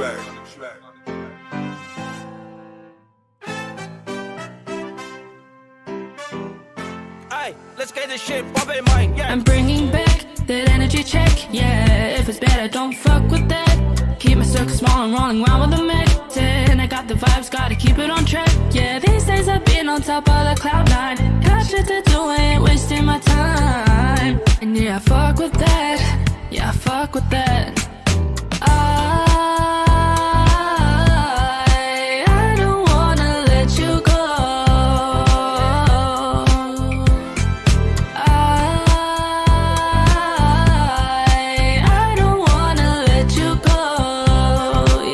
track. Hey, let's get this shit poppin', man. Yeah. I'm bringing back that energy check. Yeah, if it's bad, I don't fuck with that. Keep my circle small and rolling round with the Mac 10. I got the vibes, gotta keep it on track. Yeah, these days I've been on top of the cloud nine. Got shit to do, ain't wasting my time. And yeah, I fuck with that. Yeah, I fuck with that. I don't wanna let you go. I don't wanna let you go.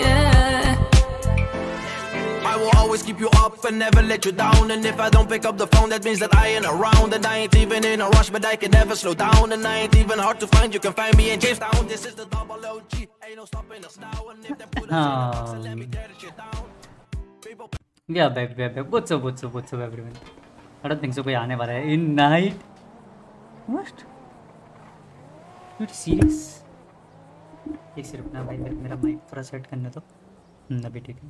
Yeah, I will always keep you up and never let you down. And if I don't pick up the phone, that means that I ain't around. And I ain't even in a rush, but I can never slow down. And I ain't even hard to find, you can find me in Jamestown. This is the double OG, ain't no stopping us now. And if they put us in the box, let me tear it down. Yeah, babe, what's up everyone? I don't think so, कोई आने वाला है in night. What? You're serious? एक सिर्फ ना भाई मेरा mic थोड़ा सेट करने दो ना भी ठीक है.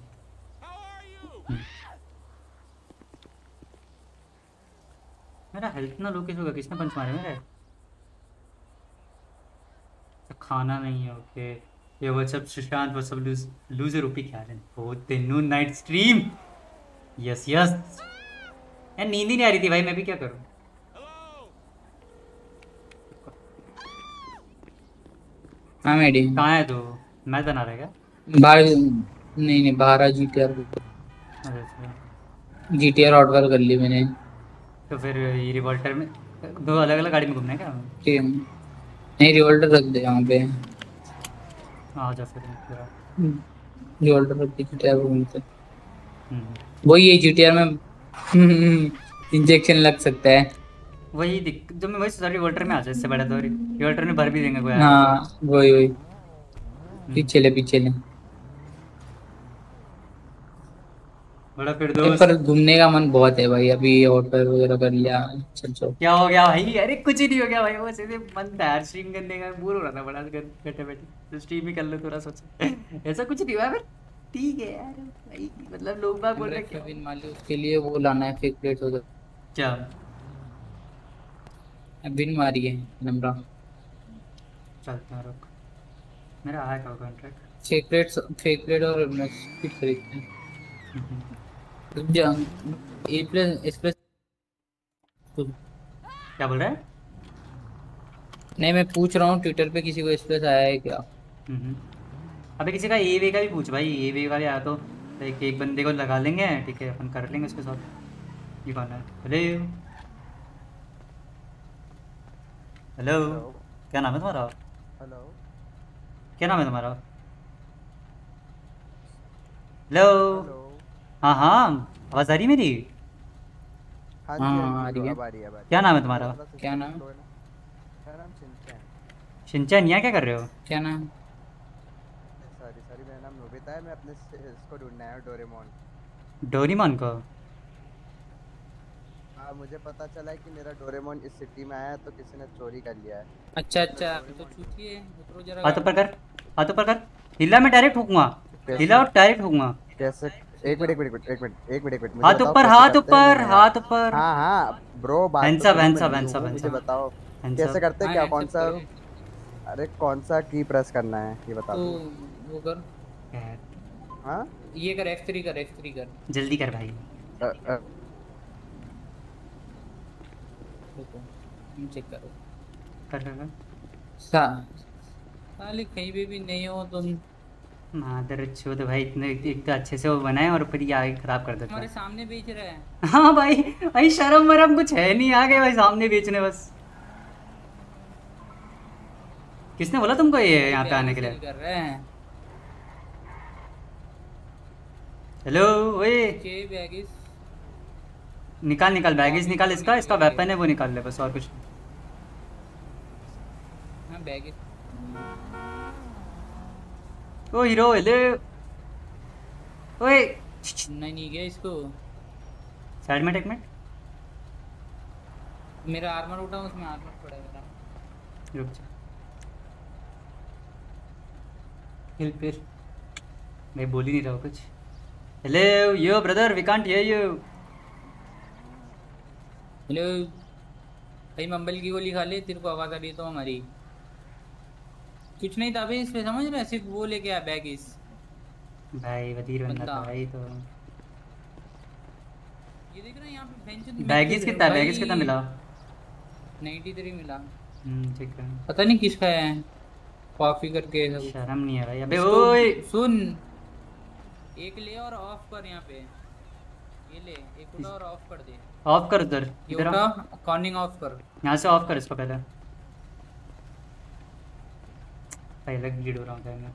मेरा हेल्थ ना लो किस होगा, किसने पंच मारे मेरे? तो खाना नहीं है. ओके ये what's up Sushant, what's up loser OP क्या है बहुत दिनों नाइट स्ट्रीम. यस यार नींद ही नहीं आ रही थी भाई, मैं भी क्या करूं. हाँ मेडी कहाँ है तू? मैं तो ना रहेगा बाहर. नहीं बाहर आ. जीटीआर ऑर्डर कर ली मैंने. तो फिर ये रिवॉल्टर में दो अलग अलग गाड़ी में घूमना है क्या? ठीक है नहीं रिवॉल्टर रख दे यहाँ पे. आ जा फिर रिवॉल्टर रख दे. GTA घूमते वही है. GTA में इंजेक्शन लग सकता है. वही जब मैं वही सोचा रिवॉल्टर में आ जाए, इससे बड़ा तो रिवॉल्टर में भर भी देंगे कोई. हाँ वही पीछे ले बड़ा. फिर दोस्त पर घूमने का मन बहुत है भाई. अभी होटल वगैरह कर लिया. चलो क्या हो गया भाई? अरे कुछ ही नहीं हो गया भाई, वो सीधे मन था स्ट्रीम करने का. बोर हो रहा था बड़ा बैठे तो स्ट्रीम ही कर लो थोड़ा. सोचा ऐसा कुछ नहीं हुआ ठीक है यार भाई. मतलब लोग बात बोल रहे हैं कविन माली, उसके लिए वो लाना है फेक प्लेट. हो क्या बिन मारी है नंबरा? चलता रुक मेरा आया का कॉन्ट्रैक्ट. फेक प्लेट और बिस्किट खरीदते हैं. क्या बोल रहा है? नहीं मैं पूछ रहा हूँ ट्विटर पे किसी को एक्सप्रेस आया है क्या? अबे किसी का एवे का भी पूछ भाई. एवे का भी आया तो एक बंदे को लगा लेंगे. ठीक है अपन कर लेंगे उसके साथ. ये कौन है? हेलो क्या नाम है तुम्हारा? हेलो हाँ आवाज आ रही मेरी? हाँ आ रही है. क्या नाम है तुम्हारा? क्या नाम? शिनचैन. यहाँ क्या कर रहे हो? क्या नाम? सॉरी मेरा नाम नोबिता है. मैं अपने इसको ढूंढना है डोरेमोन को. हाँ मुझे पता चला है कि मेरा डोरेमोन इस सिटी में आया तो किसी ने चोरी कर लिया है. अच्छा तो छूटी है. उतरो जरा. हाथों पर कर. हिला मैं डायरेक्ट ठोकूंगा. कैसे? एक मिनट हाथ ऊपर. हां ब्रो हैंड्स अप मुझे बताओ कैसे करते हैं. क्या कौन सा की प्रेस करना है ये बता दो. वो कर. हां ये कर. F3 कर जल्दी कर भाई. रुको चेक करो. कर सा खाली कहीं भी नहीं हो तुम. मादर चोद भाई इतने एक तो अच्छे से वो बनाए और फिर ये आगे खराब कर देते. हमारे सामने बेच रहा है. हाँ भाई शर्म मरम कुछ है नहीं. आ गए भाई सामने बेचने. बस किसने बोला तुमको ये यहाँ पे आने के लिए? हेलो ओए निकाल बैगिस निकाल. इसका वेपन है वो निकाल ले बस और कुछ. हाँ बैगिस. ओ हीरो ओए नहीं गया इसको साइड में. एक मिनट मेरा आर्मर उठा. उसमें आर्मर पड़ा है. रुक जा. हिल पे मैं बोल ही नहीं रहा हूँ कुछ। Hello yo brother, we can't hear you. Hello भाई, मंबल की गोली खा ले, तेरे को आवाज आ रही तो हमारी। कुछ नहीं था भाई इसमें, समझ रहा है, सिर्फ वो लेके आया बैग इस भाई वजीर बनना था भाई। तो ये देख रहा है यहाँ पे बेंच में बैगेज कितना मिला? 93 मिला। ठीक है, पता नहीं किसका है, कॉफी करके। शर्म नहीं है भाई। अबे ओए सुन, एक ले और ऑफ कर यहाँ पे, ये ले एक उड़ा और ऑफ कर दे। ऑफ कर उधर, इधर कॉर्निंग ऑफ कर, यहाँ से ऑफ कर इसको पहले। पहले लीड हो रहा हूँ मैं।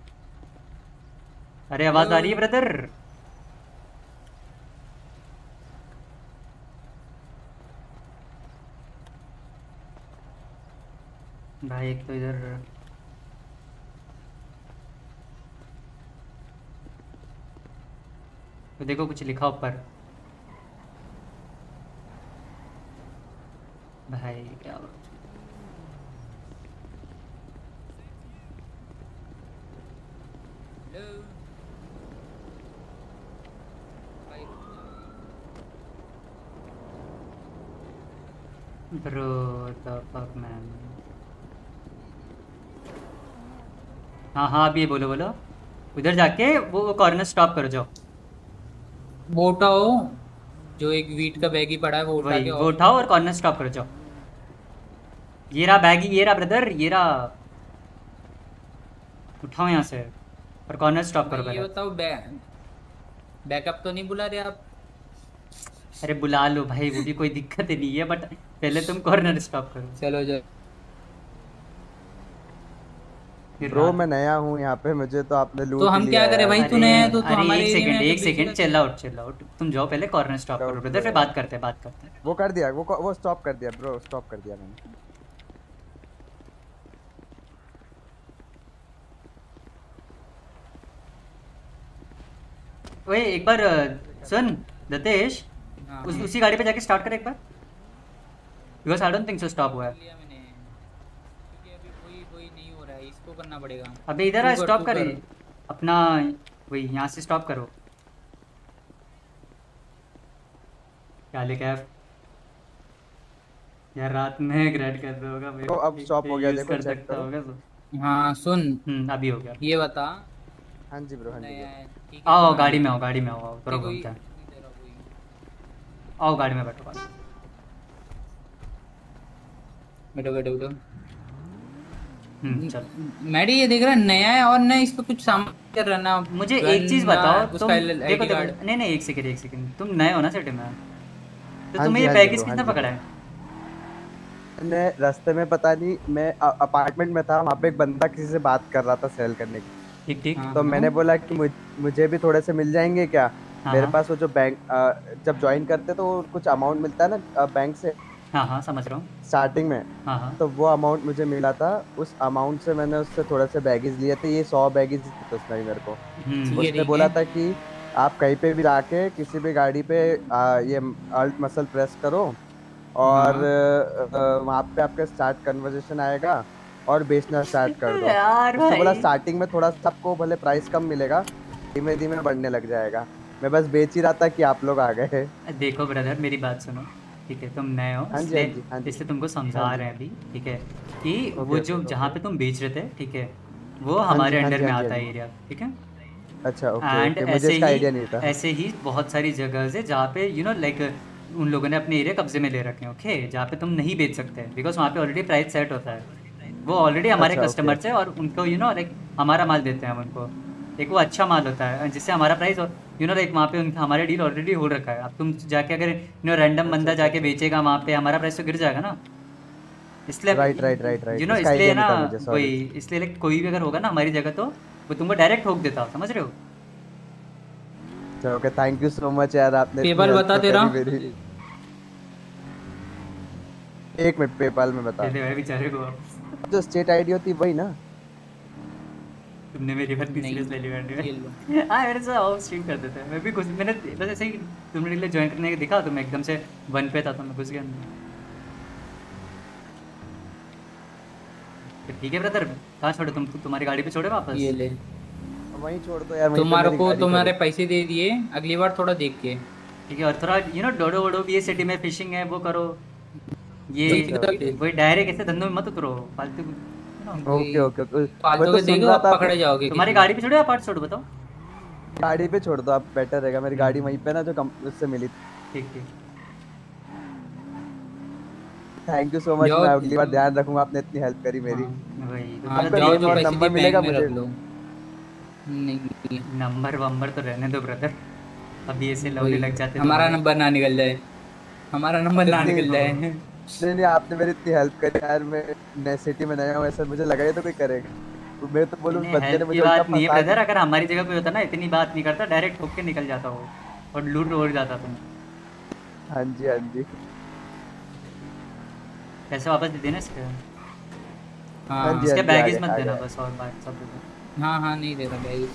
अरे आवाज आ रही है ब्रदर? भाई एक तो इधर तो देखो कुछ लिखा ऊपर। भाई क्या ब्रो द फक मैन। हाँ हाँ अभी बोलो बोलो, उधर जाके वो कॉर्नर स्टॉप करो। जाओ वो उठाओ, जो एक वीट का बैग ही पड़ा है वो उठा के, वो उठाओ और कॉर्नर स्टॉप करो। जाओ ये रहा बैग, ये रहा ब्रदर, ये रहा, उठाओ यहाँ से और कॉर्नर स्टॉप करो पहले। ये बताओ बैकअप तो नहीं बुला रहे आप? अरे बुला लो भाई, वो भी कोई दिक्कत नहीं है, बट पहले तुम कॉर्नर स्टॉप करो। चलो जाओ ब्रो, मैं नया हूँ यहाँ पे, मुझे तो आपने लूट तो हम क्या करें भाई, तू नया है तो हमारे एक सेकंड चिल आउट। तुम जाओ पहले कॉर्नर स्टॉप करो ब्रदर, फिर बात करते हैं। वो कर दिया, वो स्टॉप कर दिया ब्रो, स्टॉप कर दिया मैंने। ओए एक बार सुन दतेश, उसी गाड़ी पे जाके स्टार्ट कर एक बार, because I don't think so stop हुआ है। इसको करना पड़ेगा। अबे इधर आ, स्टॉप कर अपना, वही यहाँ से स्टॉप करो। क्या ले कैब यार, रात में ग्रेड कर दोगा मेरे को। अब स्टॉप हो गया, देखो चेक करो। हाँ सुन, अभी हो गया। ये बता। हाँ जी ब्रो, हाँ जी। आओ गाड़ी में आओ, करो घूमते हैं। आओ गाड़ी में बैठो। मैडी ये देख रहा है नया है और ना इस पे कुछ सामान कर रहा ना। मुझे एक चीज बताओ, तुम देखो नहीं एक सेकंड, तुम नए हो ना सिटी में, तो तुम्हें ये पैकेज किसने पकड़ा है? मैं रास्ते में, पता नहीं, मैं अपार्टमेंट में था, वहाँ पे एक बंदा किसी से बात कर रहा था सेल करने की। ठीक। तो मैंने बोला कि मुझे भी थोड़े से मिल जाएंगे क्या? मेरे पास वो जो बैंक जब ज्वाइन करते तो कुछ अमाउंट मिलता है ना बैंक से। हाँ, समझ रहा हूँ, स्टार्टिंग में। हाँ, तो वो अमाउंट मुझे मिला था, उस अमाउंट से मैंने उससे थोड़ा से बैगेज लिए थे। ये 100 बैगेज तो उसने मेरे को उसने बोला था कि आप कहीं पे भी लाके किसी भी गाड़ी पे ये अल्ट मसल प्रेस करो और वहाँ पे आपका स्टार्ट कन्वर्सेशन आएगा और बेचना स्टार्ट कर दो। उसने बोला स्टार्टिंग में थोड़ा सबको भले प्राइस कम मिलेगा, धीमे धीमे बढ़ने लग जाएगा। मैं बस बेच ही रहा था कि आप लोग आ गए। देखो ब्रदर मेरी बात सुनो, ठीक है, तुम नए हो इसलिए तुमको समझा रहे हैं अभी, ठीक है, कि वो जो जहाँ पे तुम बेच रहे थे, ठीक है, वो हमारे अंडर में आता है एरिया, ठीक है। अच्छा ओके, एंड ऐसे ही बहुत सारी जगह है जहाँ पे यू नो लाइक उन लोगों ने अपने एरिया कब्जे में ले रखे हैं, ओके, जहाँ पे तुम नहीं बेच सकते बिकॉज वहाँ पे ऑलरेडी प्राइस सेट होता है। वो ऑलरेडी हमारे कस्टमर्स है और उनको यू नो लाइक हमारा माल देते हैं हम उनको, एक वो अच्छा माल होता है जिससे हमारा प्राइस और यू नो लाइक वहाँ पे उनका हमारे डील ऑलरेडी हो रखा है। अब तुम जाके अगर यू नो रैंडम बंदा जाके बेचेगा वहाँ पे, हमारा प्राइस तो गिर जाएगा ना, इसलिए राइट यू नो इसलिए ना कोई भी अगर होगा ना हमारी जगह तो वो तुमको डायरेक्ट ठोक देता हो, समझ रहे हो? चलो okay, thank you so much यार, आपने पेपल बता दे रहा हूँ, एक मिनट पेपल में बता दे बेचारे को, जो स्टेट आईडी होती वही ना। तुमने मेरी बात भी सीरियस ले ली मैंने। हाँ मेरे से ऑफ स्ट्रीम कर देते हैं, मैं भी कुछ मैंने बस ऐसे ही तुमने लिए ज्वाइन करने के दिखा तो मैं एकदम से वन पे था तो मैं घुस गया। ठीक है ब्रदर, कहाँ छोड़े तुम तुम्हारी गाड़ी पे छोड़े वापस? ये ले वहीं छोड़ दो यार। तुम्हारे को तुम्हारे पैसे दे दिए, अगली बार थोड़ा देख के ठीक है। और थोड़ा यू नो डोडो वोडो भी है सिटी में, फिशिंग है वो करो, ये वही डायरेक्ट ऐसे धंधों में मत करो फालतू। ओके ओके फालतू के देखो आप पकड़े जाओगे। तुम्हारी गाड़ी पे छोड़ो या पार्ट छोड़, बताओ। गाड़ी पे छोड़ दो आप, बेटर रहेगा। मेरी गाड़ी वहीं पे ना जो उससे मिली। ठीक ठीक, थैंक यू सो मच। मैं अगली बार ध्यान रखूंगा, आपने इतनी हेल्प करी मेरी। वही जाओ जो नंबर मिलेगा मुझे। नहीं नंबर वंबर तो रहने दो ब्रदर, अभी ऐसे लवली लग जाते। हमारा नंबर ना निकल जाए, हमारा नंबर ना निकल जाए। नहीं आपने मेरी इतनी हेल्प करी यार। मैं नए सिटी में नया हूँ, ऐसा मुझे लगा ये तो कोई करेगा। मैं तो बोलूँ बंदे ने मुझे बात नहीं है ब्रदर, अगर हमारी जगह कोई होता ना इतनी बात नहीं करता, डायरेक्ट ठोक के निकल जाता हो और लूट हो जाता तुम। हाँ जी हाँ जी, पैसे वापस दे देना इसके। हाँ इसके बैगेज मत देना बस, और बात सब देना। हाँ हाँ नहीं देना बैगेज।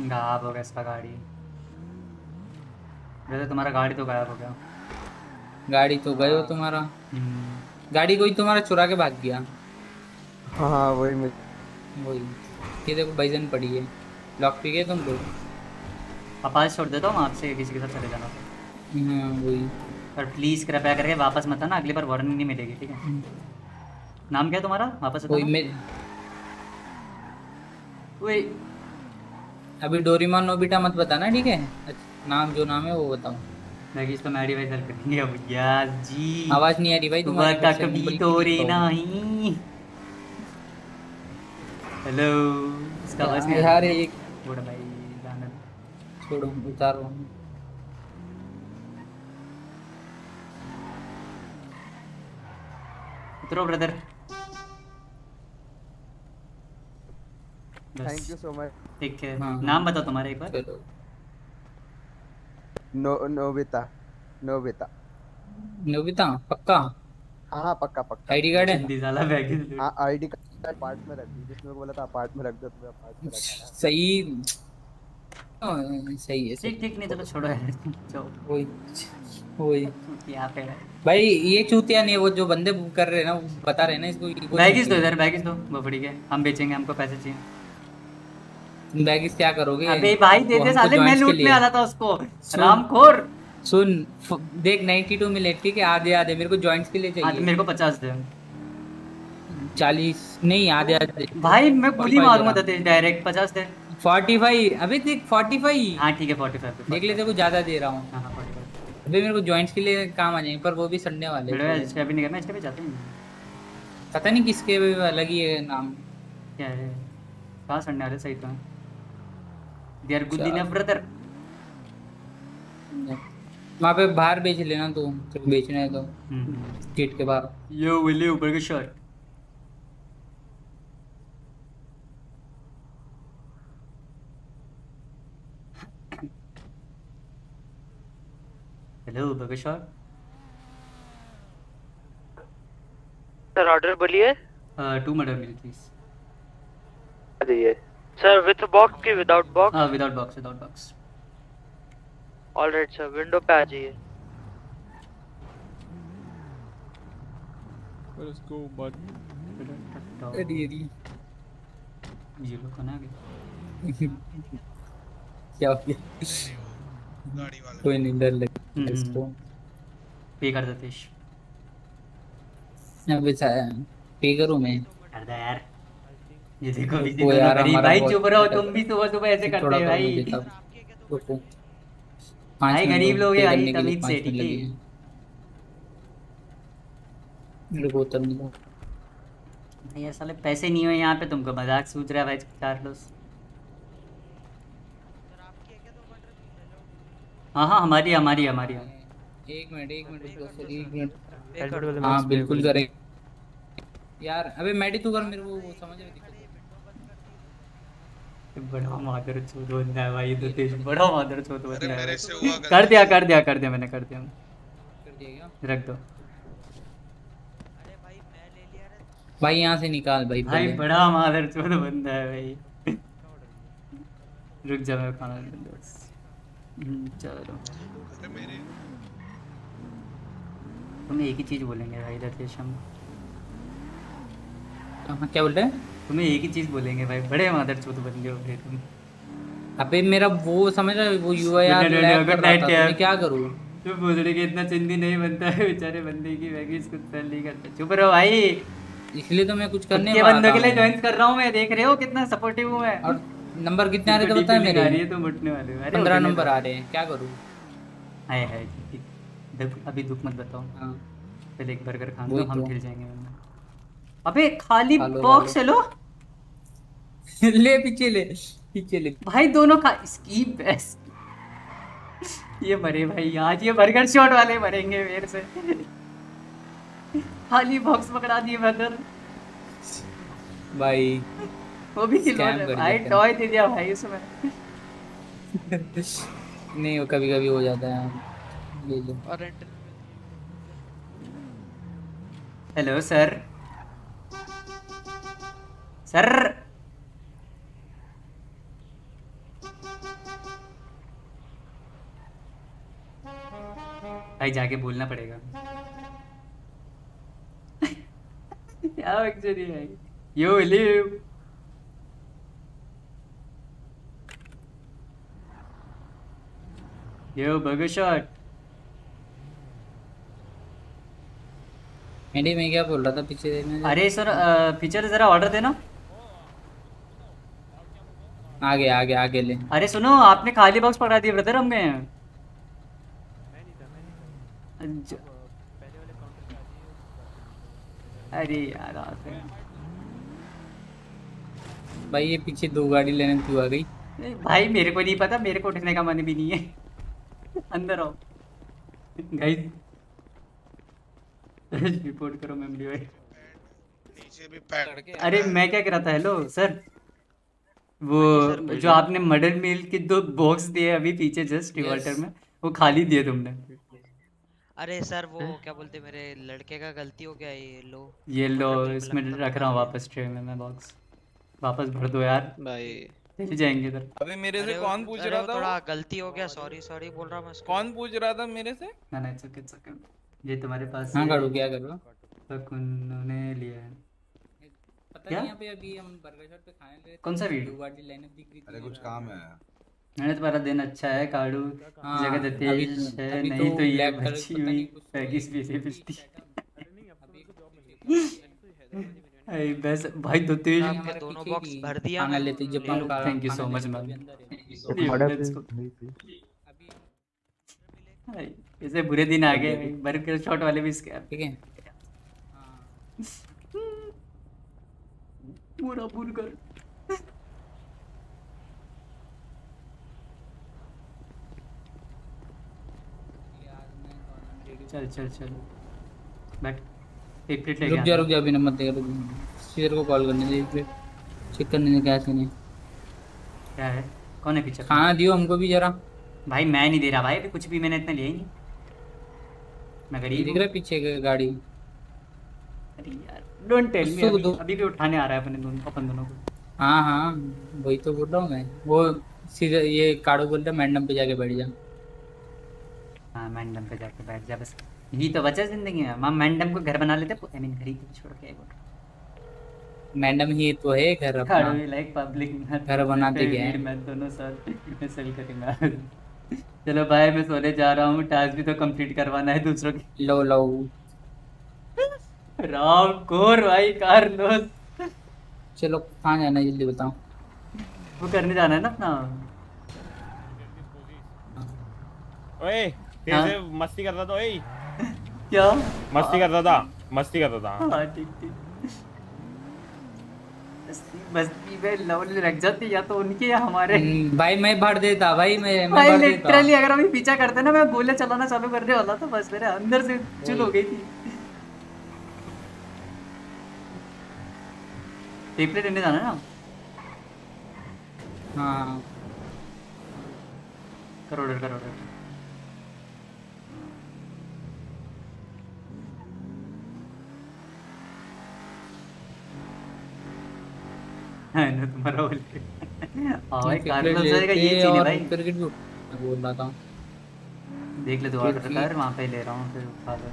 गायब हो गया इसका गाड़ी। वैसे तुम्हारा गाड़ी तो गायब हो गया। गाड़ी तो गई हो तुम्हारा, गाड़ी कोई तुम्हारा चुरा के भाग गया। हाँ वही वही। ये देखो बैजन पड़ी है, लॉक पी गए तुम लोग। आपाज छोड़ देता हूँ आपसे, किसी के साथ चले जाना। हाँ वही। पर प्लीज़ कृपया करके वापस मत आना, अगली बार वार्निंग नहीं मिलेगी ठीक है। नाम क्या है तुम्हारा? वापस वही अभी डोरीमान नोबिता मत बताना ठीक है। अच्छा, नाम जो नाम है वो बताओ। नगीश तो मैडी भाई सर करेंगे अब यार जी। आवाज नहीं आ रही भाई तुम्हारी। का कभी तो रे नहीं। हेलो इसका आवाज नहीं आ रही। एक बड़ा भाई दानव छोड़ो उतारो। उतरो brother, thank you so much. ठीक है नाम बताओ तुम्हारा एक बार। नोबिता। नोबिता नोबिता पक्का? हाँ पक्का पक्का। आईडी कार्ड है? साला बैग। हाँ आईडी कार्ड अपार्ट में रख दी, जिसमें बोला था अपार्ट में रख दो। तुम्हें अपार्ट में रखना सही सही है। ठीक ठीक नहीं चलो छोड़ो यार। वही वही यहाँ पे भाई ये चूतिया नहीं, वो जो बंदे कर रहे हैं ना वो बता रहे हैं ना इसको। बैगेज दो इधर, बैगेज दो। बफड़ी के हम बेचेंगे, हमको पैसे चाहिए। बैगेज क्या करोगे? अबे भाई दे दे साले, मैं लूटने आया था उसको। रामखोर सुन देख 92 मिले ठीक है, आधे आधे मेरे को जॉइंट्स के लिए चाहिए। मेरे को 50 दे, 40 नहीं आधे आधे भाई। मैं गोली मारूंगा तेरे डायरेक्ट। 50 दे, 45। अबे देख 45। हाँ ठीक है 45 देख ले, तेरे को ज्यादा दे रहा हूँ। अभी मेरे को जॉइंट्स के लिए काम आ जाएंगे, पर वो भी सड़ने वाले हैं। इसका भी नहीं करना, इसके भी जाते हैं। पता नहीं किसके भी अलग ही है नाम। क्या है कहाँ सड़ने वाले? सही तो they are good enough brother. वहाँ पे बाहर बेच लेना तू, तो बेचना है तो गेट के बाहर। ये विली ऊपर के शर्ट सर ऑर्डर बोलिए। 2 मर्डर मिल प्लीज। ये सर विद बॉक्स की विदाउट बॉक्स? हां without box, without box. Alright sir, window पे आ जाइए। लेट्स गो बट एडी ये लोग कहां गए? क्या हो गया? गाड़ी वाला कोई नहीं, डर लगे इसको। पे कर देते हैं अब बेचारा। पे करूं मैं? कर दे यार। ये देखो बिजी भाई चुप रहो। तुम भी सुबह सुबह ऐसे करते हो भाई। भाई गरीब लोग हैं भाई, तमीज से ठीक है। लोगों तमीज नहीं है साले, पैसे नहीं हो यहां पे। तुमको मजाक सूझ रहा है भाई कार्लोस? हाँ हाँ हमारी हमारी हमारी। एक मिनट हाँ बिल्कुल करें यार। अबे मैडी तू कर, मेरे वो समझ में दिक्कत। बड़ा मादर चोद बंदा है भाई तो तेज। बड़ा मादर चोद बंदा है। कर दिया मैंने, कर दिया क्या? रख दो भाई, यहाँ से निकाल भाई। बड़ा मादर चोद बंदा है भाई। रुक जा मेरा खाना चलो। तुम्हें एक ही चीज़ बोलेंगे भाई राकेश, हम क्या बोल रहे हैं, तुम्हें एक ही चीज़ बोलेंगे भाई, बड़े मादरचोद बन गए हो भाई तुम। अबे मेरा वो समझ रहा है वो यूआईआर लैग कर रहा था, मैं क्या करूँ। चुप बोल रहे कि इतना चिंदी नहीं बनता है बेचारे बंदे की, वैगी इसको नहीं करता। चुप रहो भाई, इसलिए तो मैं कुछ करने वाला बंदों के लिए ज्वाइन कर रहा हूँ मैं, देख रहे हो कितना सपोर्टिव हूँ मैं। और नंबर कितने आ रहे थे बताएं मेरे, आ रही है तो मुटने वाले 15 नंबर आ रहे हैं, क्या करूँ। हाय हाय अभी दुख मत बताओ, पहले एक बर्गर खा लो हम खेल जाएंगे। अबे खाली बॉक्स लो, ले पीछे ले पीछे ले भाई, दोनों का इसकी बेस्ट। ये मरे भाई आज, ये बर्गर शॉट वाले मरेंगे मेरे से। खाली बॉक्स पकड़ा दिए बर्गर भाई, वो भी खिलौना भाई, टॉय दे दिया भाई उसमें। नहीं वो कभी कभी हो जाता है। ले लो। हेलो सर, सर भाई जाके बोलना पड़ेगा। क्या एक्चुअली है you live. Yo burger shot. मैं क्या बोल रहा था पीछे देखने। अरे सर फीचर जरा ऑर्डर देना। आगे आगे आगे ले। अरे सुनो आपने खाली बॉक्स पकड़ा दिया ब्रदर हमने। अरे यार भाई ये पीछे दो गाड़ी लेने क्यों आ गई भाई, मेरे को नहीं पता, मेरे को उठने का मन भी नहीं है। अंदर आओ गाइस, रिपोर्ट करो मैम भाई। नीचे भी पैक। अरे मैं क्या कह रहा था, हेलो सर वो सर, जो आपने मर्डर मेल के दो बॉक्स दिए अभी पीछे जस्ट रिवॉल्टर में, वो खाली दिए तुमने। अरे सर वो क्या बोलते मेरे लड़के का गलती हो गया, ये लो इसमें रख रहा हूँ वापस ट्रे में मैं, बॉक्स वापस भर दो यार भाई, चले जाएंगे इधर। अबे मेरे से कौन पूछ रहा था, थोड़ा गलती हो गया सॉरी सॉरी बोल रहा मैं। कौन पूछ रहा था मेरे से? ना ना चुके चुके ये तुम्हारे पास हाँ करो क्या करो तक उन्होंने लिया है पता नहीं। अभी अभी हम बर्गर शॉट पे खाने ले, कौन सा वीडियो वाली लाइनअप दिख रही थी। अरे कुछ काम है, मैंने तुम्हारा दिन अच्छा है काड़ू जगह देते है नहीं तो ये बच्ची हुई पैकिस भी से पिछती। अरे बस भाई दो तेज दोनों बॉक्स भर दिया मैं लेते जापान का। Thank you so much ma'am. ऐसे बुरे दिन आ गए, बर्गर शॉट वाले भी स्कैम। ठीक है पूरा बर्गर चल चल चल बैठ। एक प्लेट लेके रुक जा अभी, नंबर दे सीधर को कॉल करने दे, प्लेट चेक करने दे क्या सीन है क्या है कौन है पीछे। खाना दियो हमको भी जरा भाई, मैं नहीं दे रहा भाई अभी कुछ भी, मैंने इतना लिया ही नहीं मैं गरीब। दिख रहा है पीछे की गाड़ी। अरे यार डोंट टेल मी अभी भी उठाने आ रहा है अपन दोनों को। हां हां वही तो बोल रहा हूं मैं, वो सीधे ये काड़ो बोल रहा मैडम पे जाके बैठ जा। हाँ मैंडम पे जाके बैठ जा, बस यही तो बचा जिंदगी में। मां मैंडम को घर बना लेते, आई मीन घर ही छोड़ के आएगा मैंडम ही तो है घर अपना। खड़ो लाइक पब्लिक घर बनाते गए मैं दोनों साथ में सेल करेंगे। चलो भाई मैं सोने जा रहा हूँ, टास्क भी तो कंप्लीट करवाना है दूसरों के। लो लो राम कोर भाई कार्लोस। चलो कहाँ जाना है जल्दी बताओ। वो करने जाना है ना अपना। ओए तेरे मस्ती करता था ओए। क्या मस्ती करता था हां ठीक मस्ती में लवल लग जाती या तो उनके या हमारे। भाई मैं भर देता भाई मैं लिटरली अगर हम पीछा करते ना, मैं गोले चलाना चालू कर दे वाला तो बस मेरे अंदर से चुल हो गई थी। टेपलेट लेने जाना ना। हां करो है ना तुम्हारा बोल। देख ले दोबारा कर वहाँ पे ले रहा हूँ फिर उठा ले।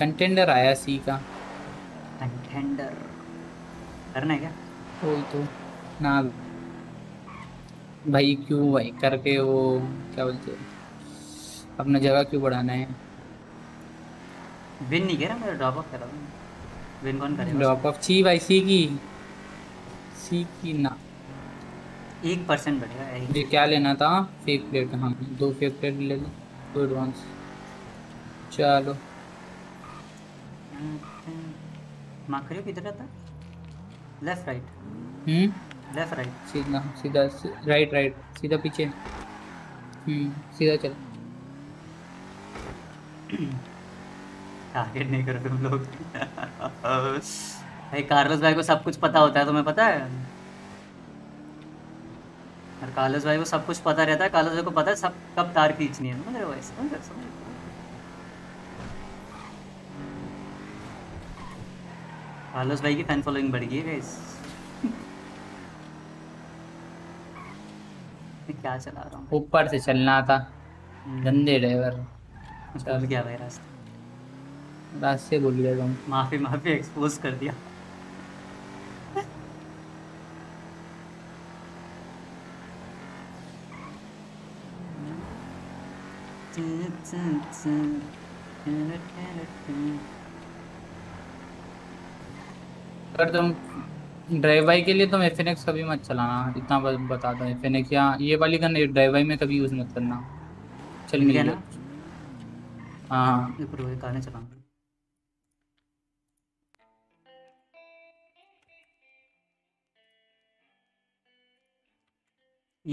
कंटेंडर आया सी का कंटेंडर करना है क्या? कोई तो ना भाई क्यों भाई करके वो क्या बोलते हैं अपना जगह क्यों बढ़ाना है। विन नहीं कह रहा मैं ड्रॉप ऑफ कर रहा हूँ। विन कौन करेगा ड्रॉप ऑफ? छी भाई सी की ना 1% बढ़ेगा। ये क्या लेना था फेक प्लेट? हाँ दो फेक प्लेट ले लो दो एडवांस। चलो माखरियो किधर था? लेफ्ट राइट लेफ्ट राइट सीधा सीधा राइट राइट सीधा पीछे सीधा चल। टारगेट नहीं करो तुम लोग। भाई कार्लोस भाई को सब कुछ पता होता है तुम्हें पता है? और कार्लोस भाई को सब कुछ पता रहता है। कार्लोस भाई को पता है सब कब तार खींचनी है मेरे वॉइस आलोस भाई की फैन फॉलोइंग बढ़ गई है गाइस। मैं क्या चला रहा हूँ? ऊपर से चलना था गंदे ड्राइवर। चल क्या भाई रास्ते भूल गया तुम। माफी माफी एक्सपोज कर दिया। अगर तुम ड्राइव बाई के लिए तुम FNX कभी मत चलाना इतना बता दो। FNX या ये वाली गन ड्राइव बाई में कभी यूज़ मत करना। चल मिल गया ना? हाँ ये प्रोवे गाने चलाना।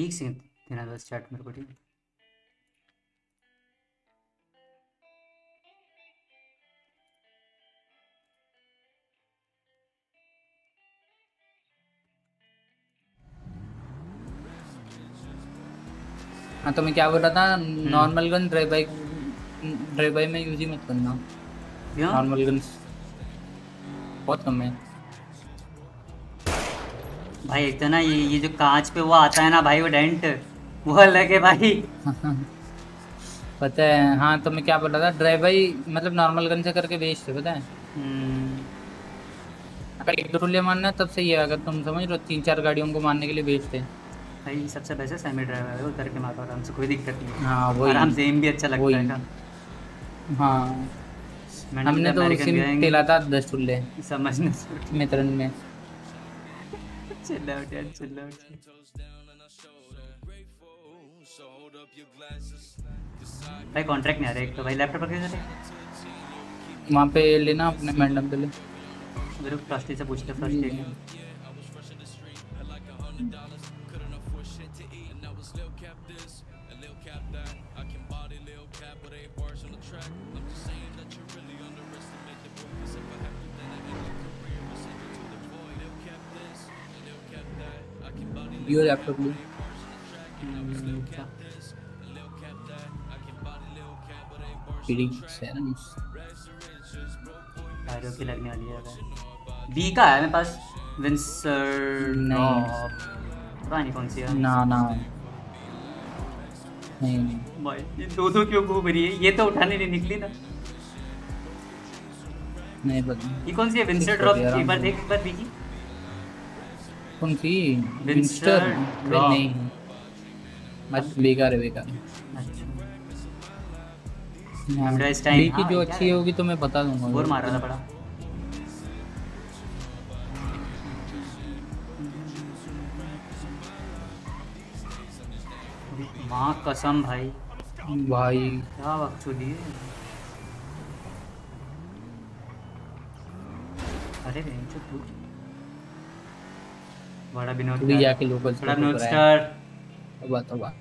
एक सेकंड देना बस चैट मेरे को ठीक है। हाँ तो मैं क्या बोल रहा था नॉर्मल गन ड्राइव बाई में यूज ही मत करना। नॉर्मल गन बहुत कम है भाई। एक तो ना ये जो कांच पे वो आता है ना भाई वो डेंट वो अलग है भाई। पता है। हाँ तो मैं क्या बोल रहा था ड्राइव बाई मतलब नॉर्मल गन से करके वेस्ट है पता है। अगर एक दो मारना है तब सही है। अगर तुम समझ रहे हो 3-4 गाड़ियों को मारने के लिए वेस्ट है भाई। सबसे बेस्ट सेमी ड्राइव है उधर के मारो आराम से कोई दिक्कत नहीं। हाँ वही आराम से एम भी अच्छा लगता है का। हाँ हमने तो सिम खेला था 10 चुल्ले समझने मित्रन में। चिल्ला उठ यार चिल्ला उठ भाई। कॉन्ट्रैक्ट नहीं आ रहा एक तो भाई। लैपटॉप पर कैसे ले वहां पे लेना अपने मैडम पे ले। मेरे प्लास्टिक से पूछ ले first. Your laptop blue feeling sense are okay लगने वाली है। बी का है मेरे पास विंसर नो पता नहीं कौन सी है। ना ना नहीं भाई ये दो क्यों घूम रही है? ये तो उठाने नहीं निकली ना। नहीं पता ये कौन सी है विंसर ड्रॉप। एक बार देख एक बार बी की उनकी विंस्टर नहीं मत बेकार है बेकार। अच्छा एमराइज टाइम की जो अच्छी होगी तो मैं बता दूंगा। और मारना पड़ा मां कसम भाई। भाई क्या वक्त चली है। अरे रेंज तू बड़ा विनोद भी जाके लोकल बड़ा विनोद स्टार अब आता हुआ।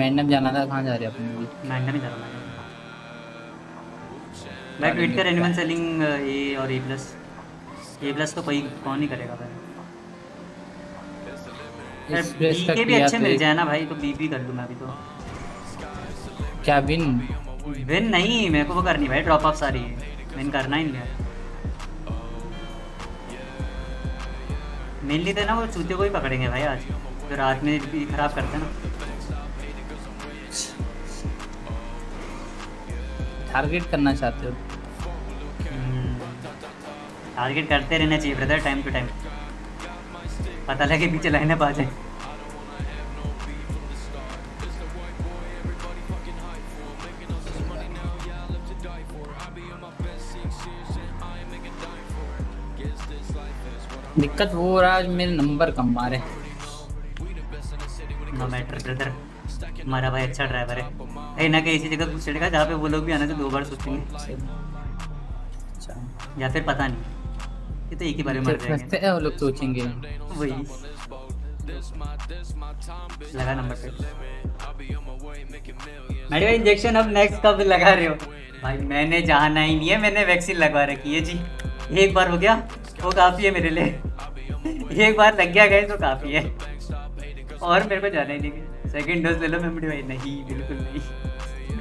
मैंडम जाना था। कहाँ जा रहे अपने भी मैंडम ही जा रहा हूँ मैं। ट्वीट कर एनीवन सेलिंग ए और ए प्लस तो कोई कौन ही करेगा भाई। बी के भी अच्छे मिल जाए ना भाई तो बी भी कर लूँ मैं अभी तो। क्या विन? विन नहीं मेरे को वो करनी भाई, ड्रॉप ऑफ सारी विन करना ही नहीं है। मेनली तो ना वो चूते को ही पकड़ेंगे भाई आज, तो रात में भी खराब करते हैं ना। टारगेट करना चाहते हो? टारगेट करते रहना चाहिए ब्रदर टाइम टू टाइम, पता लगे पीछे लाइने पा जाए। दिक्कत वो आज मेरे नंबर कम मारे। नो मैटर ब्रदर, हमारा भाई अच्छा ड्राइवर है ना, कहीं ऐसी जगह घुस चढ़ेगा जहाँ पे वो लोग भी आना तो दो बार सोचेंगे या फिर पता नहीं, ये तो एक ही बार में मर जाएंगे वो लोग सोचेंगे। वही लगा नंबर पे मैडी भाई इंजेक्शन। अब नेक्स्ट कब लगा रहे हो भाई? मैंने जाना ही नहीं है, मैंने वैक्सीन लगवा रखी है जी, एक बार हो गया वो काफ़ी है मेरे लिए। एक बार लग गया गए तो काफ़ी है, और मेरे को जाना ही नहीं। सेकंड डोज ले लो मैम भाई? नहीं बिल्कुल नहीं,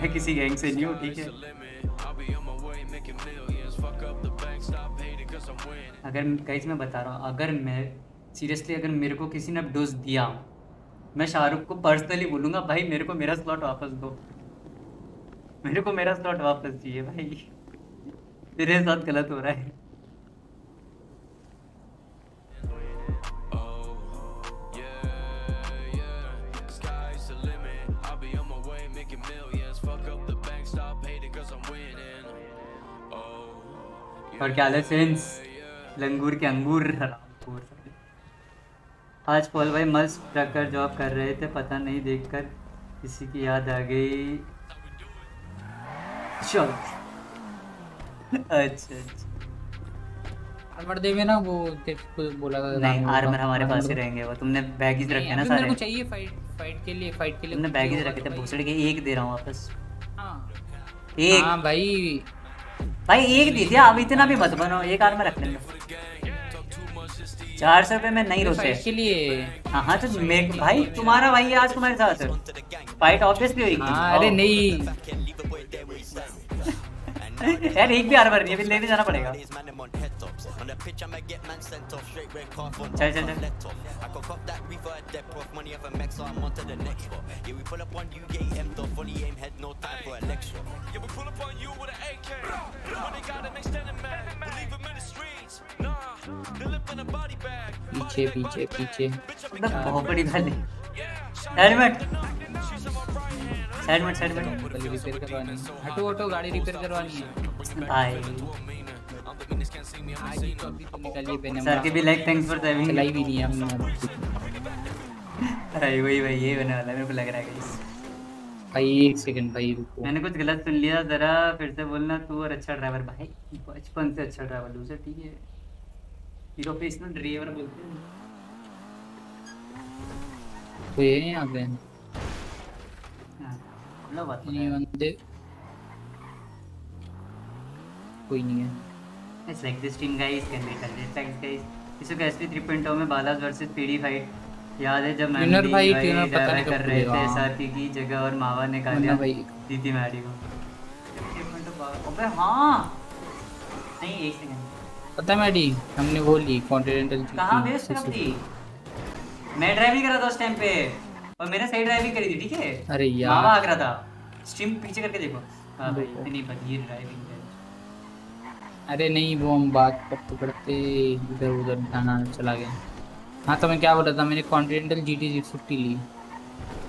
मैं किसी गैंग से नहीं हूँ ठीक है। अगर गाइस मैं बता रहा हूँ, अगर मैं सीरियसली अगर मेरे को किसी ने डोज दिया, मैं शाहरुख को पर्सनली बोलूँगा भाई मेरे को मेरा स्लॉट वापस दो, मेरे को मेरा स्लॉट वापस चाहिए भाई, तेरे साथ गलत हो रहा है। और क्या हाल है लंगूर के अंगूर? आज पॉल भाई मस्त ट्रकर जॉब कर रहे थे, पता नहीं देखकर किसी की याद आ गई। अच्छा अच्छा देवे ना वो बोला था नहीं आर्मर हमारे पास ही रहेंगे, वो तुमने बैगेज रखे ना सारे, मेरे को चाहिए फाइट के लिए तुमने बैगेज रखे थे भूसड़ के। एक दे रहा हूँ वापस। एक हाँ भाई एक दी थी, अब इतना भी मत बनो, एक आर्मर रख लेंगे। 400 रुपये में नहीं रोते इसके लिए। हाँ तो भाई तुम्हारा भाई आज तुम्हारे साथ फाइट ऑब्वियसली होगी। अरे नहीं यार एक भी आर्मर नहीं, अभी लेने जाना पड़ेगा। पीछे बहुत बड़ी गली। हेलमेट रिपेयर करवानी है, ऑटो ऑटो गाड़ी रिपेयर करवानी है भाई। सर के भी लाइक थैंक्स फॉर सेविंग। चलाई भी नहीं हमने भाई, वही भाई ये होने वाला मेरे को लग रहा है गाइस। भाई एक सेकंड भाई रुको, मैंने कुछ गलत सुन लिया, जरा फिर से बोलना। तू और अच्छा ड्राइवर भाई, बचपन से अच्छा ड्राइवर दूसरा ठीक है, हीरो पे इसको ड्राइवर बोलते हैं। कोई है यहां पे? खुला बात नहीं बंदे, कोई नहीं है। It's like this team guys can be done. It's like guys. इसको कैसे 3.0 में बालाज वर्सेस पीडी फाइट याद है जब मैंने भाई पता नहीं कर रहे थे साथी की जगह और मावा ने निकाल दिया दीदी मैडी को। अबे हां नहीं एक सेकंड, पता मैडी हमने वो ली कॉन्टिनेंटल की, कहां बेस कर दी। मैं ड्राइविंग कर रहा था उस टाइम पे और मैंने सही ड्राइविंग करी थी ठीक है। अरे यार मावा आ रहा था स्ट्रीम पीछे करके देखो। हां भाई इतनी बढ़िया ड्राइविंग। अरे नहीं वो हम बात करते करते इधर उधर गाना चला गया। हाँ तो मैं क्या बोल रहा था, मैंने कॉन्टिनेंटल GT 650 ली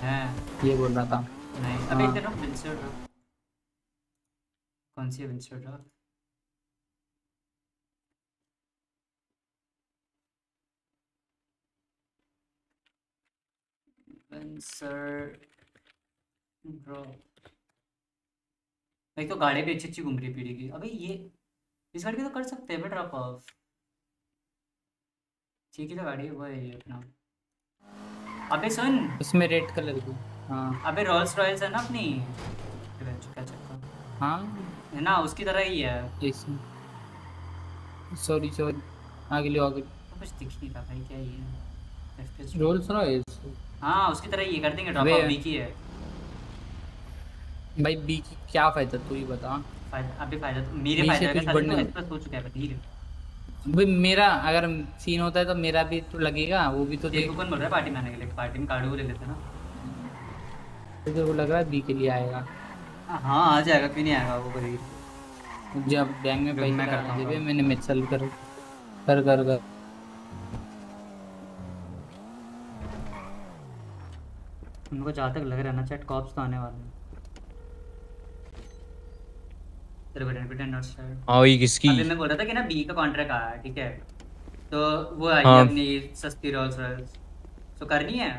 है ये बोल रहा था। नहीं अभी इधर ना विंसर ड्रॉप कौन सी है? विंसर ड्रॉप एक तो गाड़ी भी अच्छी अच्छी घूम रही पीढ़ी की। अबे ये इस गाड़ी तो कर सकते हैं ड्रॉप ऑफ ठीक है, तो गाड़ी वो है ये अपना। अबे सुन उसमें रेड कलर की हाँ। अबे रोल्स रॉयल्स है ना अपनी हाँ है ना, उसकी तरह ही है। सॉरी आगे लो आगे, कुछ दिख नहीं रहा भाई क्या ये रोल्स रॉयस। हाँ उसकी तरह ये कर देंगे ड्रॉप ऑफ बी की है भाई। बी की क्या फायदा तू ही बता। फायदा अभी फायदा तो मेरे फायदा के साथ में एक्सप्रेस हो चुका है भाई। भाई मेरा अगर सीन होता है तो मेरा भी तो लगेगा वो भी तो। देखो कौन बोल रहा है पार्टी में आने के लिए। पार्टी में कार्डो ले लेते हैं ना। तो वो लग रहा है बी के लिए आएगा। हां आ जाएगा क्यों नहीं आएगा वो भाई। जब बैंक में पैसा करता हूं भाई मैंने मैच सेल कर उनको जहाँ तक लग रहा है ना चैट कॉप्स तो आने वाले हैं। ये किसकी? अभी मैं बोल रहा था कि ना बी का कॉन्ट्रैक्ट आया ठीक है तो वो आई है अपनी सस्ती रोल्स रॉयस। तो करनी है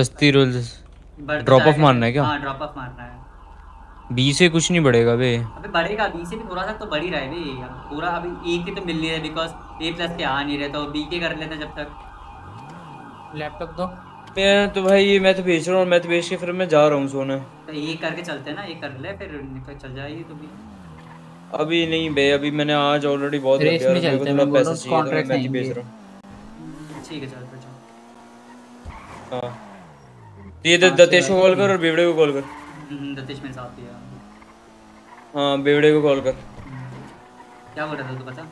सस्ती रोल्स। ड्रॉप ऑफ मारना है क्या? हां ड्रॉप ऑफ मारना है। बी से कुछ नहीं बढ़ेगा बे। अबे बढ़ेगा बी से भी थोड़ा सा तो बढ़ ही रहा है बे पूरा। अभी ए की तो मिल रही है बिकॉज़ ए प्लस के आ नहीं रहे तो बी के कर लेते हैं जब तक। लैपटॉप दो मैं तो भाई ये मैं तो बेच रहा हूं। मैं तो बेच के फिर मैं जा रहा हूं सोने। तो ये करके चलते हैं ना ये कर ले फिर निकल चल जाइए। तो भी अभी नहीं बे अभी मैंने आज ऑलरेडी बहुत रुपया मेरे को थोड़ा पैसा चाहिए मैं तो बेच रहा हूं। ठीक है चल चल। हां ये तो दतेश को कॉल कर और बेवड़े को कॉल कर। दतेश मेरे साथ ही है। हां बेवड़े को कॉल कर। क्या बोल रहा था तू बता?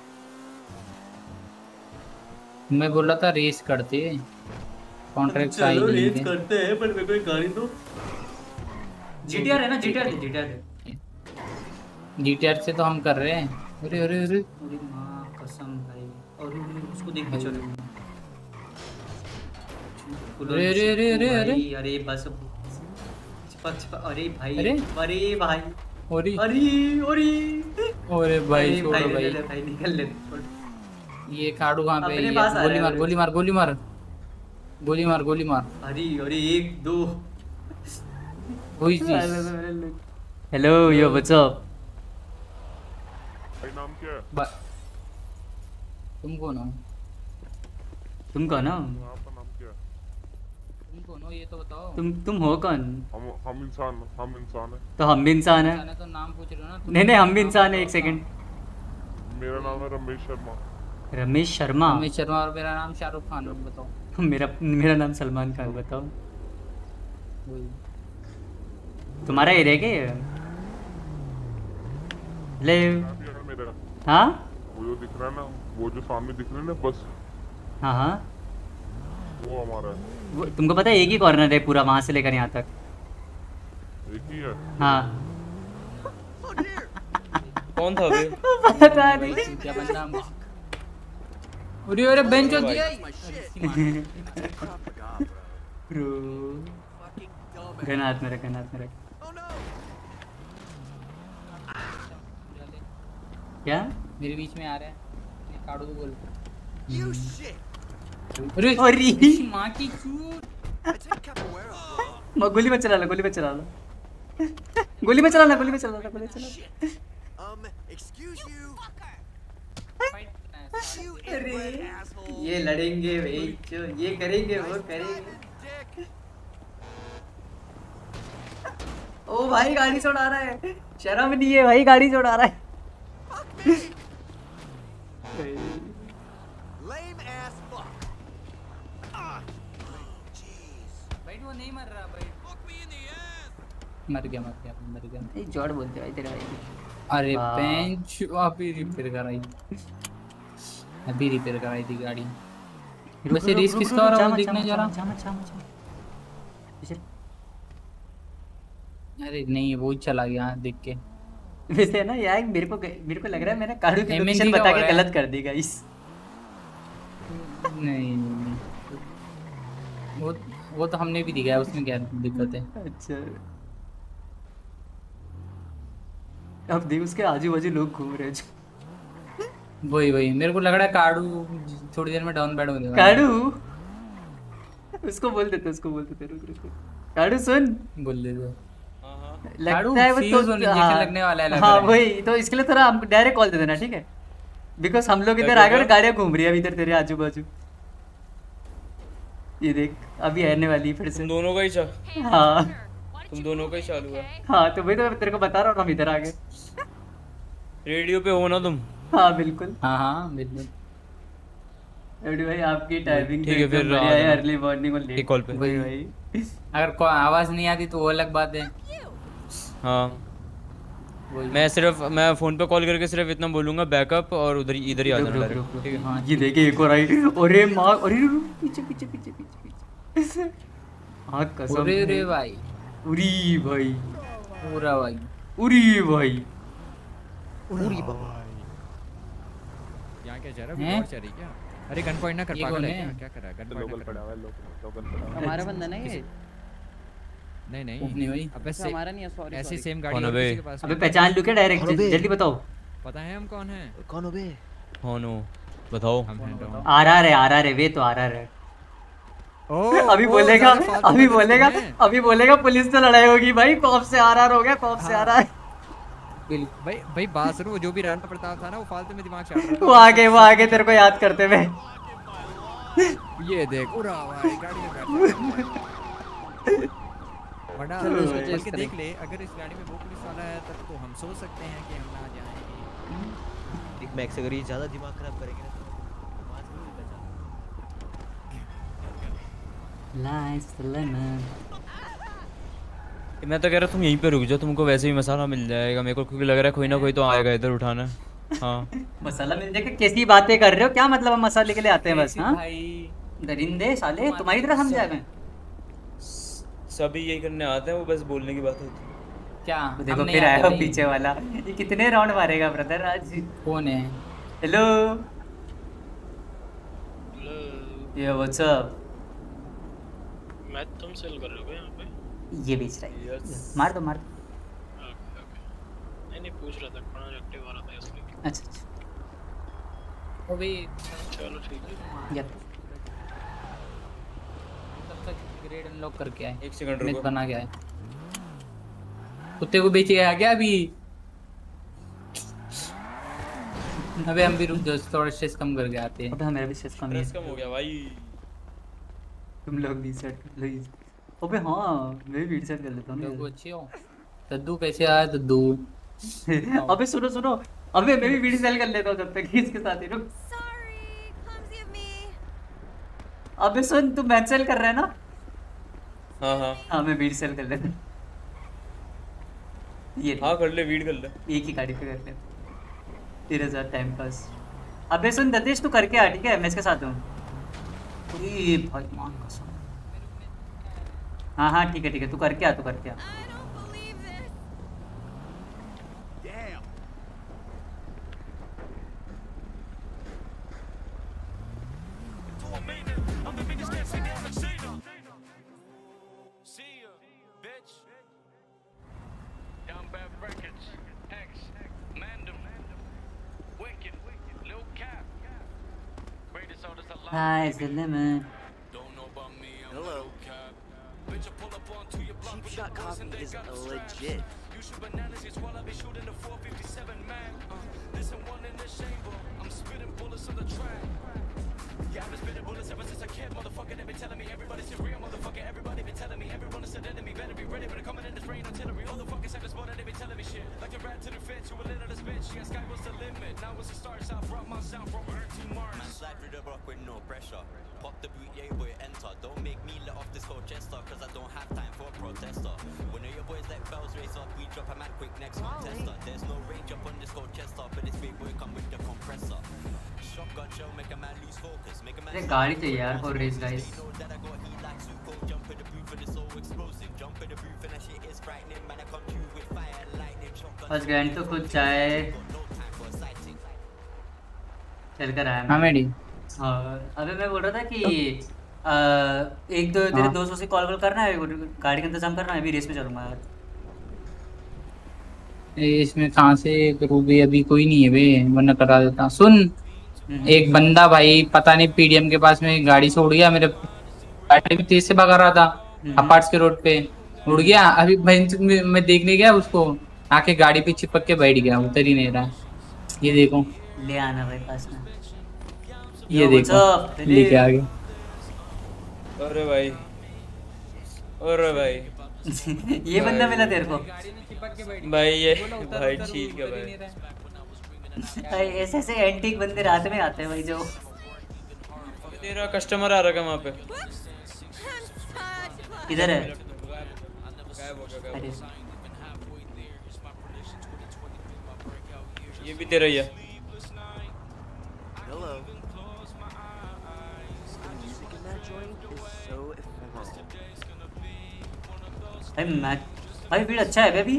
मैं बोल रहा था रेस करते हैं कॉन्ट्रैक्ट साइन करते हैं पर मेरे को एक गाड़ी दो। जीटीआर है ना जीटीआर है जीटीआर। जीटीआर से तो हम कर रहे हैं। अरे अरे अरे अरे मां कसम भाई। और उसको देख के चलो। अरे अरे अरे अरे अरे अरे बस पक्ष। अरे भाई अरे भाई अरे अरे अरे भाई छोड़ो भाई निकल ले। ये काडू कहां पे है? गोली मार गोली मार गोली मार गोली मार गोली मार। अरे अरे एक दो हेलो यो व्हाट्स अप। भाई नाम क्या है? तुम कौन हो? तुम कौन हो? आपका नाम क्या है? तुम कौन हो ये तो बताओ। तुम हो कौन? हम इंसान हैं। तो हम भी इंसान हैं तो नाम पूछ रहे हो ना। नहीं हम भी इंसान हैं। एक सेकंड मेरा नाम है रमेश शर्मा। रमेश शर्मा। रमेश शर्मा और मेरा नाम शाहरुख खान है। बताओ मेरा नाम सलमान खान। बताओ तुम्हारा एरिया क्या है? ले हाँ वो दिख रहा है ना वो जो सामने दिख रहा है ना बस। हाँ हाँ वो हमारा है। वो तुमको पता है एक ही कॉर्नर है पूरा वहाँ से लेकर यहाँ तक एक ही है। हाँ कौन था बे? पता नहीं क्या बंदा। अरे अरे बेंच हो गया ब्रो। गनात मेरा गनात मेरा क्या मेरे बीच में आ रहा है। काडू को बोल। अरे अरे मां की चूत। गोली मत चला लो गोली मत चला अरे ये लड़ेंगे भाई ये करेंगे वो करेंगे। ओ भाई गाड़ी छोड़ा रहा है। शर्म नहीं है भाई गाड़ी छोड़ा रहा है। वो नहीं मर रहा भाई। मर गया जॉर्ड बोलते भाई तेरा भाई। अरे बेंच आप ही रिपेयर कराई। अभी रिपेयर कराई थी गाड़ी। वैसे रेस किसका हो रहा है देखने जा रहा। अरे नहीं वो चला गया देख के। वैसे ना यार मेरे को लग रहा है मैंने कारू की लोकेशन बता के गलत कर दी गाइस। नहीं वो तो हमने भी दिखाया उसमें क्या दिक्कत है। अच्छा अब देख उसके आजू बाजू लोग घूम रहे हैं। वही मेरे को लग रहा है काडू थोड़ी देर में डाउन बैड हो जाएगा। काडू उसको बोल देते रुक काडू सुन बोल दे। लगता है वो तो लगने वाला है। हां वही तो इसके लिए थोड़ा हमको डायरेक्ट कॉल दे देना ठीक है बिकॉज़ हम लोग इधर आ गए और गाड़ियां घूम रही है अभी इधर तेरे आजू-बाजू। ये देख अभी आने वाली फिर से। तुम दोनों का ही चालू है। हां तो भाई तो तेरे को बता रहा हूं हम इधर आ गए। रेडियो पे हो ना तुम? हाँ बिल्कुल। भाई भाई आपकी टाइपिंग ठीक है फिर अर्ली मॉर्निंग और लेट कॉल पे भाई अगर कोई आवाज नहीं आती तो वो अलग बात है। हाँ मैं फोन पे कॉल करके सिर्फ इतना बोलूंगा बैकअप और उधर इधर ही आ जाना डायरेक्ट ठीक है। हां ये देखिए एक और आई। अरे मां अरे पीछे पीछे पीछे पीछे हाथ कसम रे भाई उरी भाई पूरा भाई उरी भाई उरी बाबा यहां क्या जा रहा है और चल रही क्या? अरे गन पॉइंट ना कर पागल है क्या कर रहा है? गन लोकल पड़ा हुआ है लोकल पड़ा हुआ है हमारा बंदा नहीं है। नहीं नहीं अबे हमारा नहीं है सॉरी ऐसी सेम गाड़ी किसी के पास। अबे पहचान लो क्या डायरेक्ट जल्दी बताओ पता है हम कौन है? कौन हो बे कौन हो बताओ। आ रहा रे वे तो आ रहा रे। ओ अभी बोलेगा पुलिस से लड़ाई होगी भाई। कॉप से आ रहा हो गया कॉप से आ रहा है भाई भाई बासरू जो भी राणा प्रताप था ना वो फालतू में दिमाग चाट वो आगे तेरे को याद करते हुए ये देख उड़ा भाई गाड़ी में बड़ा सोच के देख ले। अगर इस गाड़ी में वो पुलिस वाला है तब तो हम सोच सकते हैं कि हम ना जाएं एक मैक्स अगर ये ज्यादा दिमाग खराब करेंगे ना लाइफ लेमन। मैं तो कह रहा तुम यहीं पे रुक जाओ तुमको वैसे भी मसाला मिल जाएगा मेरे को क्योंकि लग रहा है कोई ना कोई तो आएगा इधर उठाना। हाँ मसाला मिल जाएगा कैसी बातें कर रहे हो क्या मतलब हम मसाले के लिए आते हैं बस। हाँ दरिंदे साले तुम्हारी तरह हम जाएंगे सभी यही करने आते हैं वो बस बोलने की बात होती है क्या तो देखो फिर आया पीछे वाला ये कितने राउंड मारेगा ब्रदर आज। कौन है? हेलो ये व्हाट्सअप मैं तुम सेल कर रहा हूं ये बेच रहा है। मार दो नहीं पूछ रहा था कौन एक्टिव आ रहा था इसलिए। अच्छा अभी चलो ठीक है या तब तक ग्रेड अनलॉक करके आए। 1 सेकंड रुको मैं बना गया है कुत्ते को बेच गया क्या अभी? अबे हम भी रुक जाओ थोड़ा स्ट्रेस कम करके आते हैं। अबे मेरा भी स्ट्रेस कम हो गया भाई तुम लोग भी सेट प्लीज। अबे हाँ मैं भी सेट कर लेता हूँ तो अच्छे हो दद्दू कैसे आया दद्दू। अबे सुनो अबे मैं भी सेल कर लेता हूँ जब तक इसके साथ ही रुक। अबे सुन तू मैच सेल कर रहा है ना? हाँ मैं बीड सेल कर लेता हूँ ये हाँ कर ले बीड कर ले एक ही गाड़ी पे कर ले तेरे साथ टाइम पास। अबे सुन दद्देश तू करके आ ठीक है मैं इसके साथ हूँ। हाँ हाँ ठीक है तू करके आ गाड़ी चाहिए यार for race guys. First grand तो खुद चाहे चल कर आया मैं। हाँ अबे मैं बोल रहा था कि एक दो तेरे दोस्तों से कॉल करना है गाड़ी का इंतजाम करना है अभी रेस में चलूंगा यार। इसमें कहाँ से करूँ बे अभी कोई नहीं है बे वरना करा देता। सुन एक बंदा भाई पता नहीं पीडीएम के पास में गाड़ी से उड़ गया मेरे गाड़ी भी तेज से भगा रहा था अपार्ट्स के रोड पे उड़ गया। अभी मैं देखने गया उसको आके गाड़ी पे चिपक के बैठ गया उतर ही नहीं रहा। ये देखो ले आना भाई पास में ये देखो लेके आ गया। अरे भाई ये बंदा मिला तेरे को भाई ये भाई ठीक है भाई ऐसे एंटीक बंदे रात में आते हैं भाई जो तेरा कस्टमर आ रहा है वहाँ पे। इधर है। अरे ये भी तेरा ही है। भाई भीड़ अच्छा है अभी।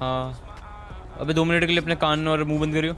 हाँ अबे 2 मिनट के लिए अपने कान और मुंह बंद करियो।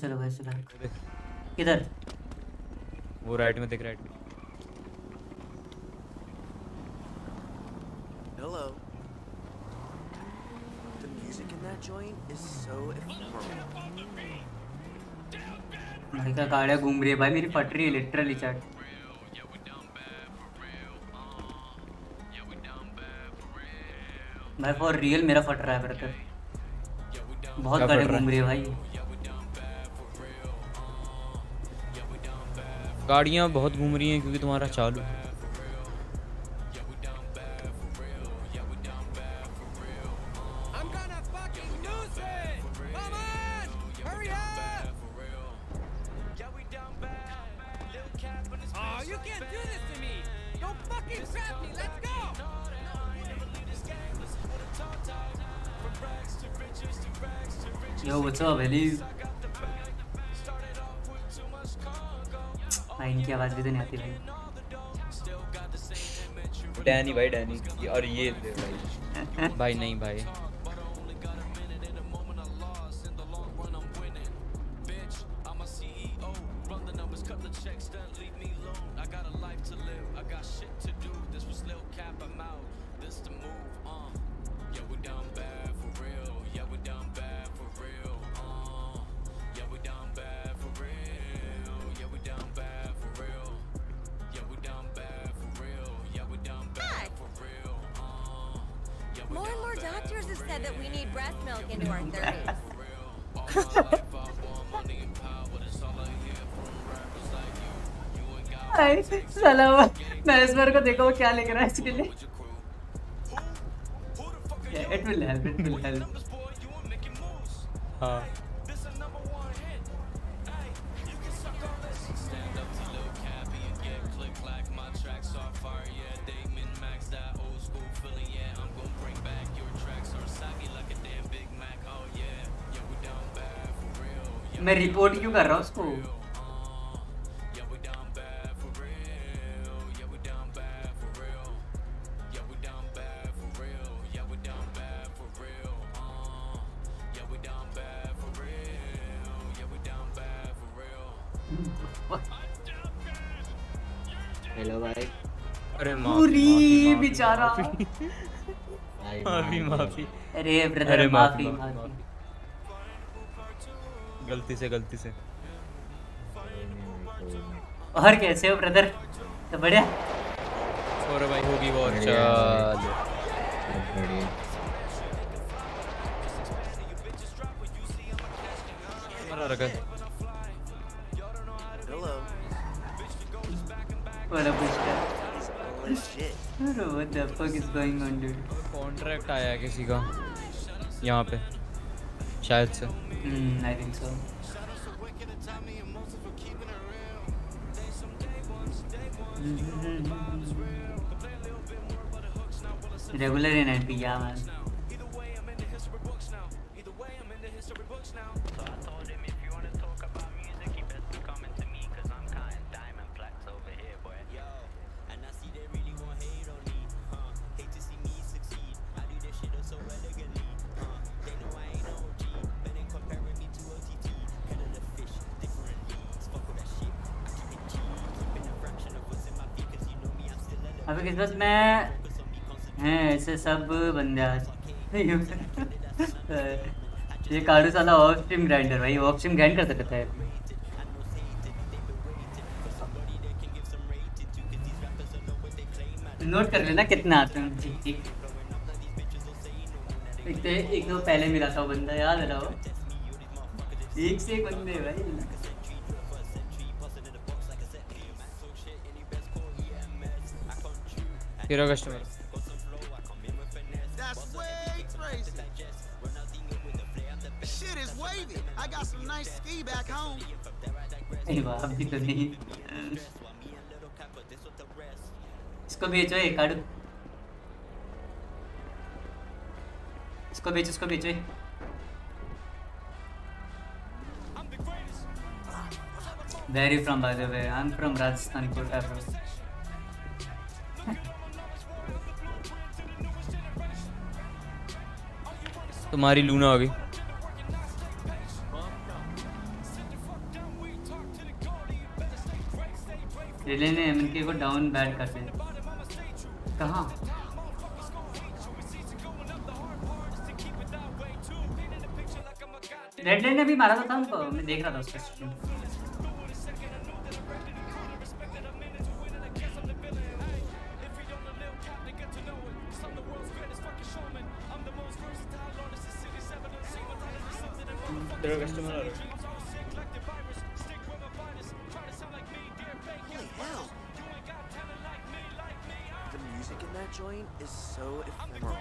चलो भाई सुबह किधर? वो राइट में देख, राइट में। Hello. The music in that joint is so ephemeral. भाई का गाड़ी घूम रही है भाई, मेरी पटरी है लिटरली चैट। भाई फॉर रियल मेरा फट रहा है बरकर, बहुत गाड़ी घूम रही है भाई, गाड़ियाँ बहुत घूम रही हैं क्योंकि तुम्हारा चालू। Yo, what's up, Elise? इनकी आवाज भी तो नहीं आती भाई। डैनी भाई, डैनी और ये भाई भाई नहीं भाई को देखो क्या लेके रहा है इसके लिए। It will help, it will help. हाँ मैं रिपोर्ट क्यों कर रहा हूँ उसको? माफी माफी, अरे ब्रदर माफी माफी, गलती से गलती से। और कैसे हो ब्रदर? तो बढ़िया। और भाई होगी वो चल रखा है। What up, shit? Bro, what the fuck is going on, dude? Contract आया है किसी का यहाँ पे शायद से। I think so. Regular in it भी यार man. अभी किस्मत में हैं ऐसे सब बंदे आज। ये कारू साला ऑफ स्ट्रीम ग्राइंडर भाई, ऑफ स्ट्रीम ग्राइंड कर सकता है। नोट कर लेना कितना आता है। एक दो पहले मिला था वो बंदा, याद है ना वो? एक से एक बंदे भाई। Hero customer. That's way crazy. Shit is wavy. I got some nice ski back home. Hey wow, abhi to nahi. Isko becho ye card. Isko becho. Where are you from by the way? I'm from Rajasthan, Kota bro. तुम्हारी लूना आ गई। रिले ने MK को down bat कर दिया। कहाँ? Red लेन ने भी मारा था उनको, मैं देख रहा था उसका स्ट्रीम। तेरा कस्टमर आ रहा है। The music in that joint is so ephemeral.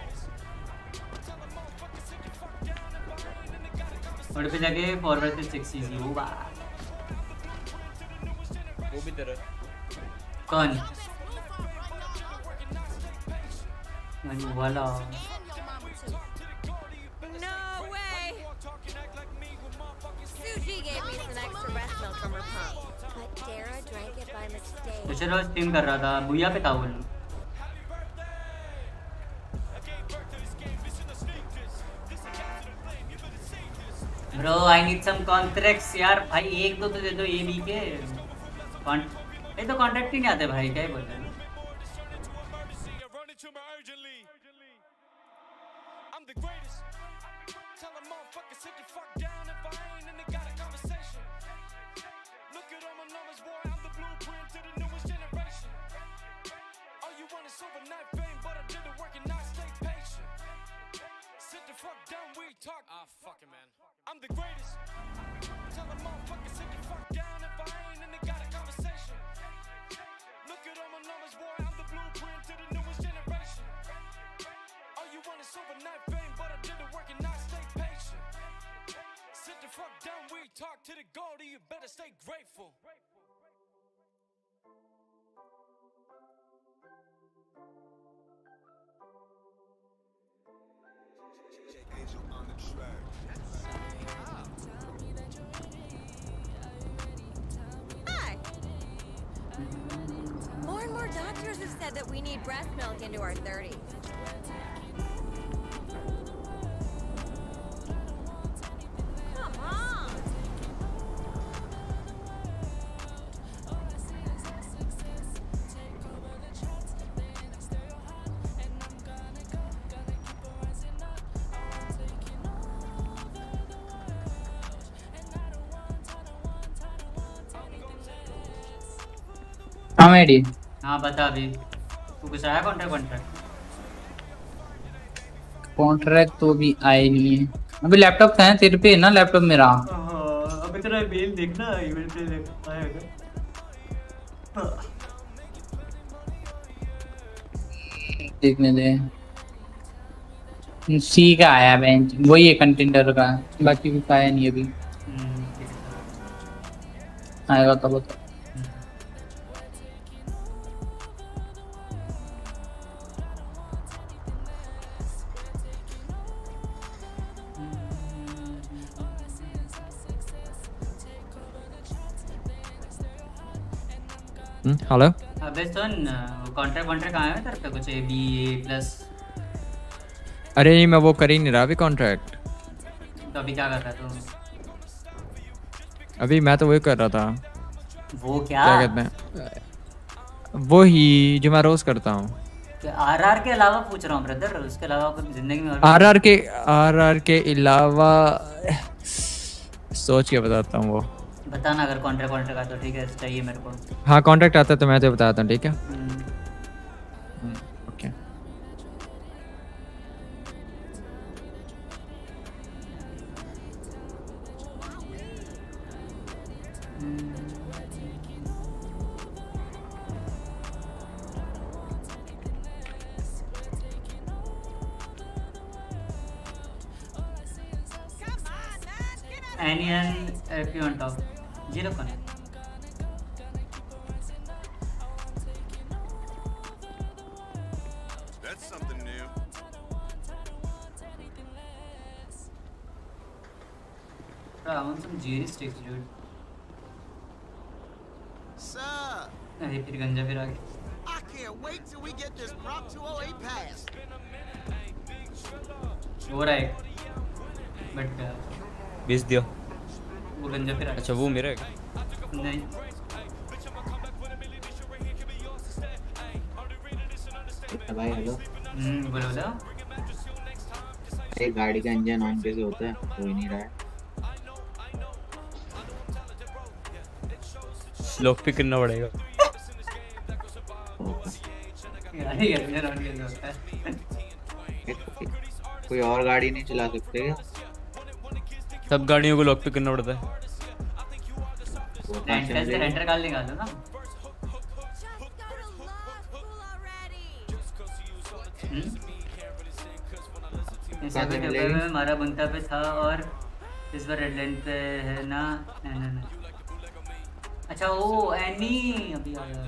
और पे जाके फॉरवर्ड से 6 इजी हो बा। वो भी तेरा कौन? नहीं वाला। दूसरे रोज स्ट्रीम कर रहा था भूया पे तावल। Bro I need some contracts यार भाई, एक दो तो दे दो। ये भी के ये तो कॉन्ट्रैक्ट ही नहीं आते भाई, क्या ही बोल रहे हैं। हाँ बता अभी तू किस आया कॉन्ट्रैक्ट कॉन्ट्रैक्ट तो भी आए नहीं है अभी। लैपटॉप कहां है तेरे पे? ना लैपटॉप मेरा। अभी तेरा ईमेल देखना, ईमेल पे देखता है देखने दे। सी का आया बेंच, वही है कंटेंडर का, बाकी कुछ आया नहीं अभी। आएगा तो बता। हेलो अबे सुन, कॉन्ट्रैक्ट कहाँ है तेरे पे कुछ ए बी ए प्लस? अरे नहीं मैं वो कर ही नहीं रहा अभी कॉन्ट्रैक्ट। तो अभी क्या कर रहा तू? अभी मैं तो वही कर रहा था। वो क्या कहते हैं? वो ही जो मैं रोज करता हूँ। आरआर के अलावा पूछ रहा हूँ ब्रदर, उसके अलावा कुछ जिंदगी में? आरआर के अलावा सोच के बताता हूँ, वो बताना। अगर कॉन्ट्रैक्ट आता तो ठीक है, चाहिए मेरे को। हाँ कॉन्ट्रैक्ट आता है तो मैं तो बताता हूँ, ठीक है। Okay anion AP on top ये लोग कौन है? I want some jerry sticks, dude. Sir. अरे फिर गंजा फिर आ गया। I can't wait till we get this Prop 208 passed. All right. But बेच दियो। वो गंजा फिर आ गया। अच्छा वो मेरा है? नहीं। भाई हेलो। बोलो बोलो। एक गाड़ी का इंजन ऑन कैसे होता है? कोई नहीं रहा है। लॉक पिक करना पड़ेगा। यानी इंजन ऑन कैसे होता है? कोई और गाड़ी नहीं चला सकते क्या? सब गाड़ियों को लॉक पिक करना पड़ता है। रेंटर गाल निकाल दो ना। इस बार डब्बे में हमारा बनता पे था और इस बार रेडलैंड पे है ना। अच्छा वो एनी अभी आ गया।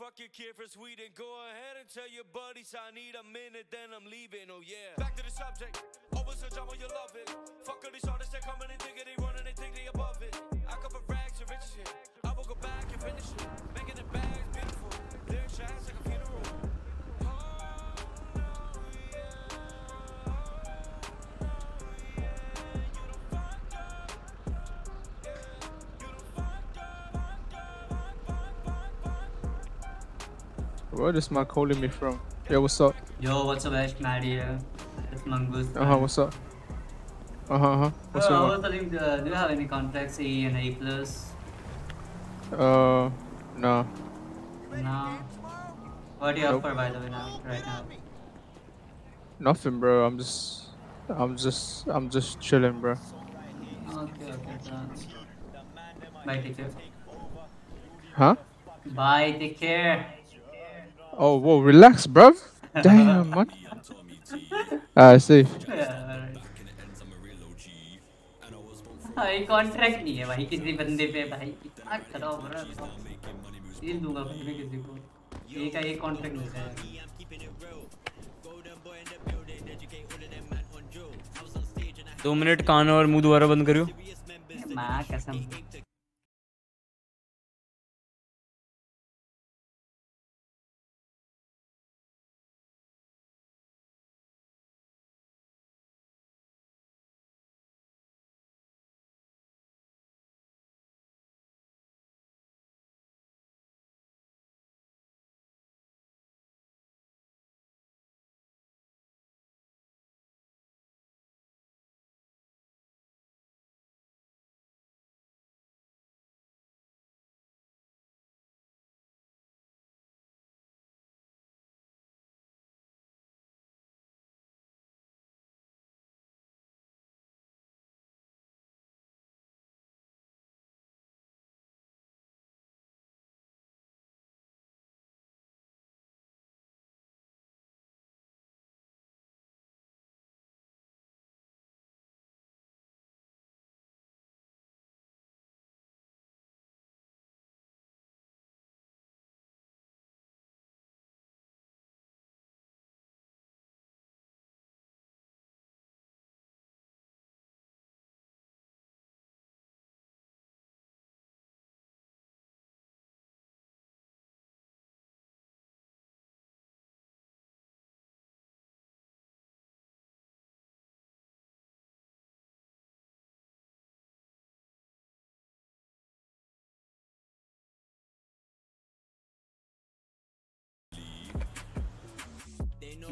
Fuck your kid for Sweden. Go ahead and tell your buddies I need a minute, then I'm leaving. Oh yeah. Back to the subject. Always a drama, you love it. Fuck all these artists that coming and digging, they running, they think they above it. I cover rags and riches shit. I will go back and finish it. Making the bags beautiful. Their tracks like a funeral. Where is Mark calling me from? Yo, what's up? Yo, what's up, Ash? Matt here. It's Mongoose. What's up? What's up? I was telling, do you have any contacts A and A plus? No. No. What are you up for, by the way, now? Right now? Nothing, bro. I'm just chilling, bro. Okay, so. Bye, take care. Huh? Bye, take care. Oh, whoa, relax, bruv. Damn, man. I see. भाई contract नहीं है भाई किसी बंदे पे भाई। इतना खराब हो रहा है। ये दूंगा भाई मैं किसी को। एक का एक कॉन्ट्रैक्ट मिल जाएगा। 2 मिनट कान और मुंह दोबारा बंद करियो। माँ कसम।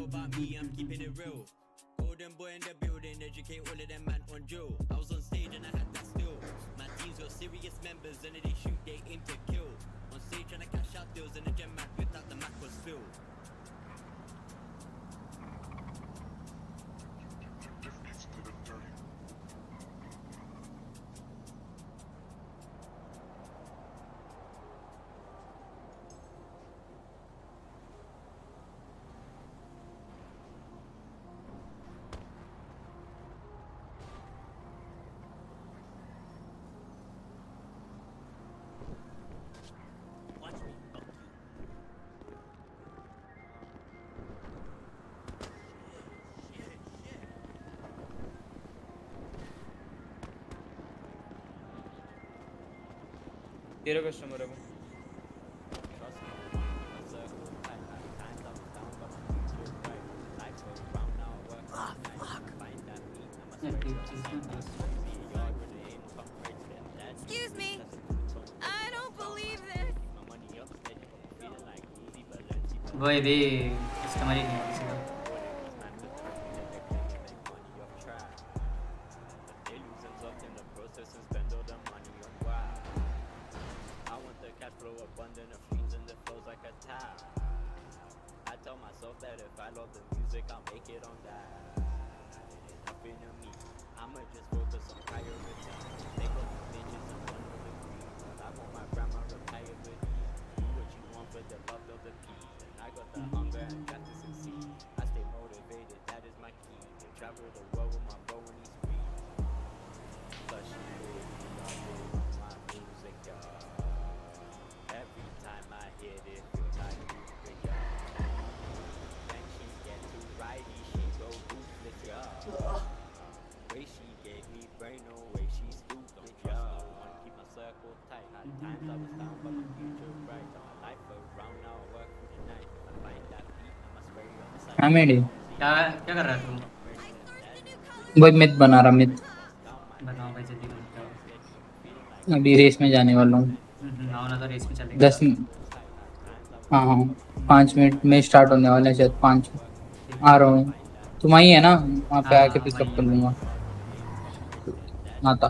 about me, I'm keeping it real. Golden boy in the building, educate all of them man on drill. I was on stage and I had that skill. My team's got serious members, and if they shoot, they aim to kill. On stage trying to cash out deals in the gym map without the map was filled. तेरा customer है वो। Excuse me, I don't believe this. वही भी customer ही नहीं है किसी का। क्या कर रहा है तुम? भाई मिथ बना रहा, मिथ बनाओ भाई जल्दी। अभी रेस में जाने वाला हूँ। ना रेस में चलेगा 10 मिनट। हाँ 5 मिनट में स्टार्ट होने वाला है शायद। 5 आ रहा हूँ, तुम आई है ना? वहाँ पे आके पिकअप कर लूँगा। आता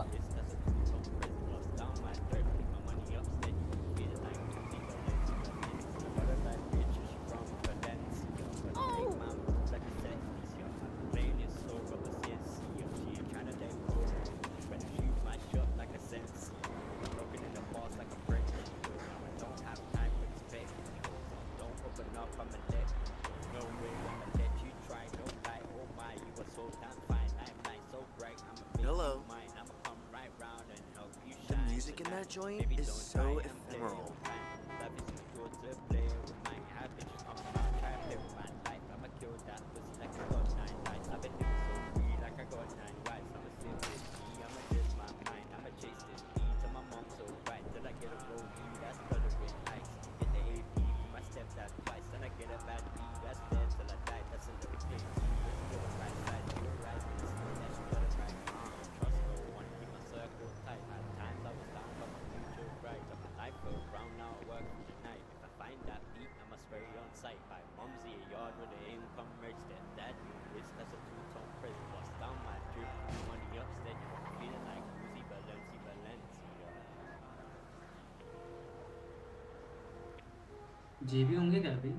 जी भी होंगे क्या अभी?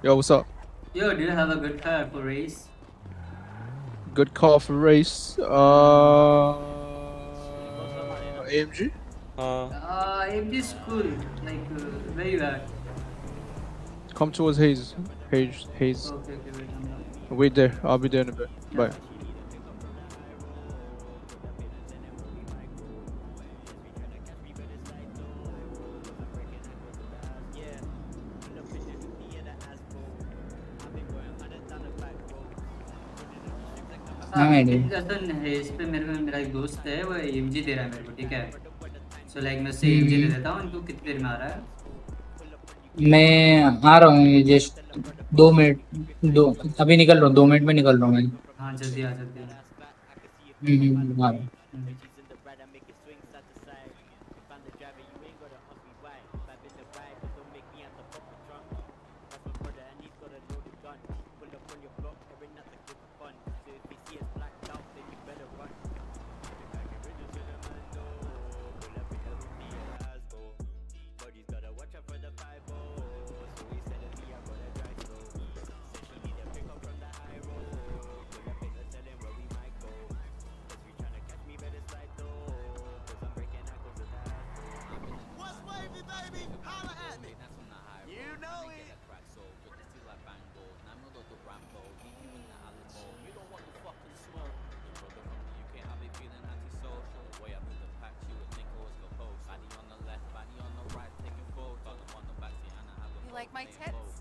Yo, what's up? Yo, do you have a good car for race? Good car for race? AMG? AMG school, like where you at? Come towards Hayes. Hayes. Okay, okay, wait there. I'll be there in a bit. Yeah. Bye. Hayes पे मेरा एक दोस्त है, वो AMG दे रहा है मेरे को, ठीक है? तो लाइक मैं सेम जी ले लेता हूँ इनको। कितने में आ रहा है? मैं आ रहा हूँ जस्ट 2 मिनट, दो अभी निकल रहा हूँ, 2 मिनट में निकल रहा हूँ मैं। हाँ जल्दी आ, जल्दी आ। Like my tits?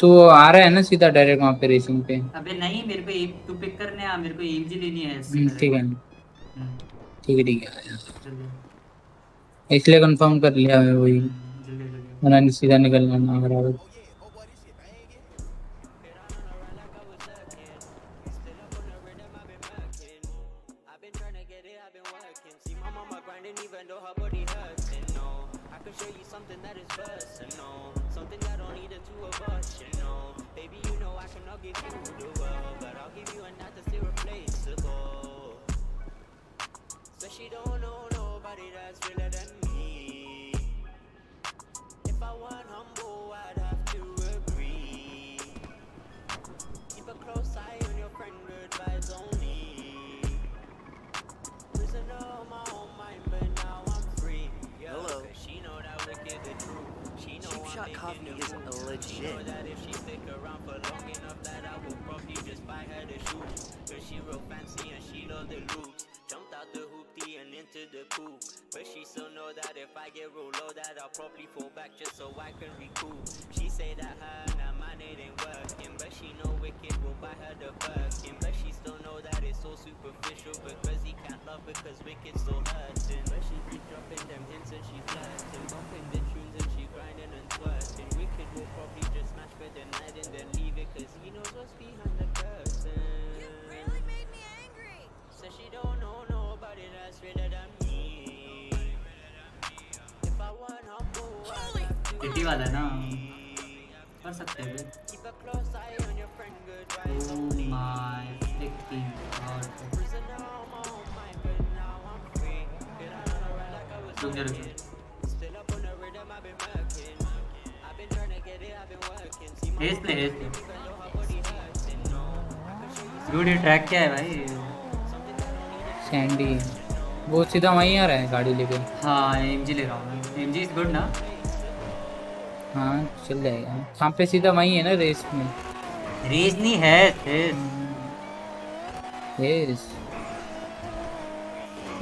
तो आ रहा है ना सीधा डायरेक्ट वहाँ पे रेसिंग पे। अबे नहीं, मेरे को एम तू पिक करने आ, मेरे को एमजी लेनी है। ठीक है ठीक है, इसलिए कंफर्म कर लिया मैं वही, वरना सीधा निकलना ना बराबर। ट्रैक क्या है भाई? सैंडी वो सीधा वहीं आ रहा है गाड़ी लेके। हाँ एमजी ले रहा हूँ, एमजी इज गुड ना। हाँ चल जाएगा, कहाँ पे सीधा वहीं है ना रेस में। रेस नहीं है, रेस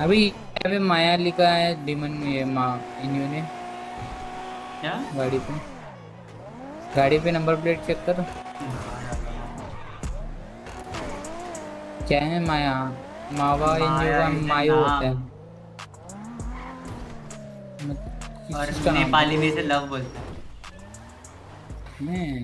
अभी अभी माया लिखा है डीमन में। माँ इन्होंने क्या गाड़ी पे नंबर प्लेट चेक कर। क्या है माया? मावा इंडिया मायो होता है और नेपाली में से लव बोलता है।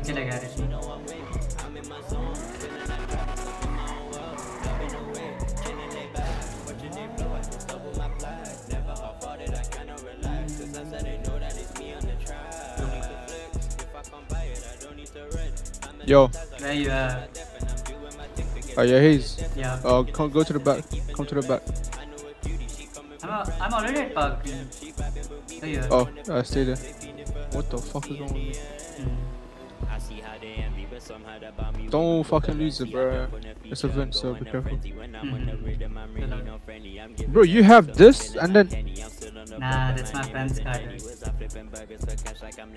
पीछे लगा रहे थे। Yo. There you are. Oh yeah, he's. Yeah. Oh, come go to the back. Come to the back. I'm already at park. There you are. Oh, I stay there. What the fuck is wrong with me? Don't fucking lose it, bro. It's a vent, so be careful. Bro, you have this and then. Nah, that's my friend's card.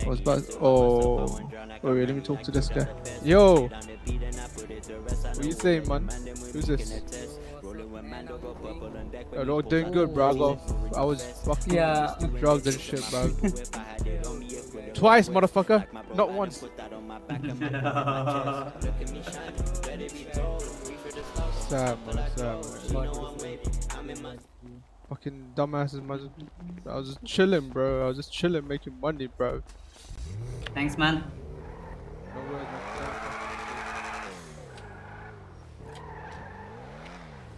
Oh, oh wait, let me talk to this guy. Yo, what you saying, man? Who's this? You're not doing good, bro. I was fucking drugged and shit, bro. Twice, motherfucker. Not once. Sad, man, sad. Fucking dumbasses, man. I was just chilling, bro. I was just chilling, making money, bro. Thanks, man. No worries, man.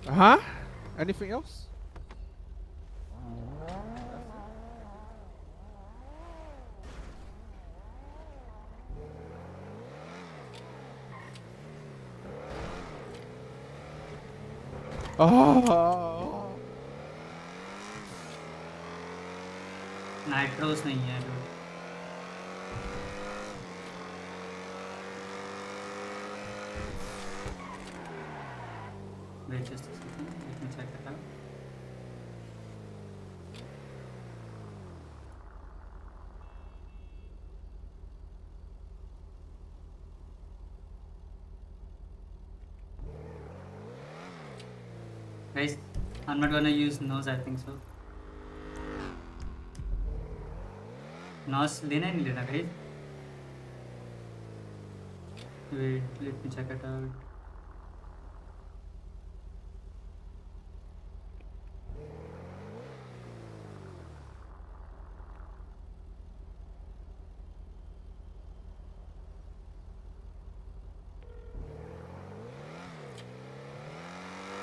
Uh huh? Anything else? Oh. Nitrous नहीं है तो wait just a second, let me check that out. Guys, I'm not gonna use nose. I think so. Nose लेना नहीं लेना guys. Wait, let me check it out.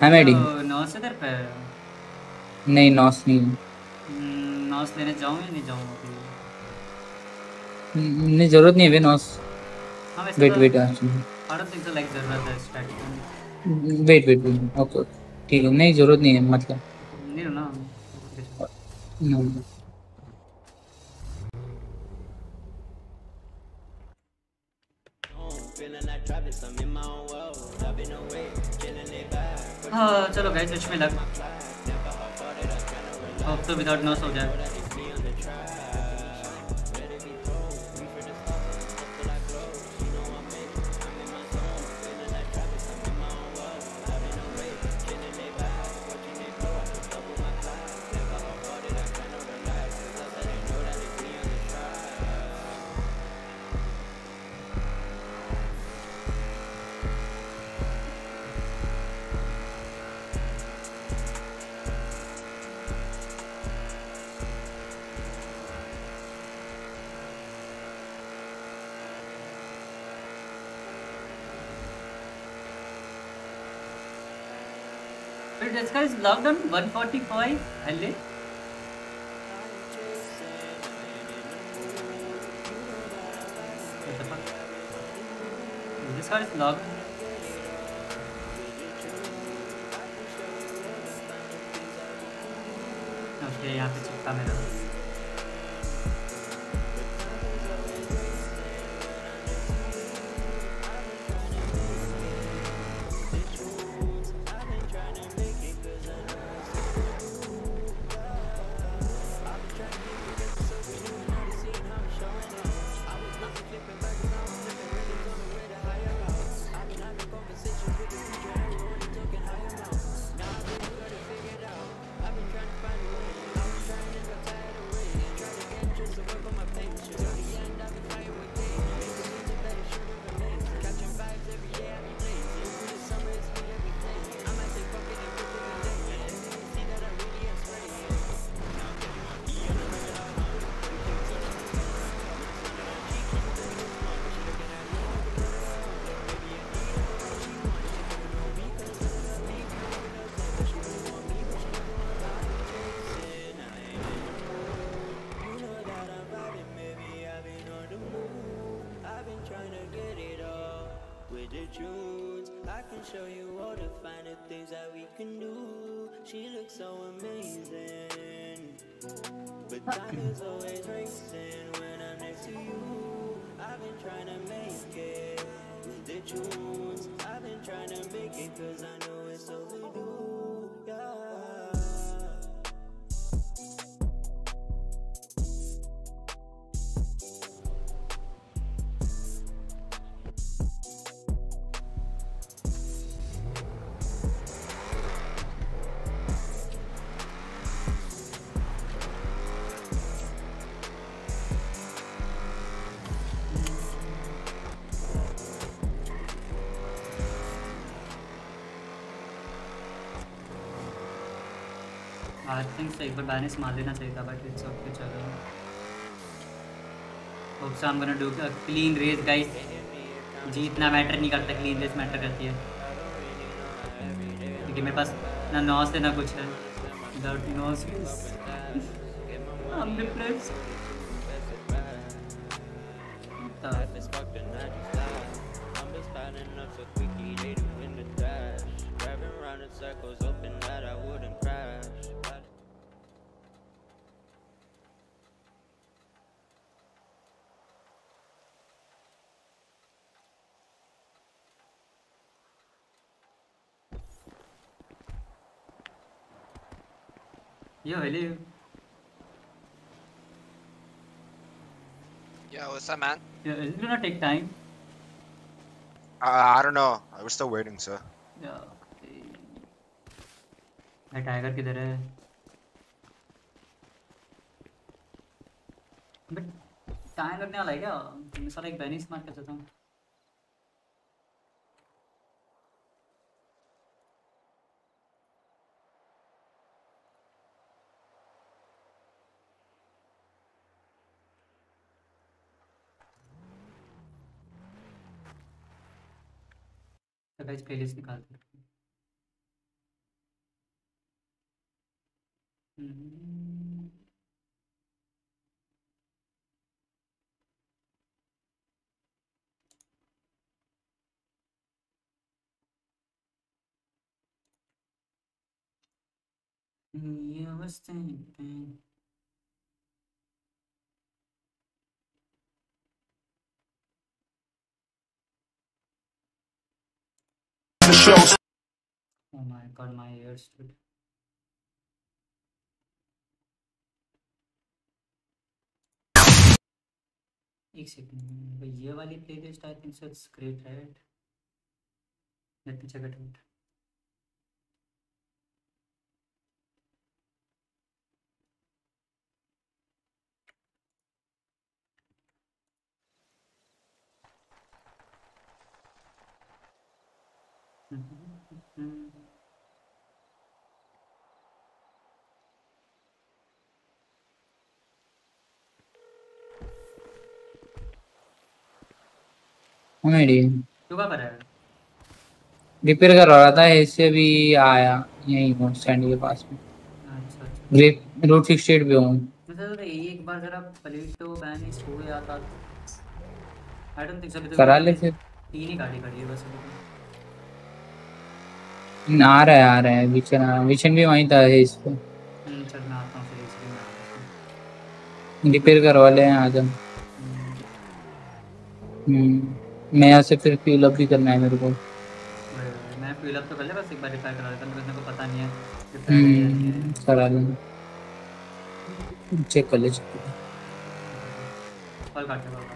I'm adding. Nos इधर पे नहीं, नॉस नहीं, नॉस लेने जाऊं या नहीं जाऊं? नहीं, जरूरत नहीं है नॉस. वेट वेट लाइक जरूरत है strategy. Wait wait wait okay ठीक है. नहीं जरूरत नहीं है मतलब नहीं ना. हाँ चलो गाइस, सच में लग अब तो विदाउट नॉस हो जाए. This guy is logged on 145. Hello. This guy is logged. Okay, यहाँ पे चिपका मेरा. with the tunes. I can show you all the finer things that we can do. She looks so amazing, but time is always racing when I'm next to you. I've been trying to make it with the tunes. I've been trying to make it cause I know it's overdue, yeah. आर्थिंग से एक बार बैनिस मार लेना चाहिए था but it's okay चलो। Hope so I am gonna do a clean race guys. जीतना मैटर नहीं करता, क्लीन रेस मैटर करती है क्योंकि मेरे पास ना नॉस है ना कुछ है। विदाउट नॉस हम replace Yo, hello. Yo, what's up, man? Yeah, is it gonna take time? I don't know. I was still waiting, sir. Yeah. Hey, tiger, किधर है? But tiger ने आला क्या? मैं साला एक बैनिस मार के चलता हूँ। प्लेलिस्ट निकालते हैं। Oh my god, my ears. एक सेकंड, ये वाली playlist I think so it's great right. Let me check it out. तू क्या कर रहा है? रिपेयर कर रहा था, इससे भी आया यहीं हूँ स्टैंड के पास में। अच्छा अच्छा, रूट 68 पे हूँ। तो एक बार जरा प्लेटो बैन हो गया था, आई डोंट थिंक सो करा ले फिर। तीन ही गाड़ी खड़ी है बस, आ रहा है आ रहा है। विचन भी वहीं था इस पे। चलना आता हूँ फिर, इसलिए रिपेयर करवा ले आज हम। मैं यहाँ से फिर फ्यूल अप भी करना है मेरे को। मैं फ्यूल अप तो कर ले, बस एक बार रिपेयर करा लेता हूँ, मेरे को पता नहीं है करा लेंगे। चेक कर ले, चेक कॉल काट ले।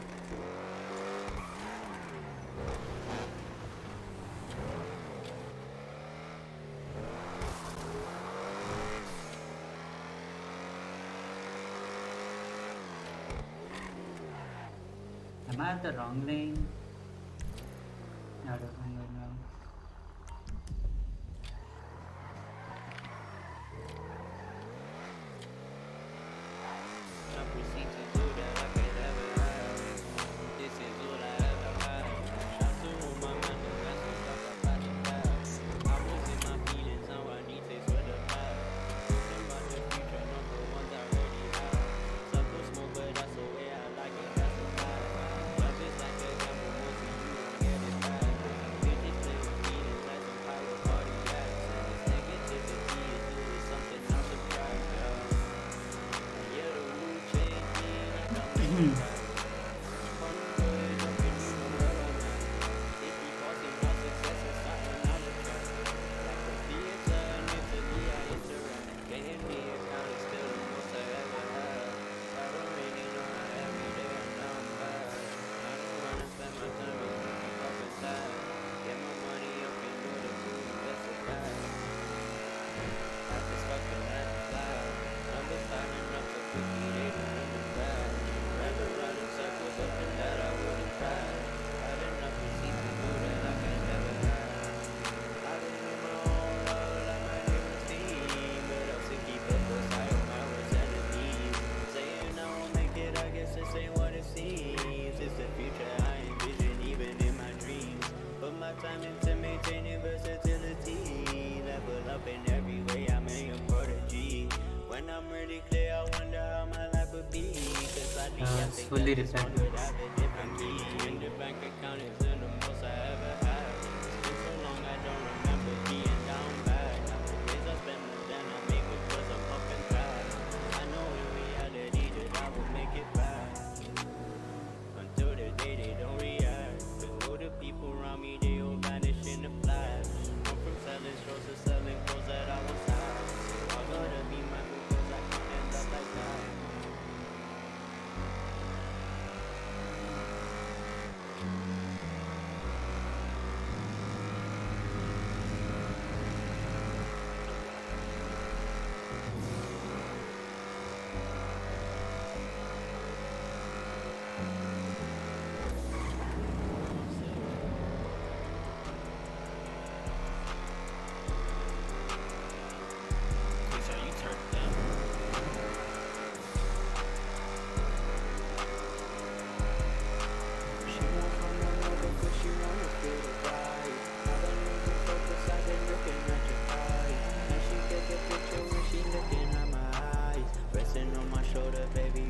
Am I at the wrong lane? No, I don't know now. It's fully reflective.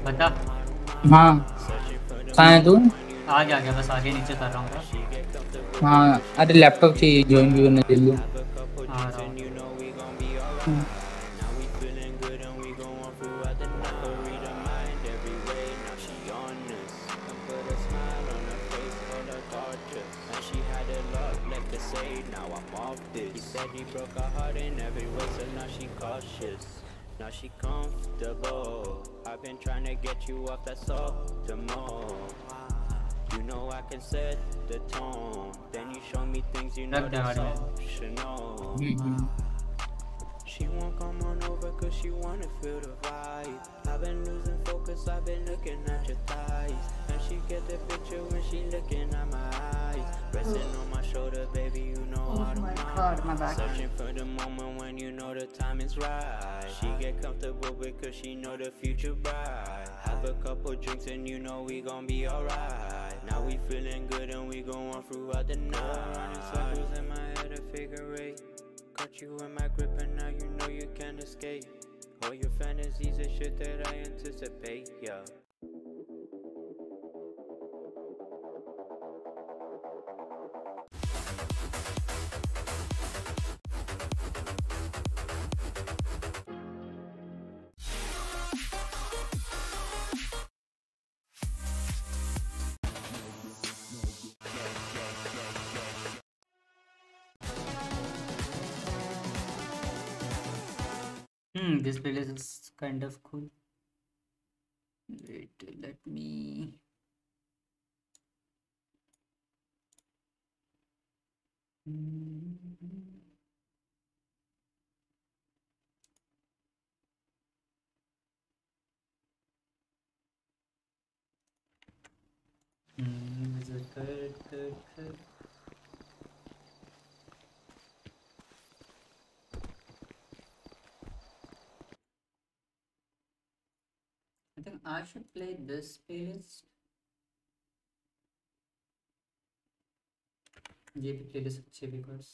बंदा हाँ कहाँ है तू? आज आ गया, बस आगे नीचे कर रहा हूँ। हाँ अरे लैपटॉप चाहिए ज्वाइन भी करने के लिए। Now she comfortable. I've been trying to get you off that soft tomorrow. You know I can set the tone. Then you show me things you know that's optional. She won't come on over cause she wanna feel the vibe. I've been losing focus, I've been looking at your thighs. And she get the picture when she looking at my eyes. Resting on my shoulder, baby, you know I don't mind. Searching for the moment when you know the time is right. She get comfortable because she know the future bright. Have a couple drinks and you know we gon' be alright. Now we feeling good and we goin' throughout the night. Running circles in my head, a figure eight. Caught you in my grip and now you know you can't escape. All your fantasies and shit that I anticipate, yeah. This place is kind of cool. Wait, let me is it good? I should play this playlist. ये भी playlist अच्छी because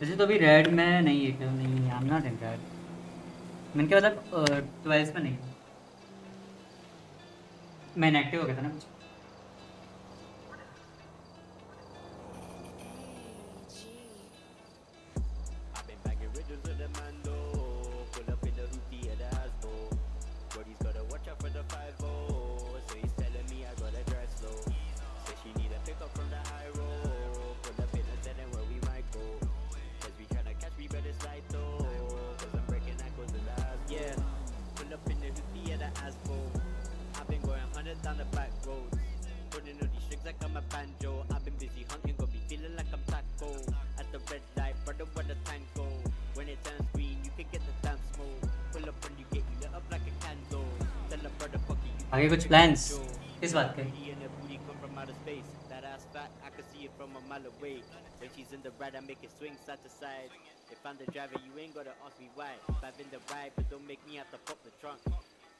वैसे तो अभी red में नहीं है, नहीं I'm not in red. मैंने क्या मतलब 12 में नहीं, मैं एक्टिव हो गया था ना कुछ। आगे कुछ प्लान्स इस बात के?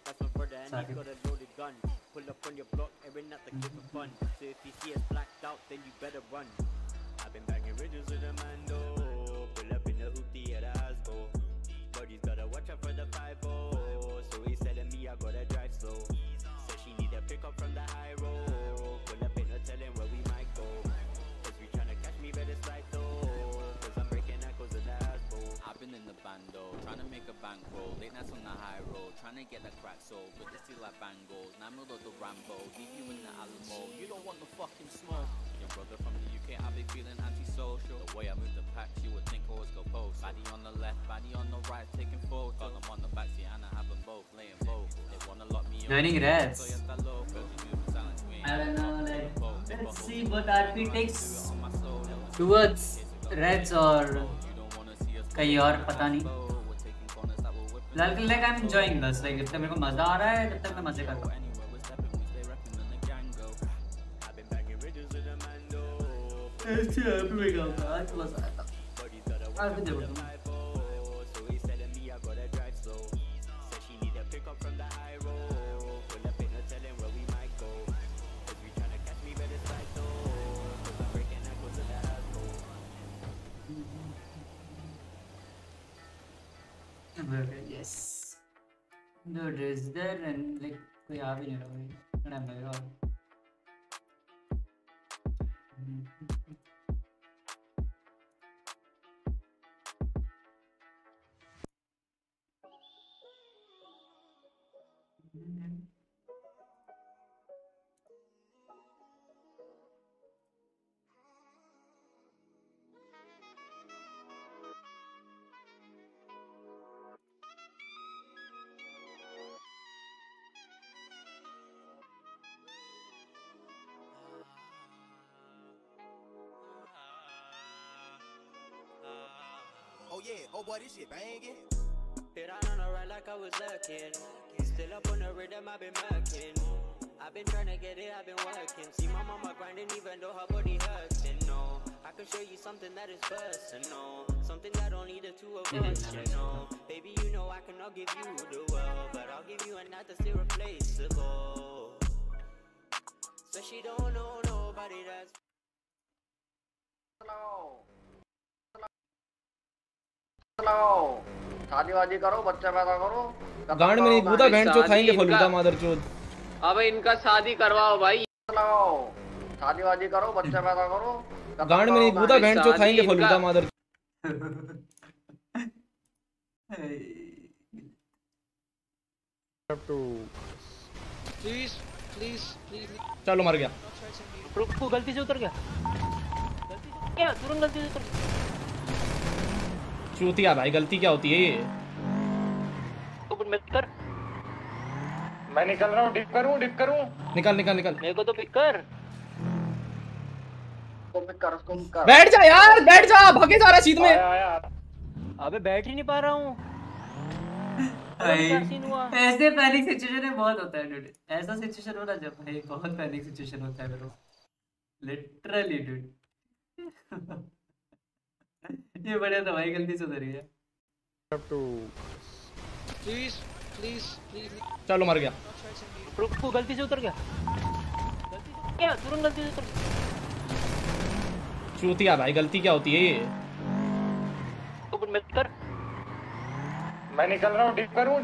That's my brother and he's got a loaded gun. Pull up on your block and we're not the kid for fun. So if you see us blacked out, then you better run. I've been bagging riddles with a mando. Pull up in the hoopty at a Hasbro. Buddy's gotta watch out for the 5-0. So he's telling me I gotta drive slow. Said she need a pickup from the high road. Pull up in her telling where we might go. Cause we tryna catch me better slide though. Cause I'm breaking echoes in the Hasbro. I've been in the bando, trying to make a bankroll. Late nights on the high road, trying to get a crack sold. But they still have bangles, and I'm not the Rambo. Leave you in the Alamo, you don't want the fucking smoke. Your brother from the UK, I've been feeling antisocial. The way I move the pack, you would think I was go post. Body on the left, body on the right, taking photos. I'm on the backseat and I have them both, laying both. They wanna lock me up. Learning reds. I don't know, like, let's see what RP takes towards reds or कहीं और पता नहीं। like I'm enjoying this, like जब तक मेरे को मजा आ रहा है, तब तक मैं मजे कर रहा हूँ। ऐसे आप भी करते हैं, चलो साथ। आप भी yes. No, there's there and like we have in it. I'm not wrong. Oh yeah, oh boy, this shit bangin'. Been out on the ride like I was lurking. Still up on the rhythm, I've been murking. I've been trying to get it, I've been working. See my mama grinding even though her body hurting. No, I can show you something that is personal. Something that only the two of us can know. Baby, you know I cannot give you the world, but I'll give you another that's irreplaceable. So she don't know nobody that's hello. शादी करो, बच्चा पैदा करो। गांड में नहीं बूढ़ा भैंचो खाएंगे फलूदा मादरचोद। अबे इनका शादी करवाओ भाई। शादी करो, बच्चा पैदा करो। गांड में नहीं बूढ़ा भैंचो खाएंगे फलूदा मादरचोद। चलो मर गया। रुको गलती से उतर गया। क्या तुरंत गलती से उतर गया। चूतिया भाई गलती क्या होती है ये? मत कर। मैं निकल रहा हूँ, डिप करूँ। निकल। मेरे को तो पिक कर। उसको पिक कर। बैठ जा, भागे जा रहा सीट में। अबे बैठ ही नहीं पा रहा हूँ। ऐसे पैनिक सिचुएशन में बहुत होता है डूड। ऐसा सिचुएशन होना जब भाई बहुत पैनिक सिचुएशन होता है मेरे को। Literally dude. ये बढ़िया था भाई, गलती से उतर गया। प्लीज। चलो मर गया। रुको गलती से उतर गया। क्या तुरंत गलती से उतर गया। चूतिया भाई गलती क्या होती है ये? मत कर। मैं निकल रहा हूँ, डिप करूँ।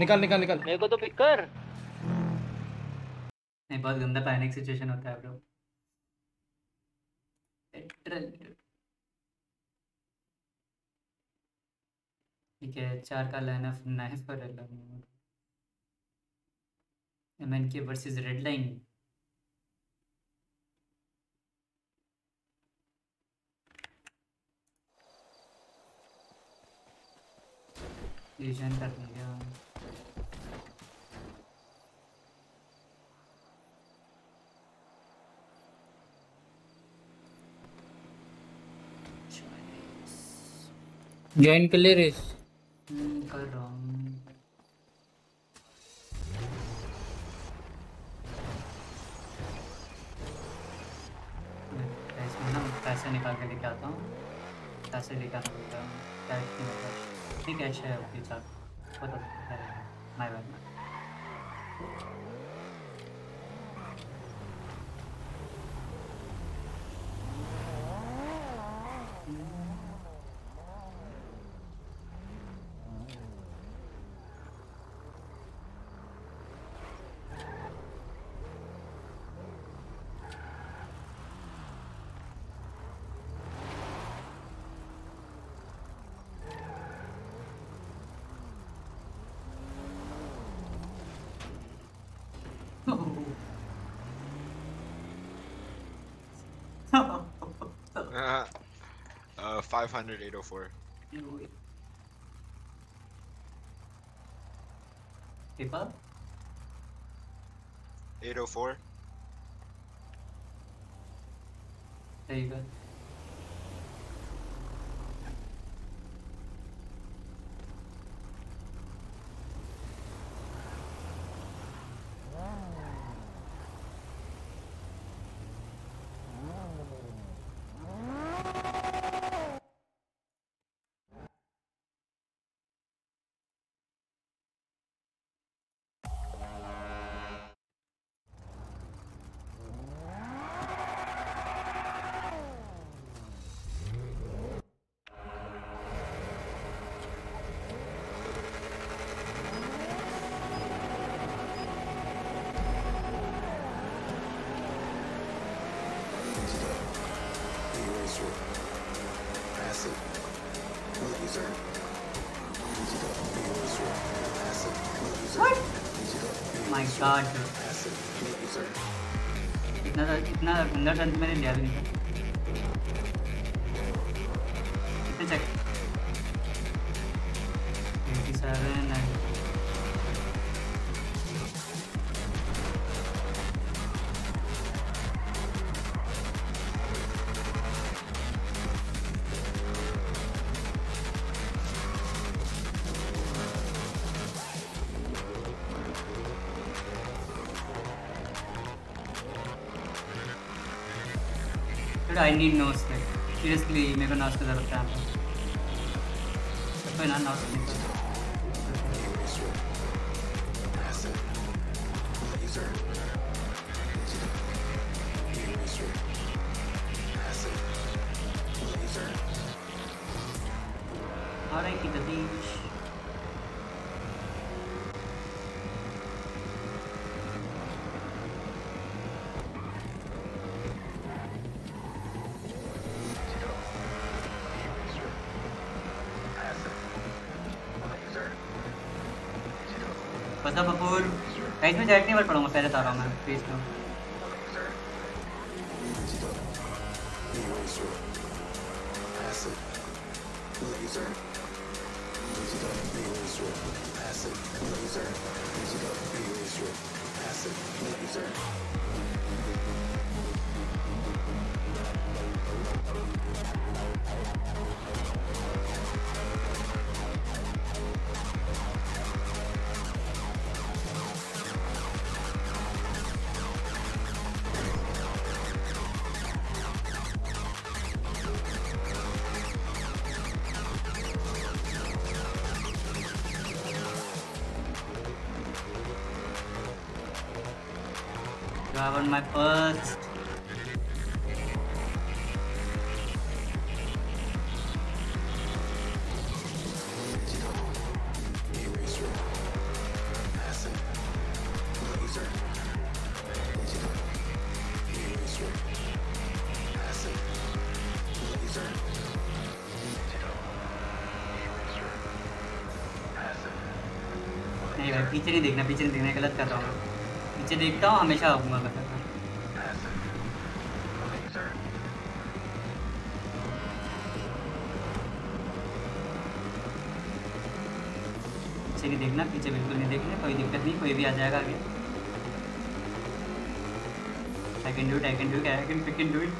निकल। मेरे को तो पिक कर। नहीं, बहुत गंदा पैनिक सिचुएशन होता है ब्रो। लिटरली ठीक है, 4 का लाइन ऑफ नाइफ पर M N versus red line. Reason कर दिया ज्वाइन कर ले रेस। कर रहा हूँ। पैसे निकाल के लेके आता हूँ। पैसे लेके आता हूँ। ठीक है, अच्छा है, ओके चल। बहुत अच्छा है, my bad. 500, 804. PayPal? 804. There you go. God. इतना गंदा टन मैंने लिया भी नहीं था। I need no sleep. Seriously, मेरे को नाच के जरूरत है आपको। कोई ना नाच नहीं करता। इसमें जैट नहीं भर पड़ूंगा, पहले तो आ रहा हूँ मैं प्लीज लो। I want my purse. नहीं भाई पीछे नहीं देखना, पीछे नहीं देखना, गलत कर रहा हूँ। पीछे देखता हूँ हमेशा आऊँगा। देखना पीछे बिल्कुल नहीं देखना, कोई दिक्कत नहीं, कोई भी आ जाएगा आगे। I can do it, I can do it, I can freaking do it.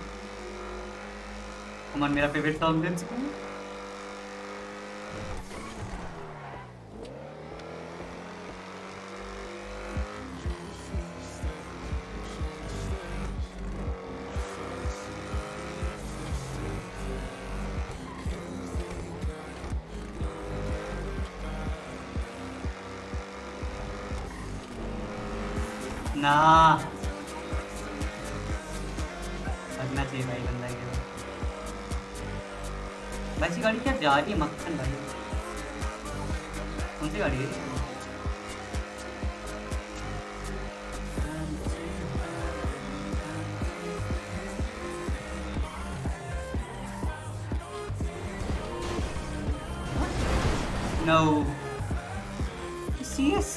Come on, मेरा फेवरेट सॉन्ग है। ना करना चाहिए भाई बंदा के भाई। सी गाड़ी क्या जा रही है मक्खन भाई, कौन सी गाड़ी है? No. CS?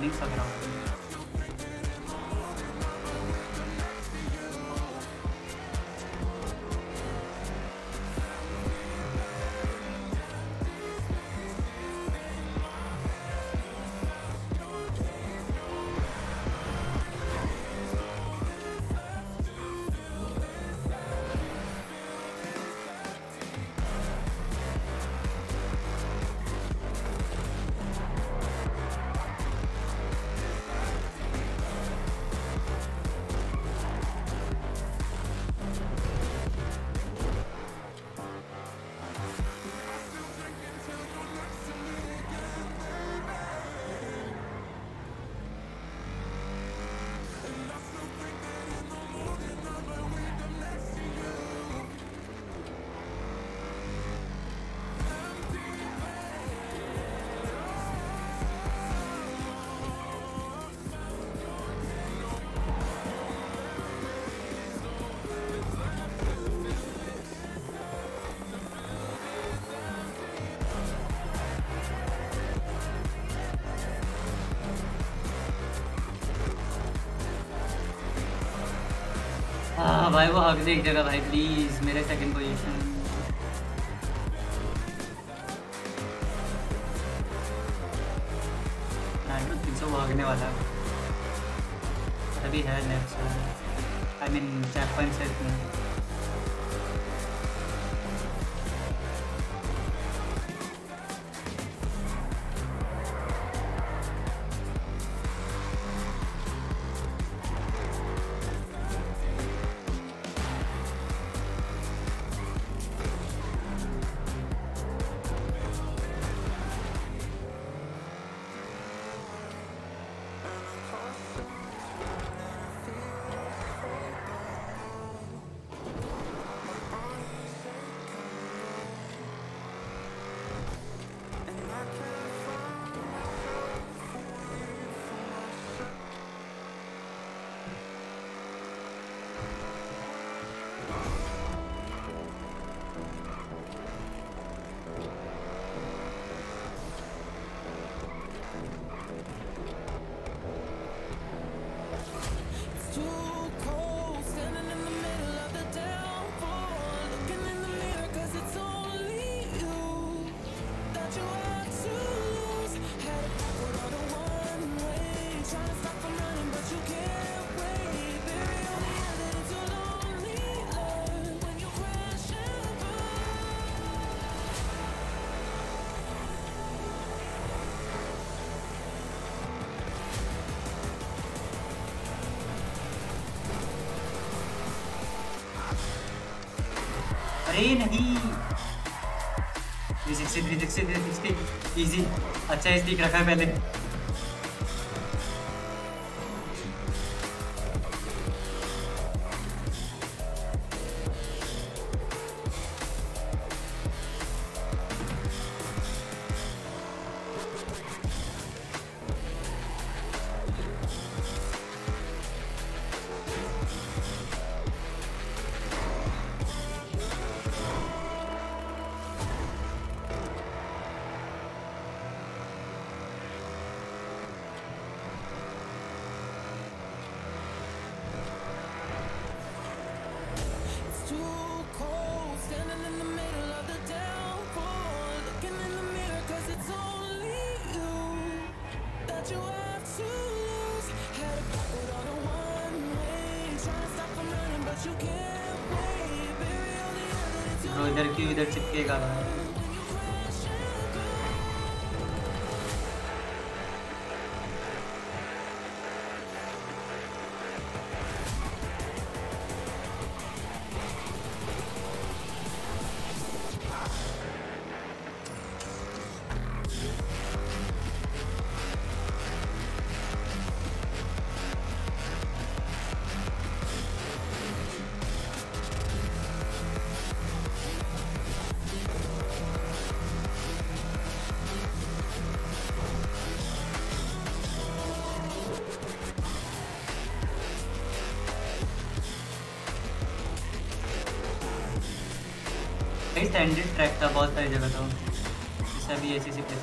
नहीं सक रहा हूँ भाई। वो हक एक जगह भाई प्लीज मेरे सेकंड पोजीशन। तो भागने वाला तभी है लेफ्ट, आई मीन चैपन से नहीं। 360 इजी। अच्छा इस दिख रखा है पहले। इधर क्यों इधर चिपकेगा भाई। स्टैंडर्ड ट्रैक था बहुत सारी जगह था, इससे भी ऐसी सी था।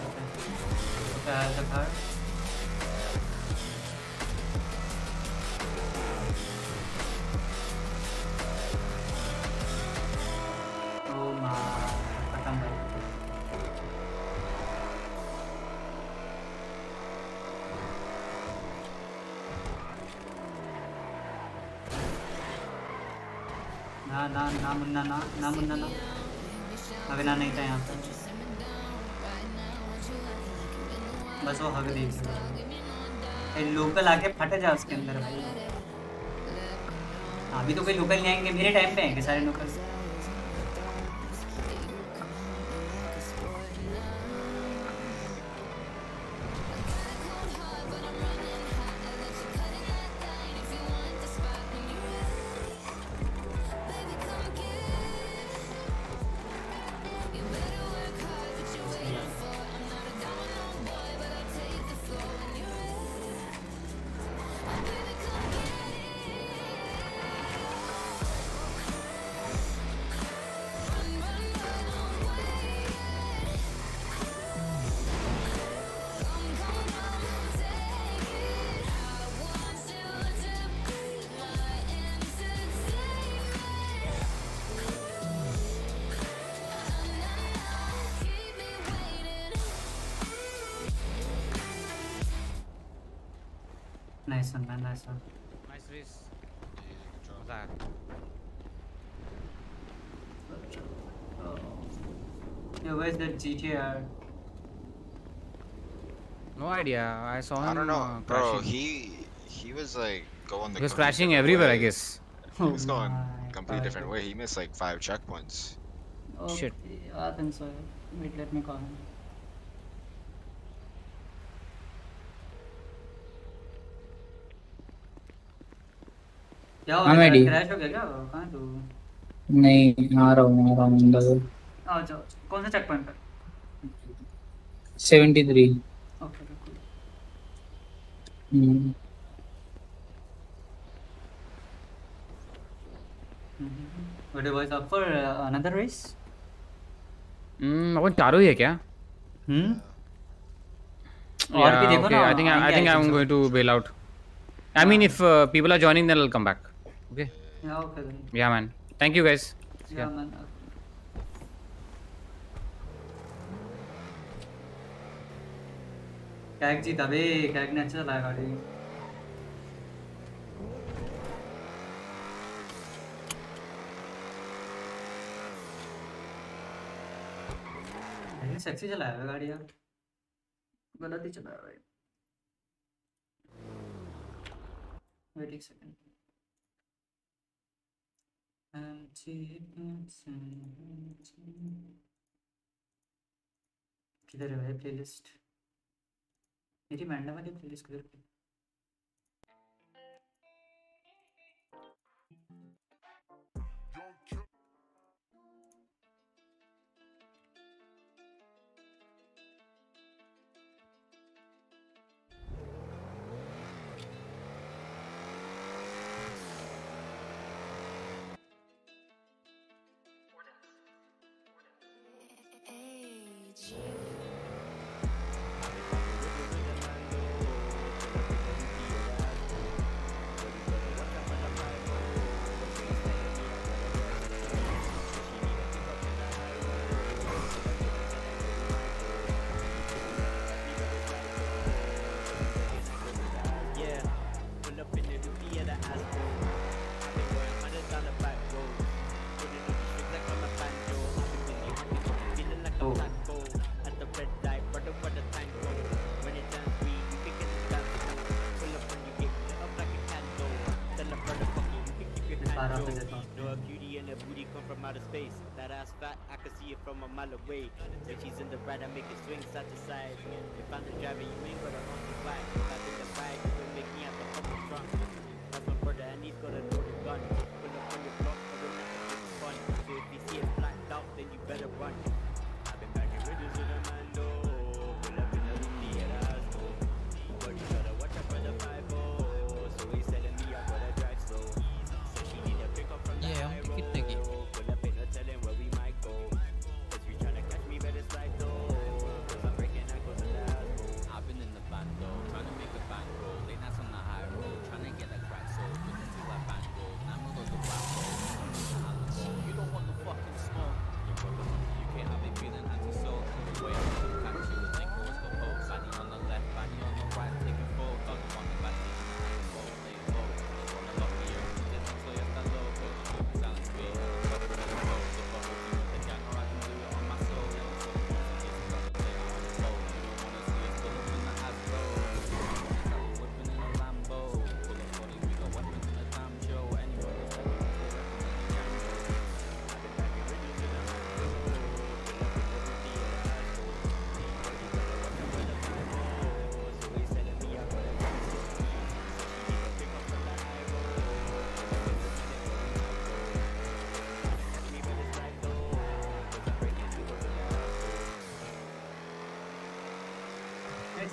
ना ना ना मुन्ना ना ना मुन्ना ना हगना नहीं था यहाँ पर, बस वो हग देखिए लोकल आके फट जाए उसके अंदर भाई। अभी तो कोई लोकल नहीं आएंगे, मेरे टाइम पे आएंगे सारे local. Nice one, man. Nice one. Nice race. That. Yeah, where's that GTR? No idea. I saw him. I don't know, bro. He was like going the. He was crashing everywhere, way. I guess. He was going completely different way. He missed like 5 checkpoints. Oh, shit. I think so. Wait, let me call him. Crash हो गया क्या? कहाँ तू? नहीं आ रहा हूँ अंदर। आ जाओ। कौन सा चेक पॉइंट पर? 73। ओके बिल्कुल। What are you guys up for another race? अपन चारों ही है क्या? और भी देखो ना। I think I'm going to bail out. I mean if people are joining then I'll come back. Okay. Yeah, okay then. Yeah, man. Thank you, guys. Yeah, man. Okay. Kag ji tabe kag ne acha laga gaadi. Aise sexy chala raha hai gaadi yaar. Galat hi chala raha hai. Wait a second. किधर है भाई playlist? मेरी Mandy वाली playlist किधर है? go. From outer space, that ass fat, I can see it from a mile away. When she's in the ride, I make it swing side to side. If I'm the driver, you ain't gonna want to fight. If I think the fight, you can make me out the fucking trunk. That's my brother, and he's gonna load a gun. Pull up on your block, I don't have to take fun. So if you see it blacked out, then you better run. I've been back in ridges with a mando. Pull up in a rookie and a asshole. But you gotta watch out for the 5-0. So he's telling me I gotta drive slow. So she need a pickup from the high road.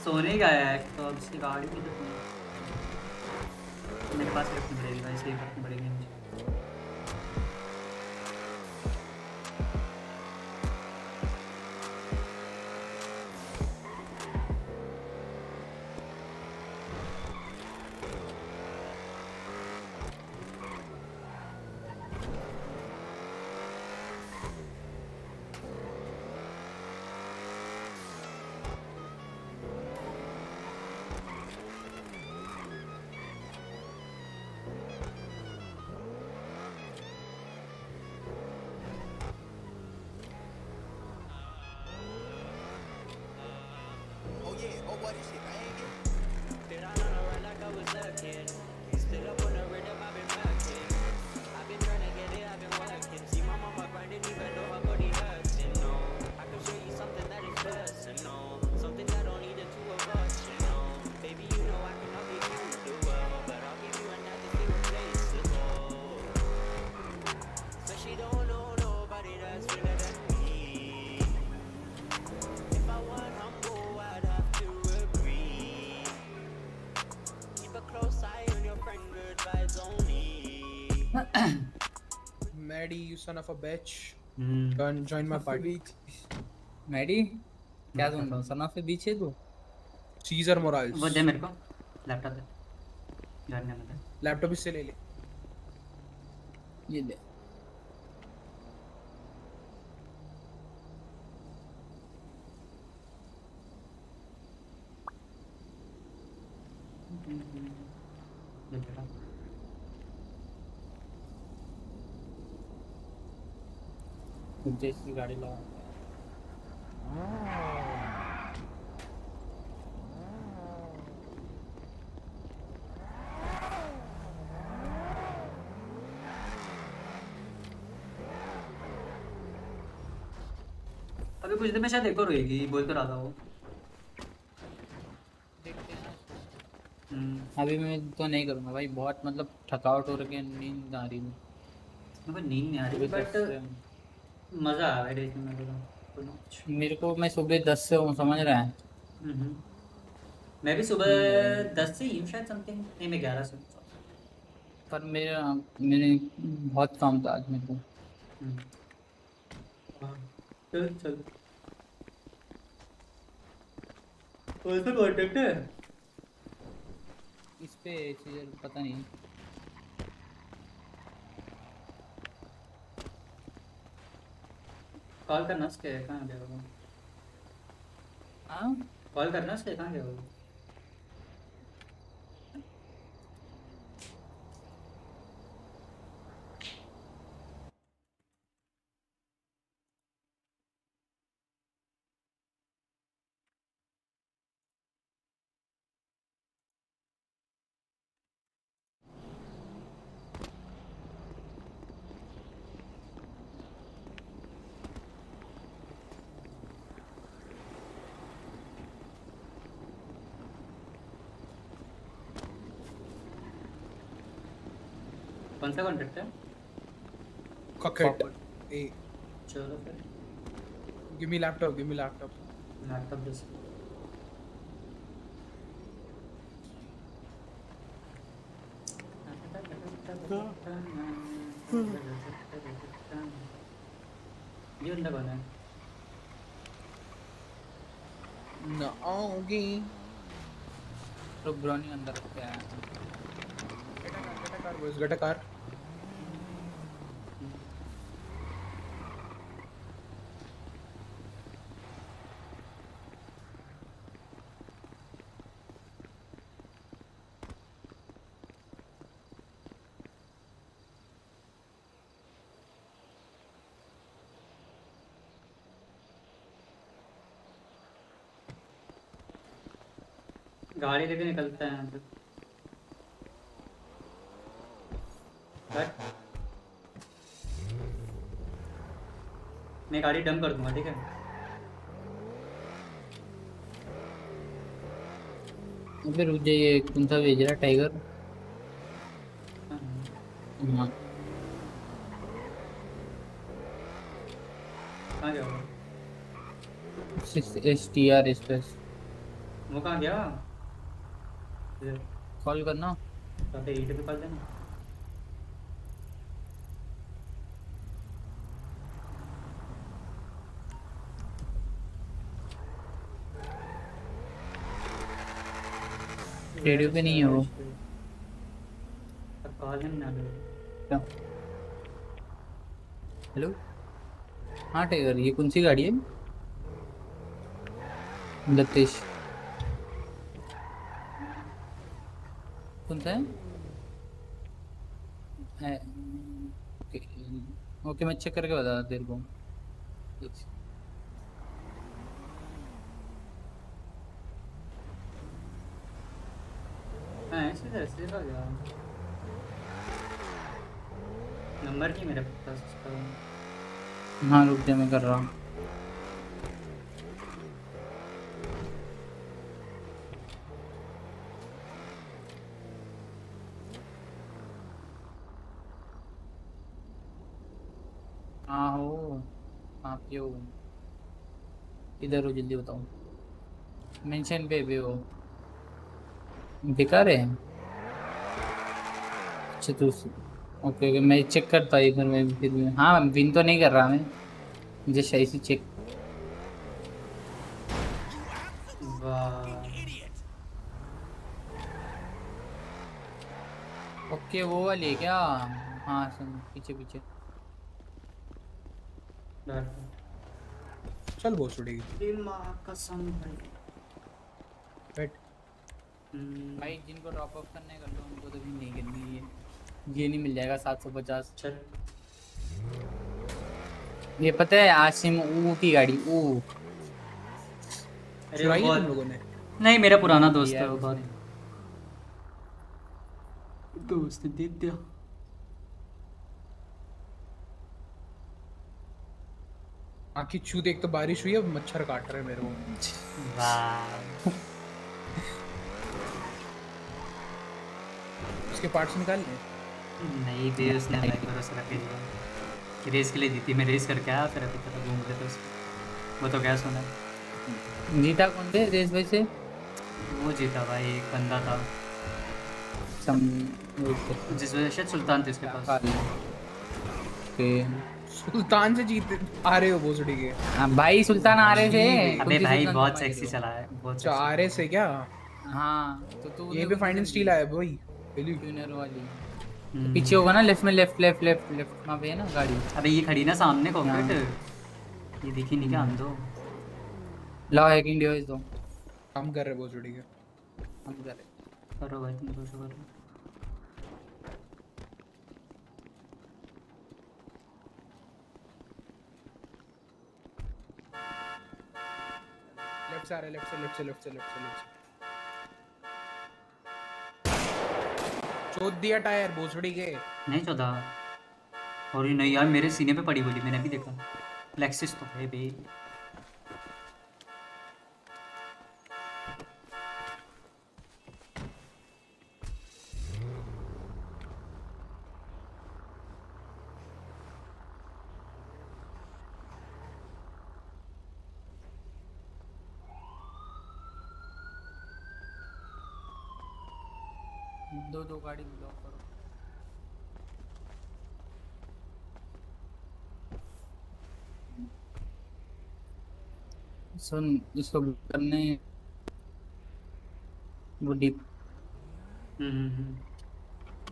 सोने का है तो अब इसकी गाड़ी भी तो मेरे पास रखनी पड़ेगी भाई, सेफ रखनी पड़ेगी मुझे। Maddie, you son of a bitch. Go and join my party. Maddie? क्या सुन रहा हूँ? Son of a bitch है तू? Caesar Morales. वो दे मेरे को. Laptop दे. जानने में दे. Laptop इससे ले ले. ये ले. जैसी गाड़ी ला अभी कुछ दिन में शायद एक और होगी, बोल तो रहा था वो। अभी मैं तो नहीं करूँगा भाई, बहुत मतलब थकावट हो रही है, नींद आ रही है मुझे, नींद नहीं आ रही बट मजा आ रहा है इसमें तो मेरे को। मैं सुबह 10 से हूँ समझ रहा है, मैं भी सुबह 10 से ही हूँ शायद, समथिंग नहीं मैं 11 से हूँ, पर मेरा मैंने बहुत काम था आज मेरे को। चल चल कौन सा कॉन्टेक्ट है इस पे चीज़ पता नहीं। कॉल करना उसके कहाँ गया वो? हाँ कॉल करना उसके कहाँ गया वो? कौन सा कॉन्ट्रैक्ट है? कॉकट। चलो फिर गिव मी लैपटॉप। लैपटॉप दे। ये अंडा कौन है? ना आओगी। तो ब्रोनी अंदर क्या है? गटा कार। गाड़ी लेके निकलते हैं यहाँ से। मैं गाड़ी डंप कर दूंगा, ठीक है? अबे रुक जाइए, कौन सा भेज रहा टाइगर? कहाँ गया वो? 6 STR स्पेस। वो कहाँ गया? कॉल करना पे कॉल देना। रेडियो पे नहीं है वो। कॉल ना क्या? हेलो। हाँ टाइगर, ये कौन सी गाड़ी है? लतेश है? ओके, मैं चेक करके बता तेरे को। नंबर नहीं मेरे पास। हाँ रुक जा, मैं कर रहा हूँ। इधर हो, जल्दी बताओ। मेंशन पे भी हो, बेकार है। अच्छा तो ओके, मैं चेक करता हूँ इधर में फिर भी। हाँ विन तो नहीं कर रहा मैं, मुझे सही से चेक। ओके वो वाली है क्या? हाँ सुन, पीछे चल बोस उड़ेगी। बैठ भाई, जिनको ड्रॉप ऑफ करने कर लो, उनको तो भी नहीं करनी है। ये नहीं मिल जाएगा 750। चल ये पता है आसिम ऊ की गाड़ी ऊ। अरे तुम लोगों ने नहीं, मेरा पुराना दोस्त है वो। बहुत दोस्त दे दिया। आखिर छू देख, तो बारिश हुई है, मच्छर काट रहे मेरे को। वाह उसके पार्ट्स निकाल ले। नहीं दे, उसने लाइक पर उसे रख दिया। रेस के लिए जीती, मैं रेस करके आया, फिर अभी तक घूम रहे थे उसको। वो तो गैस होना जीता। कौन थे रेस भाई से? वो जीता भाई, एक बंदा था जिस वजह से सुल्तान थे उसके पास। सुल्तान से जीते आ रहे हो बोसड़ी के। हां भाई सुल्तान आ रहे थे। अबे भाई बहुत सेक्सी चला है, बहुत अच्छा आ रहे से क्या? हां तो तू ये भी फाइनल स्टील आया भाई, पहली विनर वाली। पीछे होगा ना, लेफ्ट में। लेफ्ट वहां पे है ना गाड़ी। अबे ये खड़ी ना सामने कॉन्क्रीट, ये दिखी नहीं क्या? हम दो लाओ हैकिंग डिवाइस दो। काम कर रहे बोसड़ी के, हम कर रहे। करो भाई, तुम कोशिश करो। लेफ्ट से। चोद दिया टायर भोसड़ी के। नहीं चोदा। और ये नहीं यार, मेरे सीने पे पड़ी गोली, मैंने भी देखा। प्लेक्सिस तो है बे। दो दो गाड़ी ब्लॉक करो। सन इसको करने वो डीप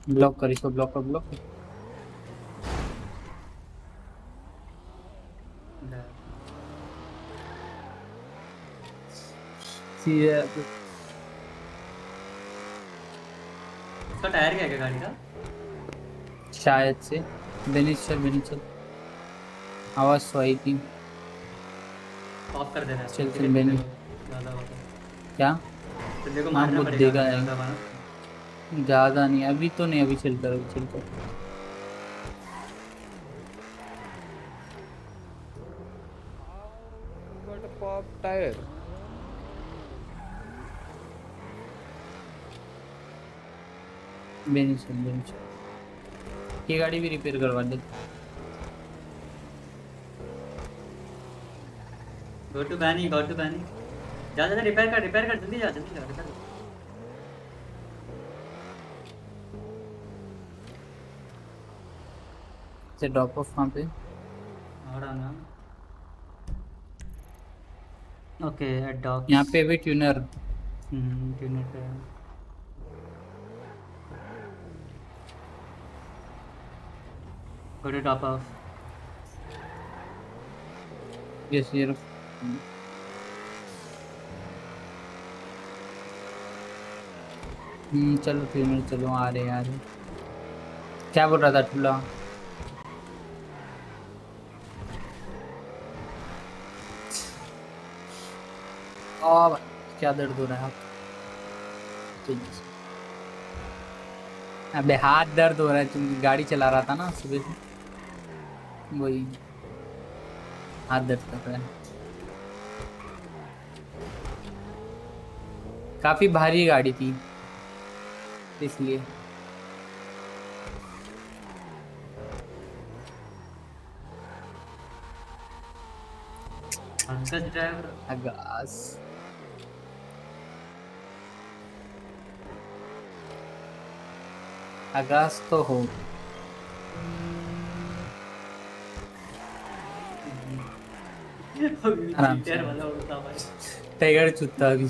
ब्लॉक कर, इसको ब्लॉक कर, ब्लॉक उसका टायर क्या है क्या गाड़ी का शायद से बेनिचल आवाज तो आई थी। ऑफ कर देना चल चल बेनिच ज़्यादा होता है क्या तो देखो मारना पड़ेगा ज़्यादा नहीं अभी तो नहीं, अभी चल करो चल करो। पॉप टायर बेनिच ये गाड़ी भी रिपेयर करवा देते। गो टू बैनी जा जा रिपेयर कर जल्दी जा रिपेयर कर। से ड्रॉप ऑफ कहां पे आ रहा ना? ओके एट डॉक यहां पे भी ट्यूनर ट्यूनर पे go to drop off yes ये चलो फिर चलो आ रहे यार। क्या बोल रहा था ठुल्ला? और क्या दर्द हो रहा है अबे हाथ दर्द हो रहा है। तुम गाड़ी चला रहा था ना सुबह से, वही हाथ दर्द कर रहा है। काफी भारी गाड़ी थी इसलिए। ड्राइवर आगास आगास तो हो आराम से टाइगर चुत्ता भी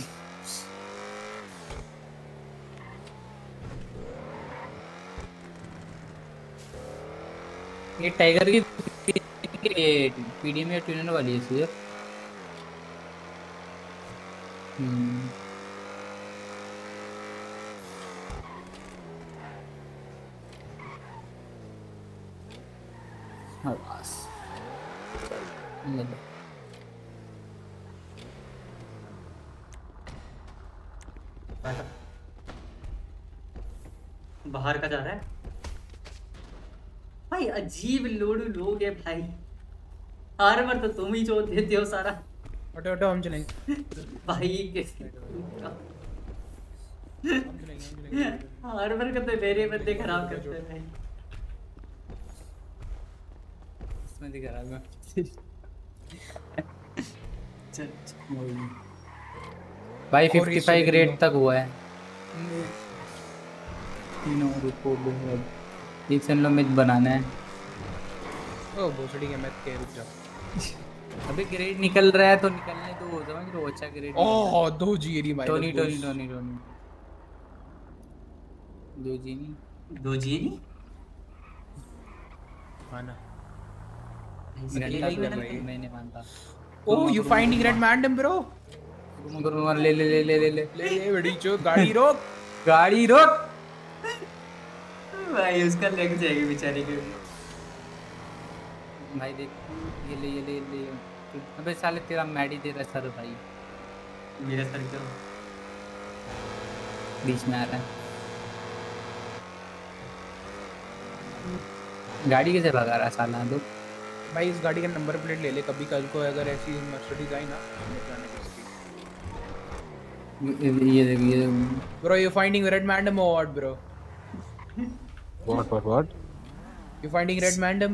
ये टाइगर की पीडीएम या ट्यूनर वाली है सर। बाहर का जा रहा है भाई, अजीब लोडू लोग है भाई। हर बार तो तुम ही जो देते हो सारा। ऑटो ऑटो हम चलेंगे भाई कैसे। हर बार करते मेरे बंदे खराब करते हैं भाई। इसमें दिख रहा है चल भाई 55 ग्रेड तक हुआ है। तीनों रुको डिक्शन लो मैथ बनाना है। ओ भोसड़ी के मैथ के रुक जाओ अभी ग्रेड निकल रहा है तो निकलने दो तो समझ लो अच्छा ग्रेड। ओ दो जीरी भाई टोनी दो जीनी माना मैंने मानता। Oh you finding red madam bro ले ले ले ले ले ले बड़ी चो गाड़ी रोक भाई उसका लग जाएगी बेचारे के भाई। देख ये ले अबे साले तेरा मैडी दे रहा सर भाई मेरा सर क्यों बीच में आ रहा है। गाड़ी कैसे भगा रहा साला दो भाई। इस गाड़ी का नंबर प्लेट ले ले कभी कल को अगर ऐसी मर्सिडीज आई ना जाने की। ये ब्रो यू फाइंडिंग रेड मैंडम award bro. What? You finding red mandem?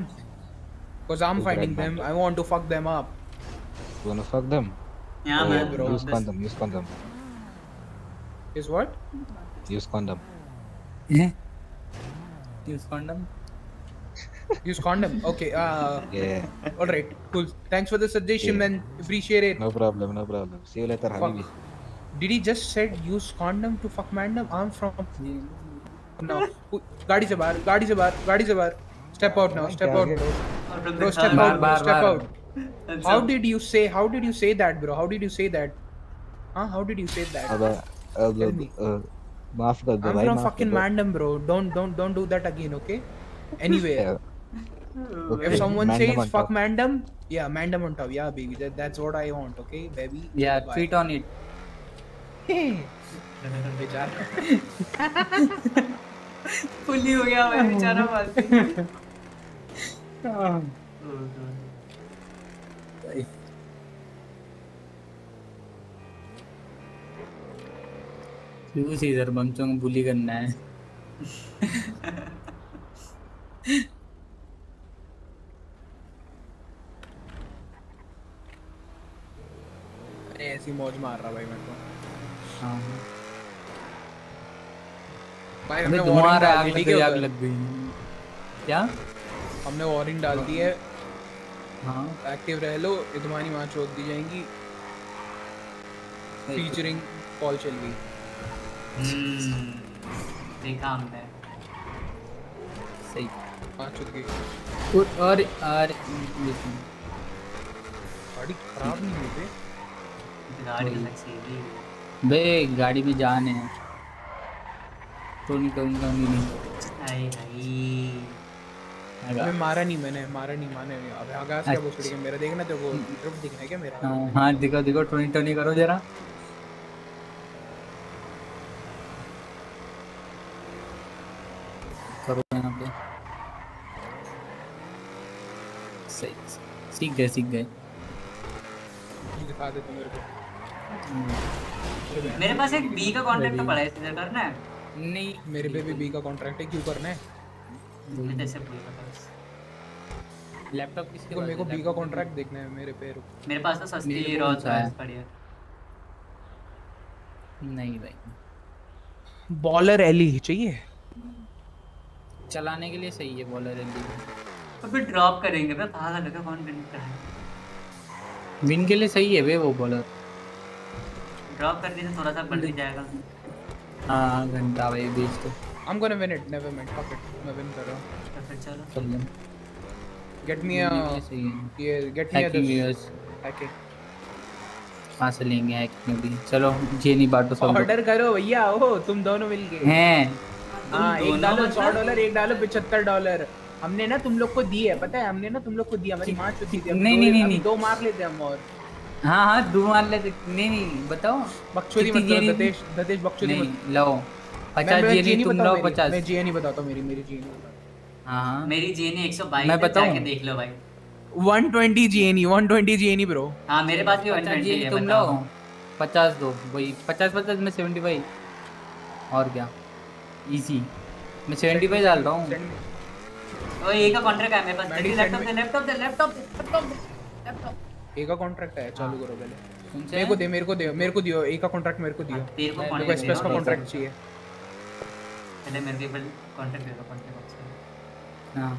Cause I'm finding them. I want to fuck them up. You wanna fuck them? Yeah, man. Bro. Use condom. Use what? Use condom. Use condom. Use condom. Okay. Yeah. All right. Cool. Thanks for the suggestion, man. Appreciate it. No problem. No problem. See you later, Habibi. Did he just said use condom to fuck random? I'm from. No. गाड़ी से बाहर. Step out now. Bro, step out. How did you say that, bro? How did you say that? Tell me. माफ कर दो भाई, I'm from fucking random, bro. Don't do that again, okay? Anyway, if someone says fuck random, yeah, random on top, yeah, baby. That's what I want, okay, baby. Yeah, tweet on it. बेचारा fully हो गया भाई बेचारा फालतू। Loose इधर बमचों को बुली करना है। अरे ऐसी मौज मार रहा भाई मेरे को। हाँ भाई हमने धुआं आग लग गई। क्या हमने वार्निंग डाल दी है? हाँ एक्टिव रह लो, तुम्हारी माँ छोड़ दी जाएंगी। फीचरिंग कॉल चल गई। देखा हमने सही माँ छोड़ गई। और गाड़ी खराब नहीं हुई बे, गाड़ी में जान है तो निकलूंगा नहीं। मैं मारा नहीं मैंने। अबे आकाश क्या बोल रही है? मेरा देखना तेरे को ड्रॉप दिखना है क्या मेरा? हां देखो टोनी करो जरा। करो यहां पे। सही सीख गए। दिखा दे तू मेरे को। मेरे पास एक बी का कांटेक्ट पड़ा है, इसे करना है। नहीं मेरे पे भी बी का कॉन्ट्रैक्ट है, क्यों करना है? मैं जैसे बोल रहा था लैपटॉप किसके पास? मेरे को बी का कॉन्ट्रैक्ट देखना है। मेरे पे रुक, मेरे पास तो सस्ती रोज है पड़ी है। नहीं भाई बॉलर एली चाहिए चलाने के लिए, सही है बॉलर एली। अबे ड्रॉप करेंगे बे पागल, लगा कौन विन कर है? विन के लिए सही है बे वो बॉलर। ड्रॉप कर दीजिए, थोड़ा सा बढ़ भी जाएगा। हां घंटा भाई बीच को। I'm gonna win it, never mind, fuck it, मैं win कर रहा हूं। चलो चल get me a viewers okay. हां से लेंगे हैक में भी। चलो जेनी बांटो सब, ऑर्डर करो भैया। ओ तुम दोनों मिलके हैं। हां $1 $75 हमने ना तुम लोग को दी है, पता है हमने ना तुम लोग को दिया, हमारी मां को दी है। नहीं दो मार लेते हम और। हाँ दो मार ले। नहीं बताओ बकचोदी मत करो दतेश बकचोदी मत। लो 50 जीएनी तुम लो 50। मैं जीएनी बताता हूं, मेरी जीएनी। हां मेरी जीएनी 122 मैं बताऊं, जाके देख लो भाई। 120 जीएनी ब्रो। हां मेरे पास भी 120 है, तुम लो 50 दो भाई। 50 मैं 75 और क्या इजी। मैं 75 डाल रहा हूं। ओए ये का कॉन्ट्रैक्ट है मेरे पास। लैपटॉप ए का कॉन्ट्रैक्ट है, चालू करो पहले। मेरे को दियो ए का कॉन्ट्रैक्ट। मेरे को एक्सप्रेस का कॉन्ट्रैक्ट चाहिए पहले। मेरे को कॉन्ट्रैक्ट दे दो। कॉन्ट्रैक्ट अच्छा हां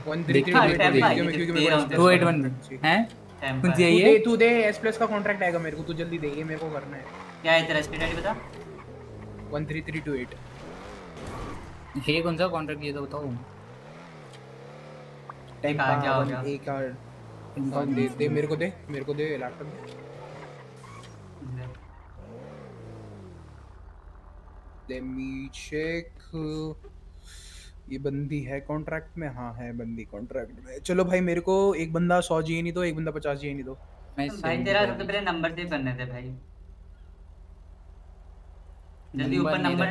133 है। तू दे एक्सप्रेस का कॉन्ट्रैक्ट आएगा मेरे को, तू जल्दी दे, ये मेरे को करना है। क्या है तेरा स्पीड आईडी बता? 13328 ये कौन सा कॉन्ट्रैक्ट ये तो बताओ। टाइम क्या होगा ए का? दे मेरे को दे लैपटॉप। Let me check, ये बंदी है कॉन्ट्रैक्ट में। हाँ है बंदी कॉन्ट्रैक्ट में। चलो भाई मेरे को एक बंदा 100 जी नहीं दो, एक बंदा 50 जी नहीं दो। मैं भाई तेरा सबसे पहले नंबर दे बनने थे भाई जल्दी। ऊपर नंबर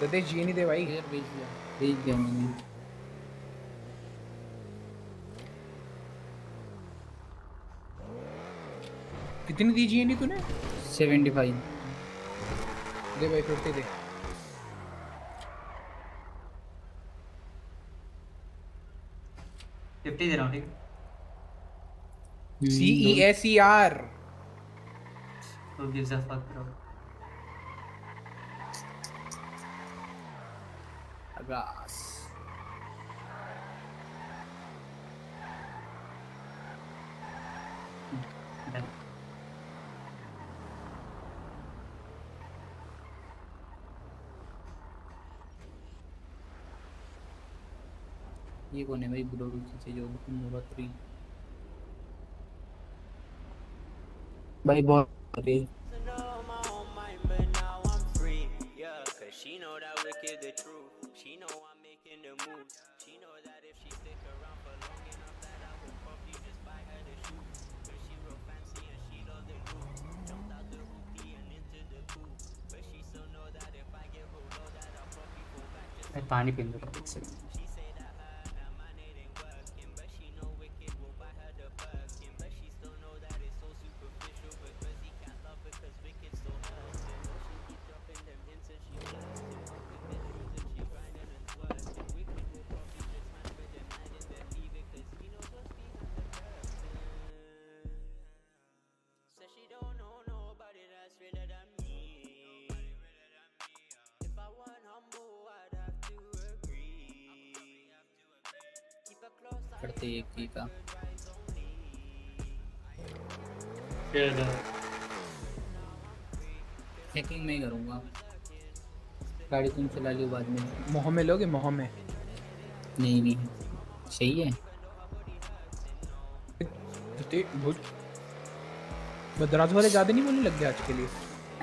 तो दे जी नहीं दे भाई। भेज दिया मैंने। कितनी दी जी नहीं तूने? 75 दे भाई, 50 दे। दे रहा हूँ ठीक। CESER Who gives a fuck, bro? Agas. Done. ये कौन है भाई बुलोरू खींचे जो नवरात्रि भाई बहुत तेज पानी पीने दो एक सेकंड करते एक की का हैकिंग में ही करूंगा। गाड़ी तुम चला लियो बाद में। मोह में लोगे? मोह में नहीं नहीं सही है। बदराज वाले ज्यादा नहीं बोलने लग गए आज के लिए।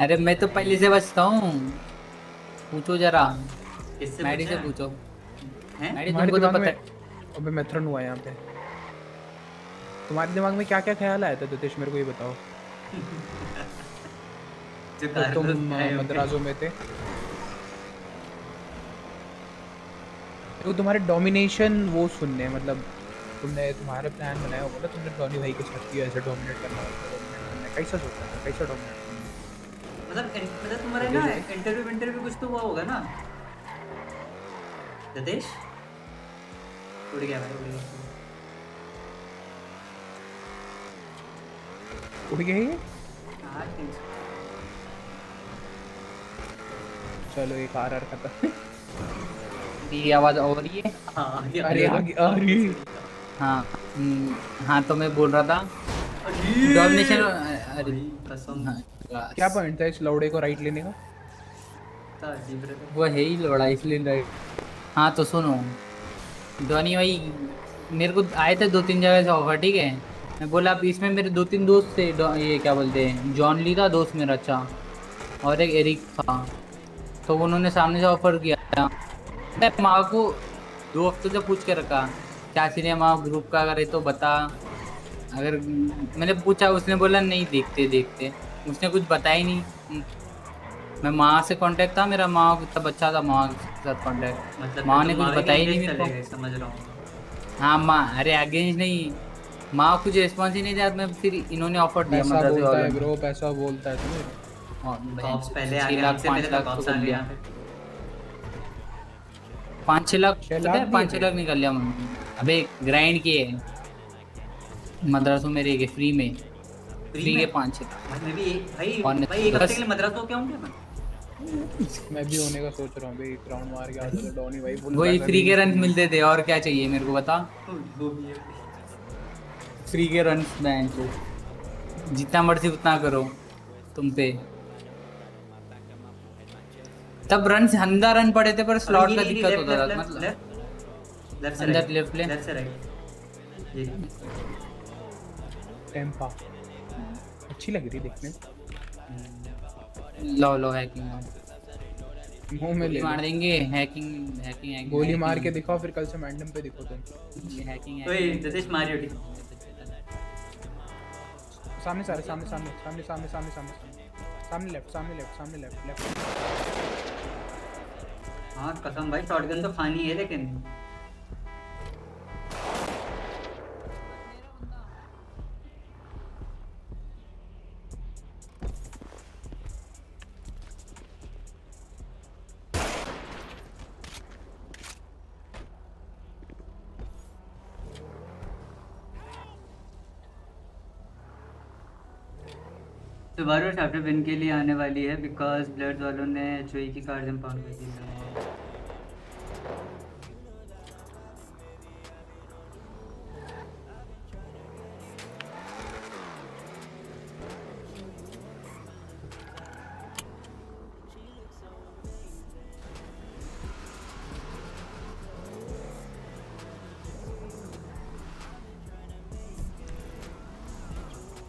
अरे मैं तो पहले से बचता हूँ। पूछो जरा इससे मैडी से पूछो हैं? मैडी तुमको तो पता है। अबे मेथ्रन हुआ यहाँ पे। तुम्हारे दिमाग में क्या क्या ख्याल आया था दितेश मेरे को ये बताओ। तो तुम मद्रासों में थे तो तुम्हारे डोमिनेशन वो सुनने मतलब तुमने तुम्हारे प्लान बनाया होगा तुमने डॉनी भाई के साथ किया ऐसे डोमिनेट करना होगा। कैसा सोचा था कैसा डोमिनेट मतलब तुम्हारे ना इंटरव्यू इंटरव्यू कुछ तो हुआ होगा ना दितेश। उड़ गया भाई उड़ गया ये। चलो एक आरआर खत्म। ये आवाज आ रही है? हाँ हाँ तो मैं बोल रहा था डोमिनेशन। अरे क्या पॉइंट था इस लौड़े को राइट लेने का? वो है ही लौड़ा इसलिए राइट। हाँ तो सुनो धोनी भाई मेरे को आए थे 2-3 जगह से ऑफर। ठीक है मैं बोला अब इसमें मेरे 2-3 दोस्त थे। ये क्या बोलते हैं जॉन ली था दोस्त मेरा अच्छा और एक एरिक था। तो उन्होंने सामने से ऑफ़र किया था। मैं माँ को 2 हफ्तों से पूछ के रखा क्या सिनेमा ग्रुप का अगर है तो बता। अगर मैंने पूछा उसने बोला नहीं देखते देखते उसने कुछ बताया ही नहीं। मैं माँ से कांटेक्ट था मेरा। माँ तब अच्छा था माँ के साथ कांटेक्ट मतलब माँ ने कुछ बताया ही नहीं मेरे को। समझ रहा हूँ। हाँ माँ अरे अगेंस्ट नहीं माँ कुछ रिस्पॉन्स ही नहीं दिया। मैं फिर इन्होंने ऑफर दिया मतलब पैसा बोलता है तुम्हें। पहले आ गया 5-6 लाख निकल लिया। अब एक ग्राइंड किए मद्रासों में रह गए फ्री में। फ्री के 5-6 लाख मैं भी भाई एक हफ्ते के लिए मद्रासों क्या हूँ क्या मैं भी होने का सोच रहा हूँ भाई। राउंड मार के आता डॉनी भाई वही फ्री के रन मिलते थे और क्या चाहिए मेरे को बता। फ्री के रन बैंक को जितना मर्जी उतना करो तुम पे। तब रन 100 रन पड़े थे पर स्लॉट का दिक्कत होता था मतलब लेफ्ट से राइट। टेम्पा अच्छी लग रही देखने में। लो लो हैकिंग मुंह में ले मार देंगे। हैकिंग हैकिंग गोली मार के दिखाओ फिर कल से मैंडम पे दिखो तुम। ये हैकिंग ओए दितेश मारियो ठीक सामने सारे सामने लेफ्ट। हां कसम भाई शॉटगन तो फानी है लेकिन दोबारा चैप्टर 10 के लिए आने वाली है बिकॉज ब्लड वालों ने चोई की कार जम पाउंड कर दी है।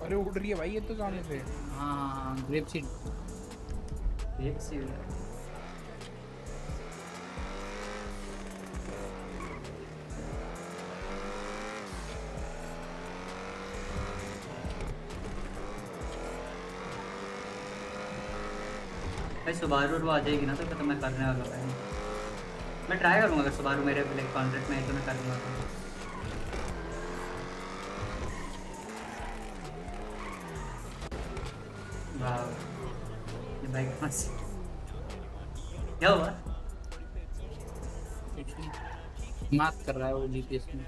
अरे उड़ रही है भाई ये तो सामने से। हाँ ग्रेप सीड भाई सुबारू तो आ जाएगी ना तो खत्म मैं करने वाला हूँ। मैं ट्राई करूँगा अगर सुबारू मेरे कॉन्ट्रैक्ट में है तो मैं करने वाला हूँ। भाई क्या हुआ? मात कर रहा है वो जीपीएस में।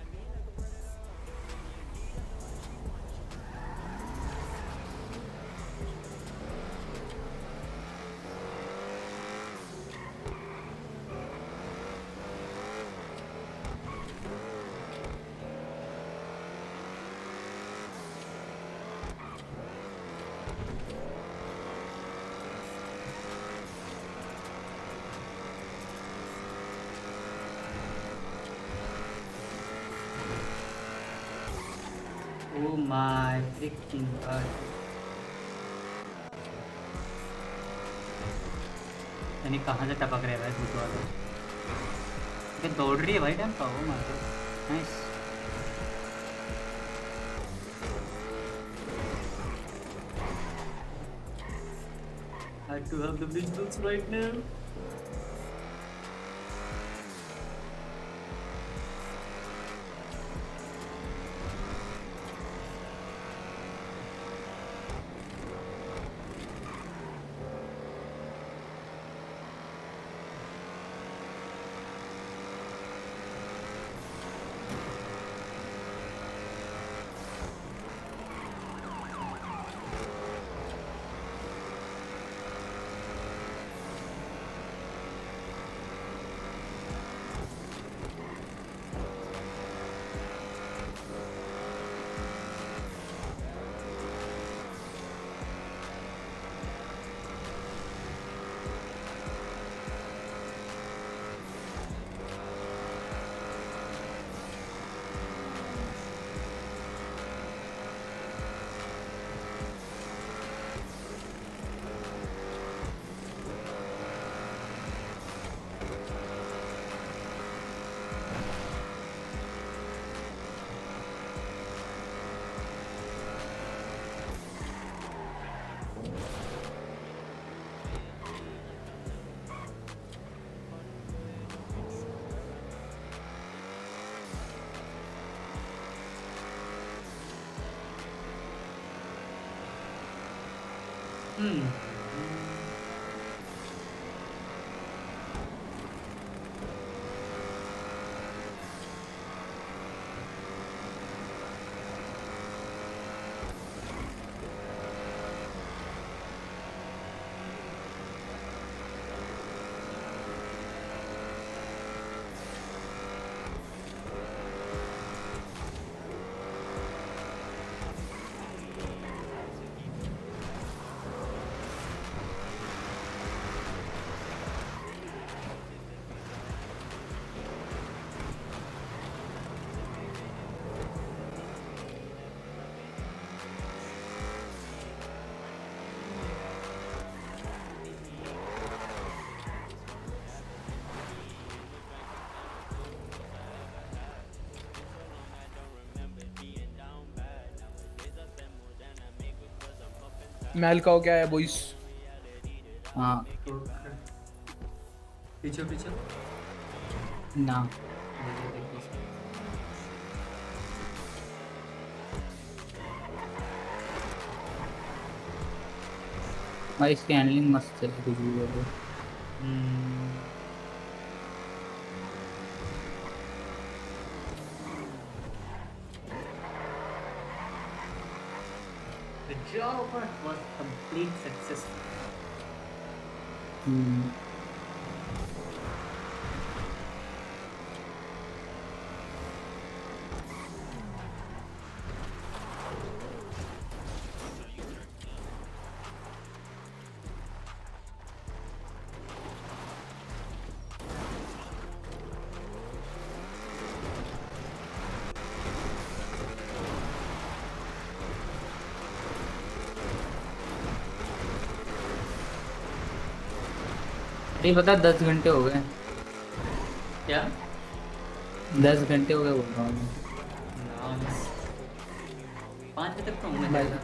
यानी कहाँ से टपक रहे भाई भूत वाला? ये दौड़ रही है भाई टाइम का वो मार nice. I have to have the visuals right now. महल का हो क्या है बॉयज? हाँ पीछे ना भाई इसकी हैंडलिंग मस्त है कुछ भी बोलो। The job offer was complete successful. नहीं पता 10 घंटे हो गए। क्या 10 घंटे हो गए? बोल रहा हूँ 5 बजे तक तो मैं जाएगा।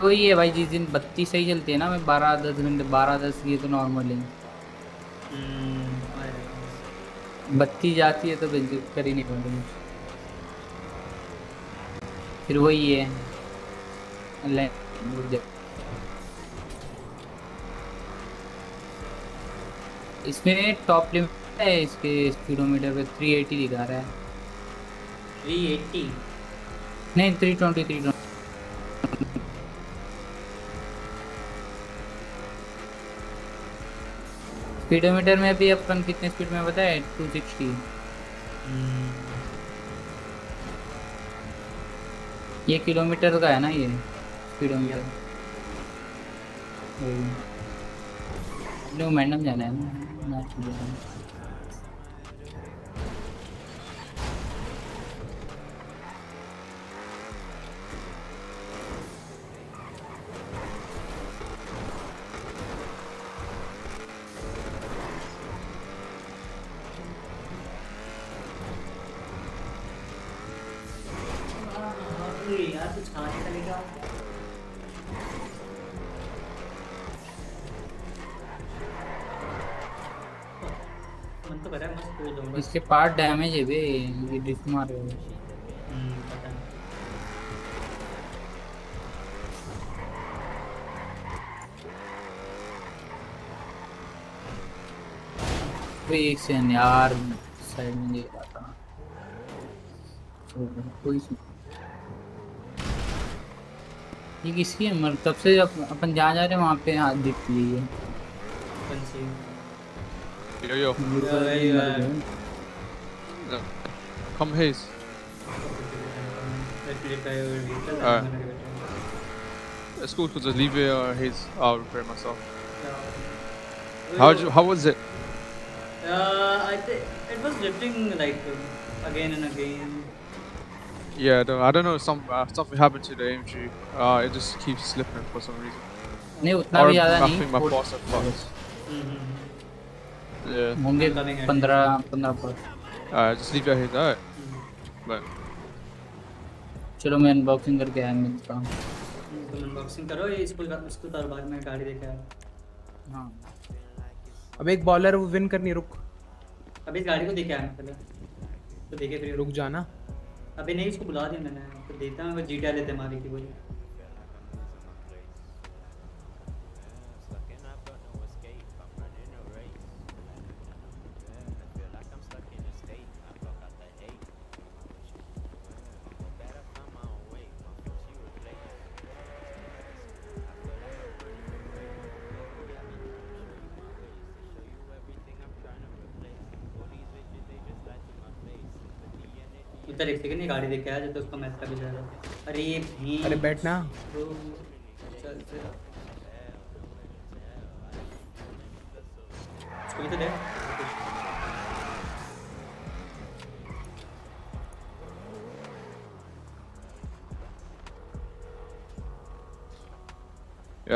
तो ये भाई जिस दिन 32 सही चलती है ना, मैं 12 10 घंटे 12 10 ये तो नॉर्मल है। 32 जाती है तो बिल्कुल कर ही नहीं पाते, फिर वही है इसमें टॉप लिमिट है। इसके स्पीडोमीटर पे 380 दिखा रहा है। 380 नहीं 320 320 स्पीडोमीटर में भी अपन कितने स्पीड में पता है? 260। ये किलोमीटर का है ना, ये स्पीडोमीटर। नो मैडम जाना है ना, इसके पार्ट डैमेज है बे, ये डिस्क मार रहे हो। एक से यार साइड में देख रहा था कोई। ये किसकी है? मतलब तब से अपन जहाँ जा रहे हैं वहाँ पे हाथ दिख रही है। Yo yo. Come here. It's cool because leave his. I'll repair myself. How was it? It was drifting like again and again. Yeah, I don't know. Something happened to the AMG. It just keeps slipping for some reason. No, not yet. I think my force at first. होंगे 15 पर। है चलो मैं unboxing करके आया। तुम unboxing करो, ये इसको तार बाद में गाड़ी देखा है। हाँ अब एक बॉलर वो विन करनी। रुक अभी इस गाड़ी को देखे आना पहले, तो देखे फिर रुक जाना। अभी नहीं इसको बुला दिया मैंने, तो देता हूँ GTA लेते हैं मारी की बोली। एक सेकंड नहीं गाड़ी देख आया, तो उसका मैच का भी जा रहा है। अरे ये भी अरे बैठना चल चल तो देख।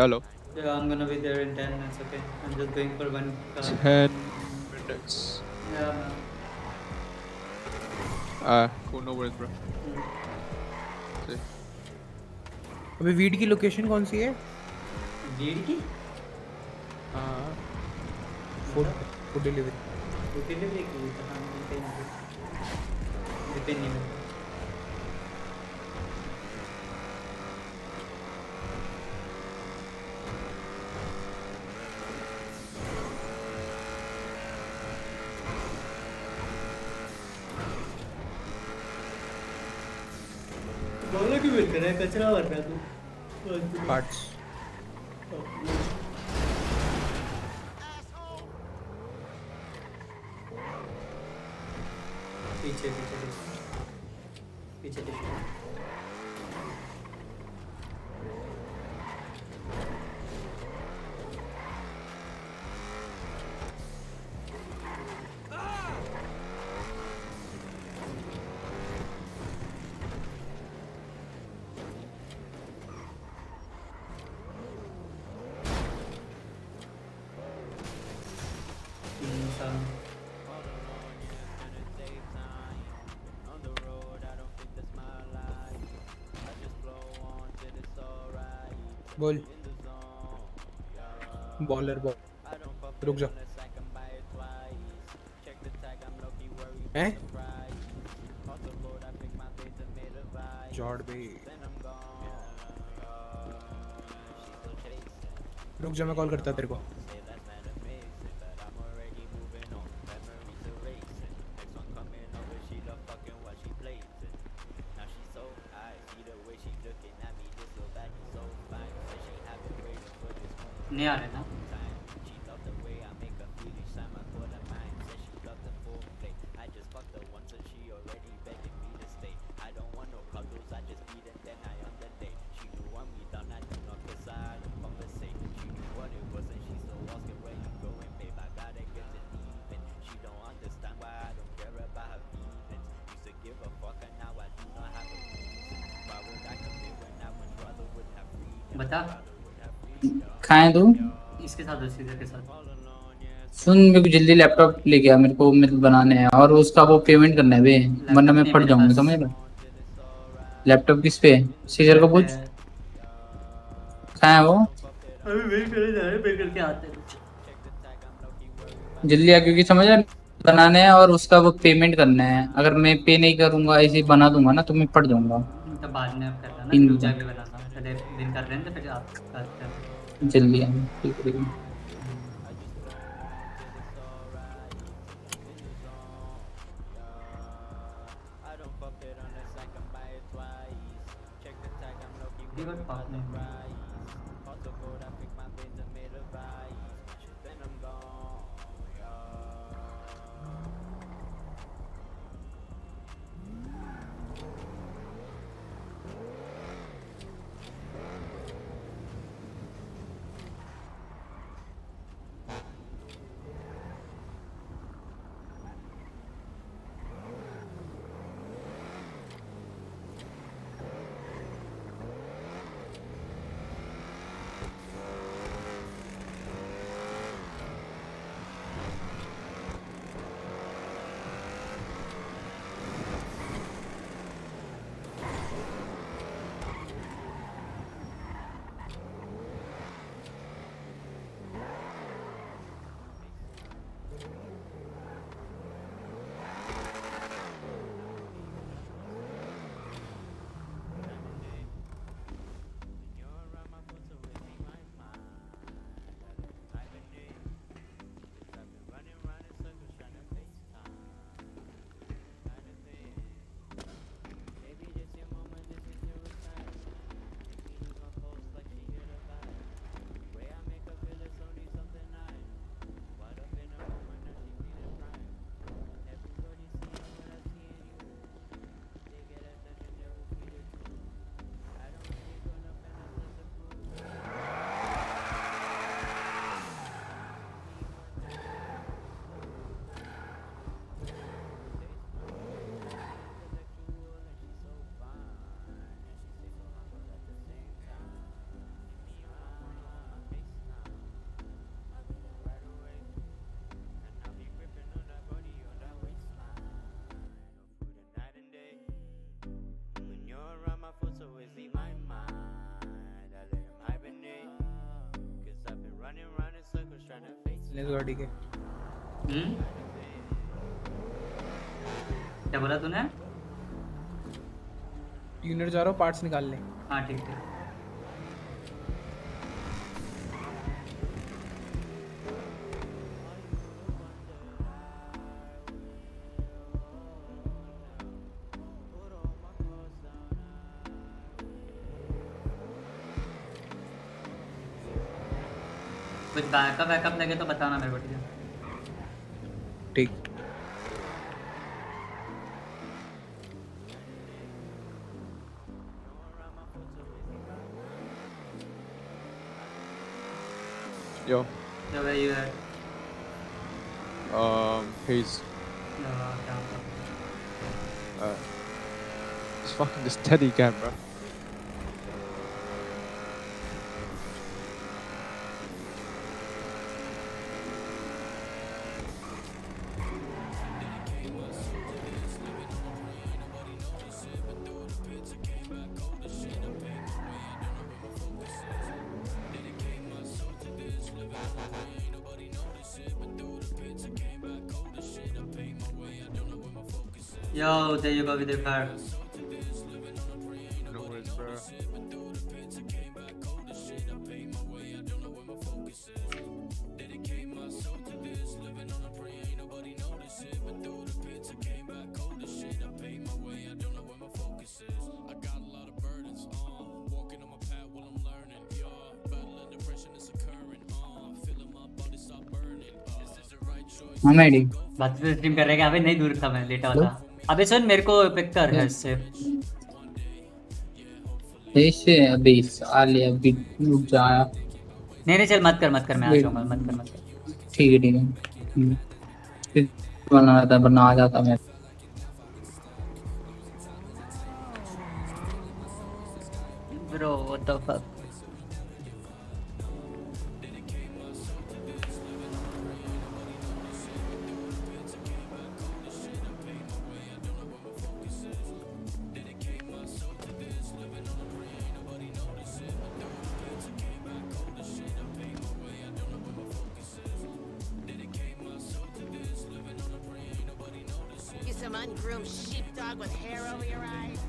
Hello I'm gonna be there in 10 minutes okay, I'm just going for one car. 10 minutes yeah. Cool, no worries bro. See. अबे वीड की लोकेशन कौन सी है? वीड की? हाँ। Food delivery. फूड डिलीवरी की कहाँ मिलती है? मिलती नहीं है। बोलो क्यों मिलते रहे कचरा भर रहा तू पार्ट्स पीछे पीछे पीछे पीछे बोल बॉलर बॉल रुक जा हैं जॉर्ड बे रुक जा मैं कॉल करता तेरे को नहीं आ रहे ना बता खाएं तू इसके साथ सीधे के साथ सुन मेरे को जल्दी लैपटॉप ले गया मेरे को मतलब बनाने हैं और उसका वो पेमेंट करना है बे वरना मैं फट जाऊंगा समझ रहा लैपटॉप किस पे सीजर को पूछ कहां है वो अभी वेट करे जा रहे पे करके आते हैं कुछ जल्दी आ क्योंकि समझ रहा बनाने हैं और उसका वो पेमेंट करना है अगर मैं पे नहीं करूंगा ऐसे बना दूंगा ना तो मैं फट जाऊंगा तो बाद में आप कर लेना इन दूजा के बनाता हूं पहले दिन कर रहे हैं फिर आप करते हैं जल्दी गाड़ी के क्या बोला तूने यूनिट जा रहा हूँ पार्ट्स निकाल ले हाँ ठीक है कुछ बैकअप बैकअप लगे तो बताना मेरे को, ठीक है? ठीक। Yo. Yo, where you at? He's. No, I can't. It's fucking this Teddy guy, bro. Yo, there you go with your car. No worries, bro. हाँ मैडी बात पे स्ट्रीम कर रहे हैं। अबे नहीं दूर था मैं, लेटा था। अबे सुन मेरे को पिक कर है इससे ऐसे। अबे साले अभी रुक जा। नहीं नहीं चल मत कर मैं आ जाऊंगा। मत कर ठीक है ठीक है। बना आ जाता मैं। Bro what the fuck. Ungroomed sheepdog with hair over your eyes.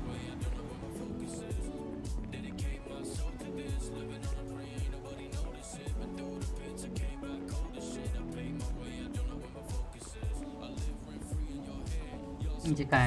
ये क्या है?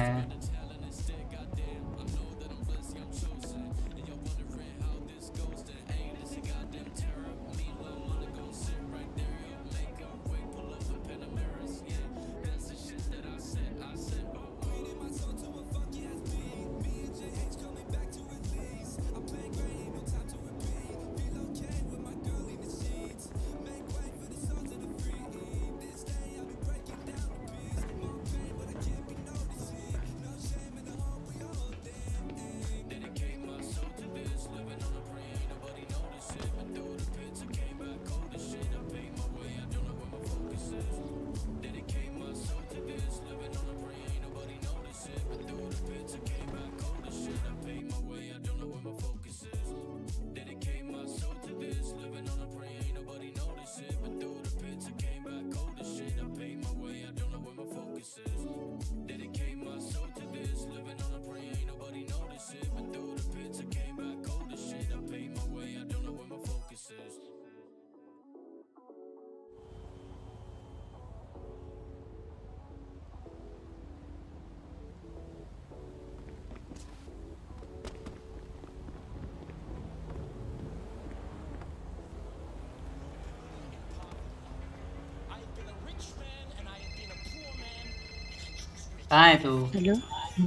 कहाँ है तू? हेलो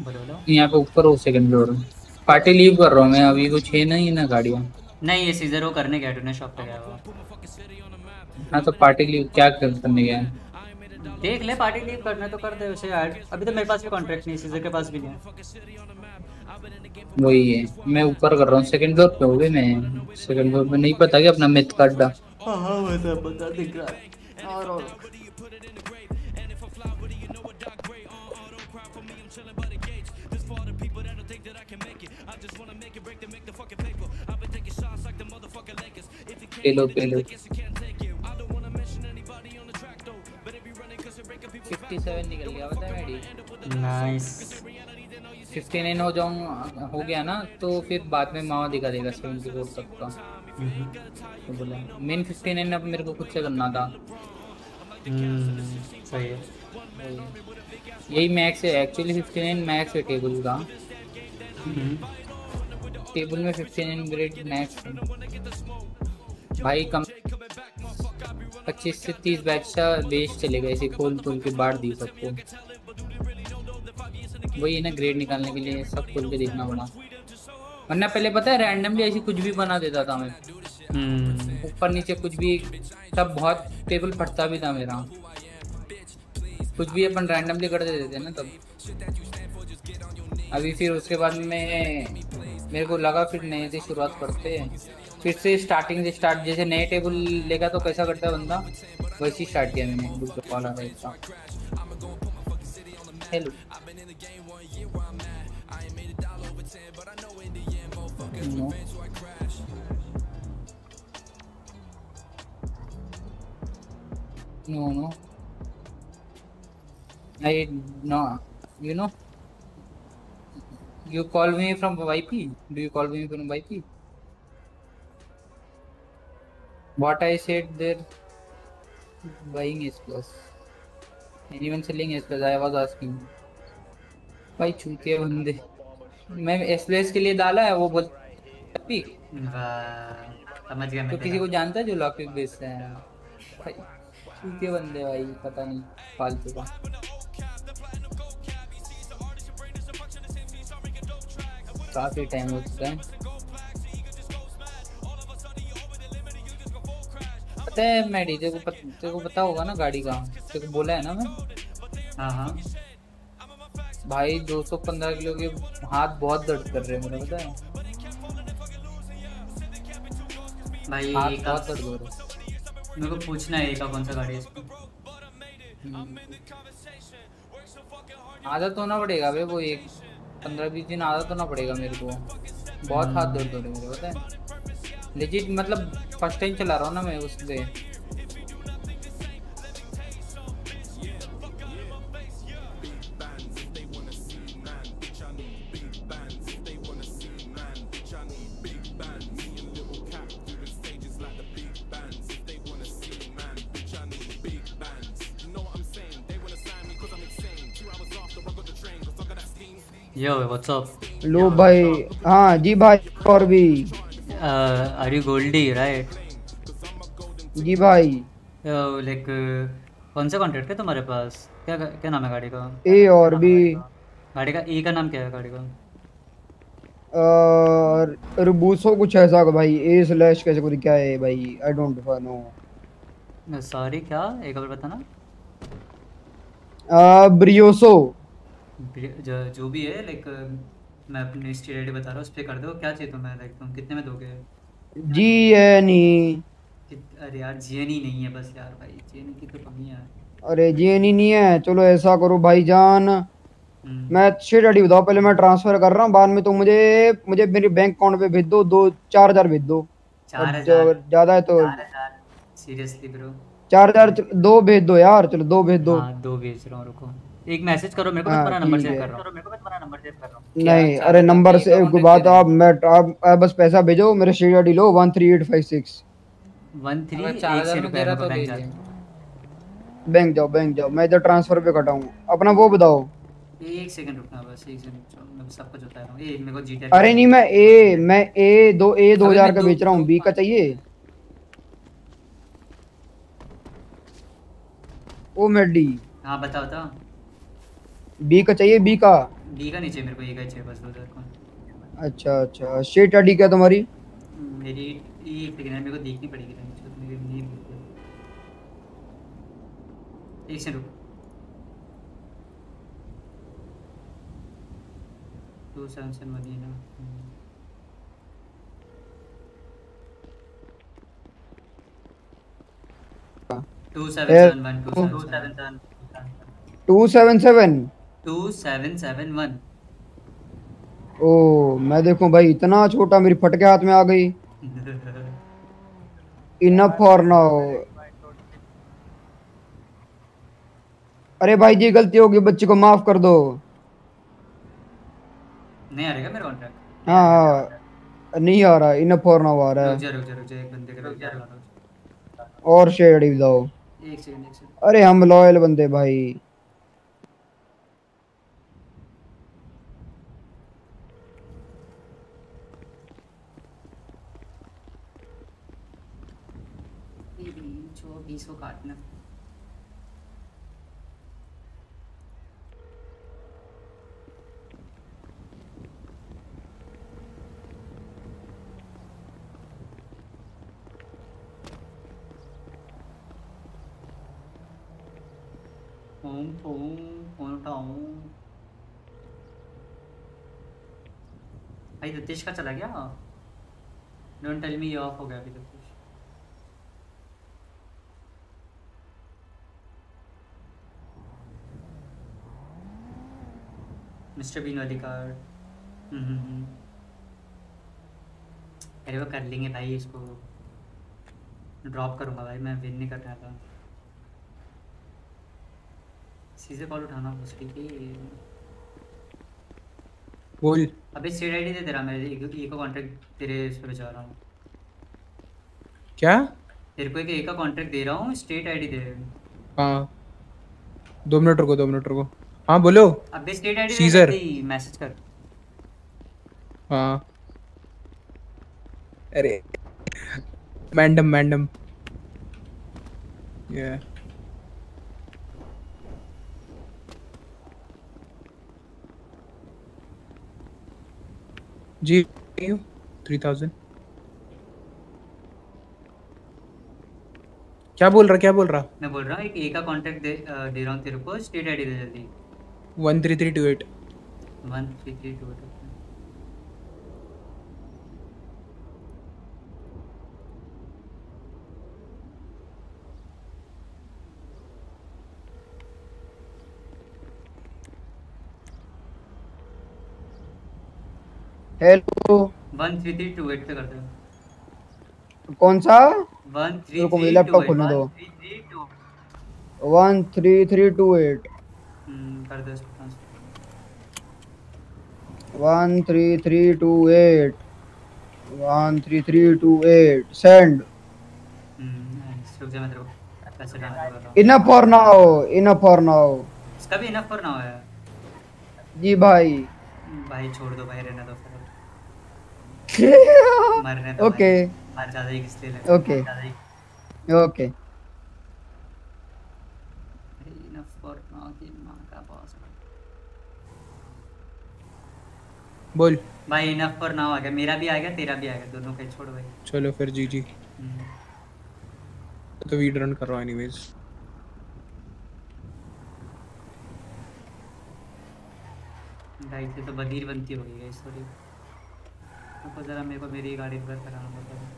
बोलो। यहाँ पे ऊपर हो सेकंड फ्लोर। पार्टी लीव कर रहा हूँ मैं अभी। कुछ है नहीं ना गाड़ियाँ? नहीं ये सीजर वो करने गया, तूने शॉप पे गया वो। हाँ तो पार्टी लीव क्या करने गया? देख ले पार्टी लीव करना तो कर दे उसे ऐड। अभी तो मेरे पास भी कॉन्ट्रैक्ट नहीं, सीजर के पास भी नहीं। वही है मैं ऊपर कर रहा हूँ सेकंड फ्लोर पे। हो गई मैं सेकंड फ्लोर पे। नहीं पता क्या अपना मिथ काट दा। हाँ पता दिख रहा और पेलो 57 निकल गया पता है मेरी। नाइस 59 हो जाऊँ हो गया ना तो फिर बाद में मावा दिखा देगा 74 तक का। तो बोला मेन 59 अब मेरे को खुद से करना था। सही है यही मैक्स है एक्चुअली। 59 मैक्स है टेबल का। टेबल में 59 ग्रेड मैक्स भाई कम 25 से 30 बैचा वेस्ट चलेगा ऐसे खोल के बांट दी सबको। वही है ना ग्रेड निकालने के लिए सब खोल के देखना पड़ा, वरना पहले पता है रैंडमली ऐसे कुछ भी बना देता था मैं, ऊपर नीचे कुछ भी, तब बहुत टेबल फटता भी था मेरा। कुछ भी अपन रैंडमली कर देते थे ना तब। अभी फिर उसके बाद में मेरे को लगा फिर नए से शुरुआत करते हैं, फिर से स्टार्टिंग से स्टार्ट, जैसे नए टेबल लेगा तो कैसा करता है बंदा वैसे ही स्टार्ट किया मैंने। दूसरा कॉल आ रहा है, hello no no I no, you know, you call me from YP. Do you call me from YP? What I said there, buying S plus. Anyone selling S plus? I was asking. भाई चूतिया बंदे, मैं S plus के लिए डाला है वो बोल लॉकपिक। समझ गया मैं। तो किसी को जानता है जो लॉकपिक बेचता है? भाई चूतिया बंदे भाई, पता नहीं फालतू का। काफी टाइम हो चुका है, पता है मैं डीजे को तेरे को पता होगा ना गाड़ी का, तेरे को बोला है ना मैं। हाँ भाई 215 किलो के हाथ बहुत दर्द कर रहे हैं मेरे, पता है भाई हाथ बहुत दर्द हो रहा है। मेरे को पूछना है का कौन सा गाड़ी है। आदत होना पड़ेगा भाई, वो एक 15-20 दिन आदत होना पड़ेगा मेरे को। बहुत हाथ दर्द हो रहे मेरे, पता है लेजिट, मतलब फर्स्ट टाइम चला रहा हूँ ना मैं उससे। Yo, what's up? लो भाई, हाँ जी भाई। और भी are you Goldie, right? जी भाई। लाइक कौन सा कॉन्ट्रैक्ट है तुम्हारे पास? क्या क्या नाम है गाड़ी का? ए और बी। गाड़ी का ए का नाम क्या है गाड़ी का? रुबूसो कुछ ऐसा का भाई, ए स्लैश कैसे कुछ क्या है भाई, आई डोंट नो सॉरी। क्या एक बार बताना। ब्रियोसो जो भी है, लाइक मैं अपनी स्टेट बता रहा हूँ, उस पे कर दो। क्या चाहिए तुम्हें? लाइक तुम कितने में दोगे? जीएनई। अरे यार जीएनई नहीं है बस यार भाई, जीएनई की तो कमी है। अरे जीएनई नहीं है, चलो ऐसा करो भाईजान, मैं स्टेट आईडी बताओ पहले, मैं ट्रांसफर कर रहा हूँ, बाद में तुम मुझे मेरे बैंक अकाउंट पे भेज दो। 4,000 भेज दो, ज्यादा है तो। सीरियसली ब्रो 4,000 2 भेज दो यार, चलो 2 भेज दो। हाँ 2 भेज रहा हूँ, रुको एक मैसेज करो मेरे को। मैं तुम्हारा नंबर सेव कर रहा हूं, मेरे को मैं तुम्हारा नंबर सेव कर रहा हूं। नहीं अरे नंबर सेव की बात, आप बस पैसा भेजो, मेरे शेयर आईडी लो 13856 13860 रुपए तो भेज दो। बैंक जाओ मैं इधर ट्रांसफर पे कटाऊं। अपना वो बताओ। एक सेकंड रुकना बस, एक सेकंड मैं सब कुछ बता रहा हूं। ए मेरे को जीटा। अरे नहीं मैं ए 2000 का बेच रहा हूं, बी का चाहिए। ओ मेडी हां बताओ तो। बी का चाहिए, बी का नीचे मेरे को ये का चाहिए बस 2000 का। अच्छा शेट आईडी क्या तुम्हारी? मेरी ये टिकने मेरे को देखनी पड़ेगी, मेरे नहीं एक सेकंड रुक। 277 मदीना। Two seven seven one. ओ मैं देखूं भाई इतना छोटा, मेरी फट के हाथ में आ गई। Enough for now. अरे भाई जी गलती होगी, बच्चे को माफ कर दो। नहीं आ रहा मेरा कॉन्ट्रैक्ट। हाँ नहीं आ रहा, इनफ फॉर नाउ आ रहा है। रुक जा एक बंदे के रुक जा और शेड दिखाओ। एक सेकंड अरे हम लॉयल बंदे भाई। जो 20 को काटना। भाई रितेश का चला गया। डोंट टेल मी ये ऑफ हो गया अभी। रितेश मिस्टर बीन वाली कार। अरे वो कर लेंगे भाई, इसको ड्रॉप करूंगा भाई मैं, विन नहीं करना था। सीधे कॉल उठाना मुश्किल की बोल। अबे सीड आईडी दे तेरा, मैं इको कॉन्ट्रैक्ट तेरे इस पे भेजा रहा हूं। क्या तेरे को एक इको कॉन्ट्रैक्ट दे रहा हूं, स्टेट आईडी दे। हां 2 मिनट रुको, 2 मिनट रुको। हां बोलो। अबे स्टेट आईडी सीजर मैसेज कर। हां अरे रैंडम रैंडम ये जी 3000 क्या बोल रहा मैं बोल रहा हूं एक ए का कांटेक्ट दे रहा हूं तेरे को, स्टेट आईडी दे जल्दी। 13328 13328 हेलो 13328 पे कर दो। कौन सा 13328? रुको मेरा लैपटॉप खोलने दो। 13328 कर दो इसको। 13328 13328 सेंड। रुक जा, मैं तेरे को पैसे ट्रांसफर कर रहा हूं। इनफ फॉर नाउ इसका भी इनफ फॉर नाउ है जी भाई छोड़ दो भाई, रहने दो मरने तो। ओके ज्यादा ही किसले लगे। ओके इनफ फॉर नाउ की मां का बॉस बोल भाई। इनफ फॉर नाउ आ गया, मेरा भी आ गया, तेरा भी आ गया, दोनों का छोड़ भाई। चलो फिर जीजी तो वीड रन कर रहा हूं एनीवेज। गाइस तो बदीर बनती हो गई है, सॉरी। तो जरा मेरे को मेरी गाड़ी पर कराना पड़ता है।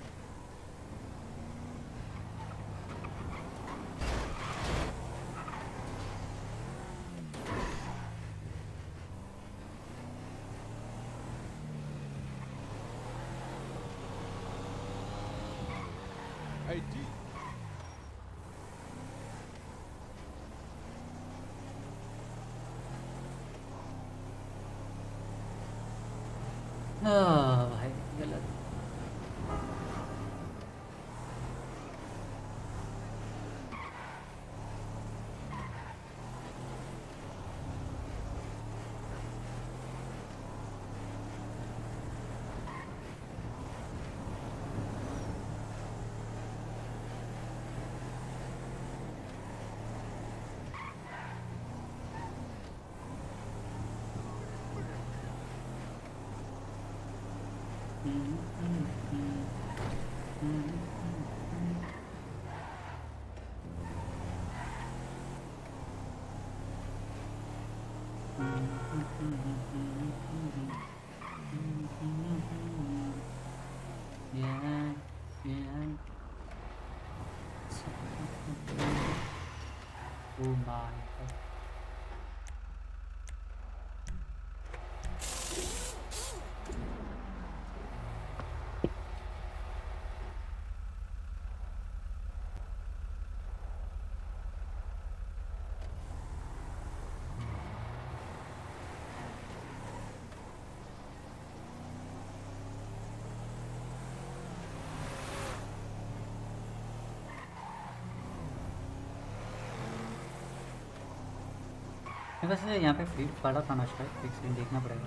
वैसे यहाँ पे फीड पड़ा था ना शायद, एक सेकंड देखना पड़ेगा।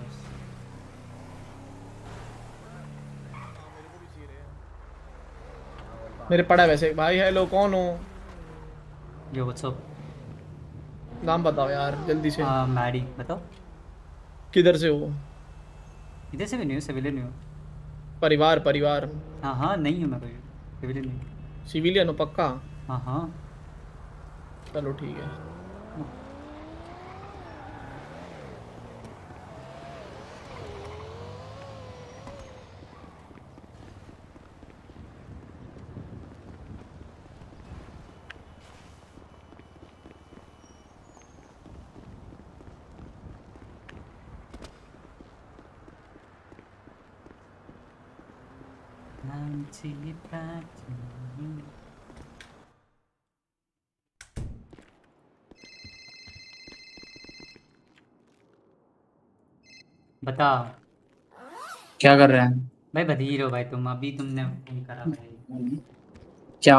मेरे पड़ा वैसे भाई। हेलो कौन हो? Yo what's up. नाम बताओ यार जल्दी से। मैरी। बताओ किधर से हो? इधर से भी नहीं हो, सिविलियन हो। परिवार परिवार। हाँ हाँ नहीं हूँ मैं कोई सिविलियन। नहीं सिविलियन हो पक्का? हाँ हाँ चलो ठीक है। बता क्या कर रहे हैं भाई? बधीर हो भाई तुम। अभी तुमने फोन करा भाई क्या?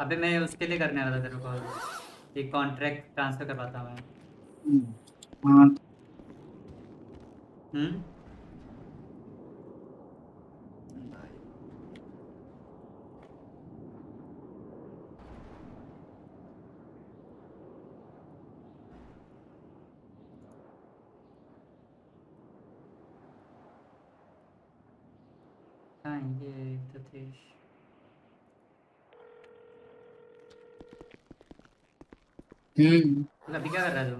अबे मैं उसके लिए करने वाला था तेरे को, एक कॉन्ट्रैक्ट ट्रांसफर करवाता मैं। अभी क्या कर रहा है तू?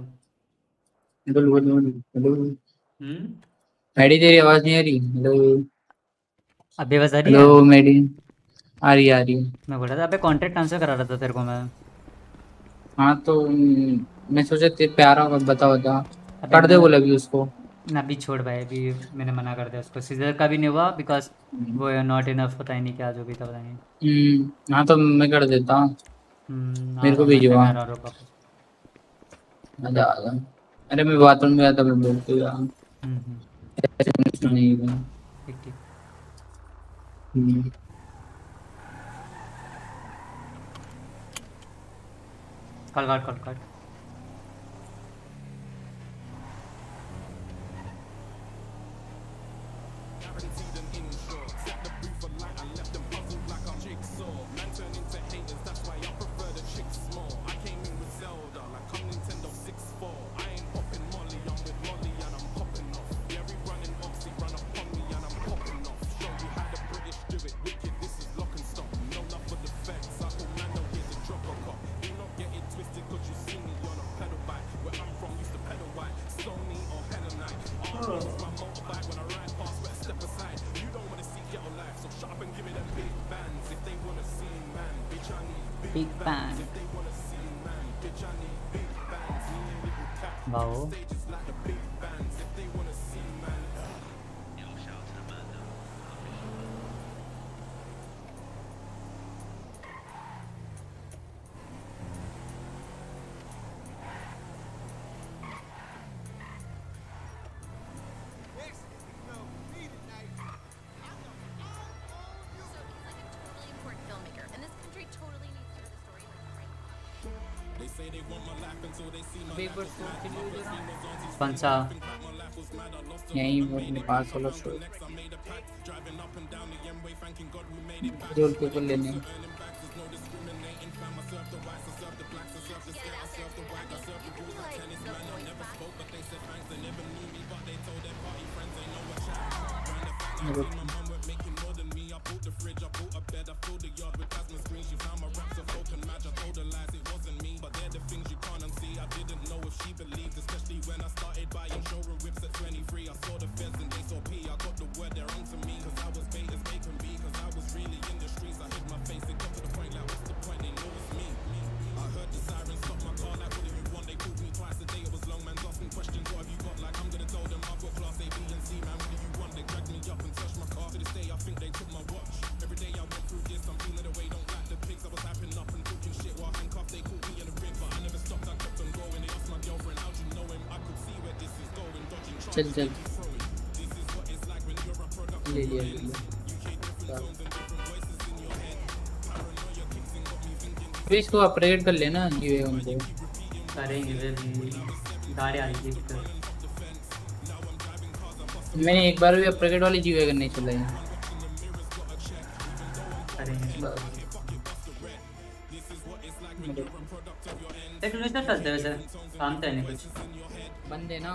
Hello hello hello. मैडी तेरी आवाज नहीं आ रही। हेलो अबे बस आ रही है। हेलो मैडी आ रही आ रही। मैं बोला था अबे कॉन्ट्रैक्ट ट्रांसफर करा रहा था तेरे को मैं। हाँ तो मैं सोचा तेरे प्यारा होगा। बता बता कर दे बोला अभी उसको ना। अभी छोड़ भाई अभी मैंने मना कर दिया उसको। सीजर का भी नहीं हुआ बिकॉज वो नॉट इनफ। पता ही नहीं क्या जो भी था पता नहीं। हाँ तो मैं कर देता हूँ मेरे को भेजवा। मजा आ गया। अरे मैं बाथरूम में गया था मैं बोलते हुआ। ऐसे कुछ नहीं हुआ। ठीक ठीक। कॉल पंचा यही मेरे पास वाला शो जोल के को लेने। चल चल ले लिया ले। इसको अपग्रेड कर लेना ये उनको करेंगे। गाड़ी आ रही है। मैंने एक बार भी अपग्रेड वाली जीवे नहीं चलाई। में देखो। एक लोग इधर फंसते वैसे काम तो नहीं कुछ बंदे ना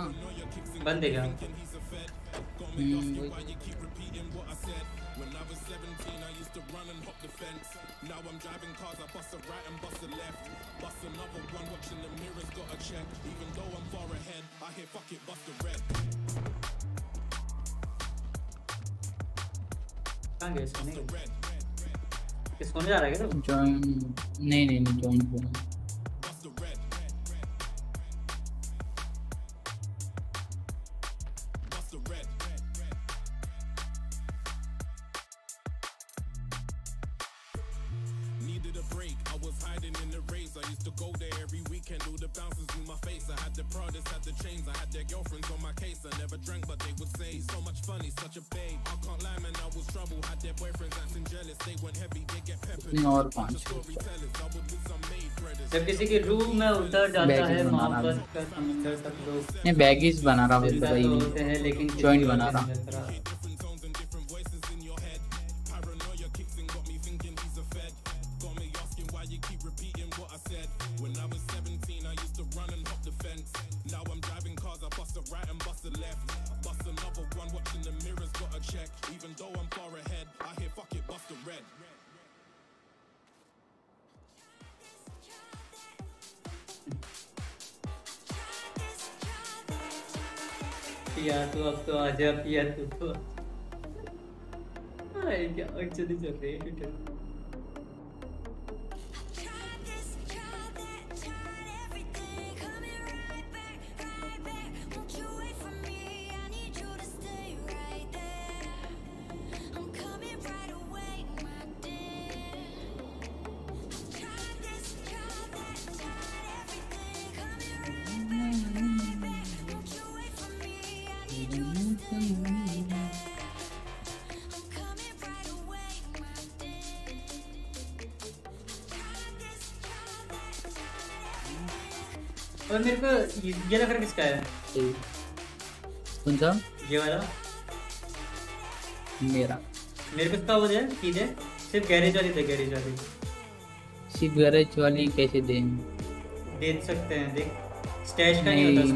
बंदे क्या कहाँ गए इसको नहीं किसको जा रहा है क्या जॉइन नहीं नहीं नहीं जॉइन करो needed a break I was hiding in the rays I used to go there every weekend do the bounces in my face I had the products had the chains I had their girlfriends on my case I never drank but they would say so much funny such a babe I can't lie man I was trouble had their boyfriends acting jealous they went heavy और जब किसी के room में उतर जाता है वापस कर समझ सकते हो नहीं बैगेज बना रहा है भाई है लेकिन जॉइंट बना रहा यार तू अब तो आजा पिया तू तो अरे क्या एक्चुअली चल रही है ट्विटर और मेरे को ये लग रहा किसका है कौन सा ये वाला मेरा मेरे को इसका वो दे सीधे सिर्फ गैरेज वाली सिर्फ गैरेज वाली कैसे दें दे सकते हैं देख स्टैश का नहीं होता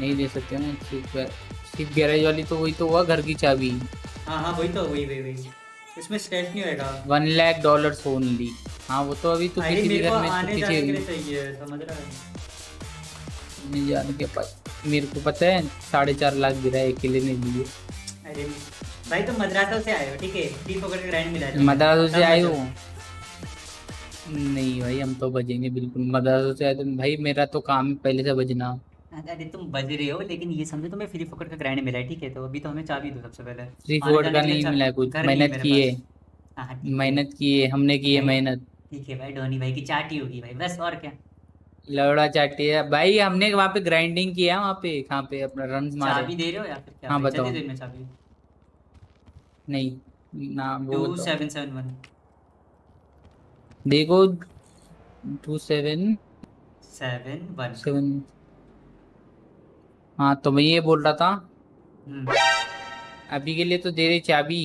नहीं दे सकते ना सिर्फ गैरेज वाली तो वही तो हुआ घर की चाबी हाँ हाँ वही तो वही इसमें स्टैश नहीं होएगा $1 लाख ओनली हाँ वो तो अभी तो किसी भी घर में आने जाने के लिए चाहिए समझ रहा है नहीं जाने के पास मेरे को पता है 4.5 लाख गिरा है अकेले ने लिए अरे भाई तो मद्रासों से आए हो ठीक है टी पकड़ के ग्राइंड मिला मद्रासों से आए हो नहीं भाई हम तो बजेंगे बिल्कुल मद्रासों से आए तो भाई मेरा तो काम पहले से बजना अरे तुम बज रहे हो लेकिन ये समझो तुम्हें फ्री फोकट का ग्राइंड मिला है ठीक है तो अभी तो हमें चाबी दो सबसे पहले फ्री फोकट का नहीं मिला कुछ मेहनत की है हमने की है मेहनत ठीक है भाई धोनी भाई की चाटी होगी भाई बस और क्या लौड़ा चाटी है भाई हमने वहाँ पे ग्राइंडिंग किया वहाँ पे कहाँ पे अपना रन मारे चाबी दे रहे हो या फिर क्या हाँ बताओ मैं चाबी नहीं ना वो 2771 देखो 2771 हाँ तो मैं ये बोल रहा था अभी के लिए तो दे रहे चाबी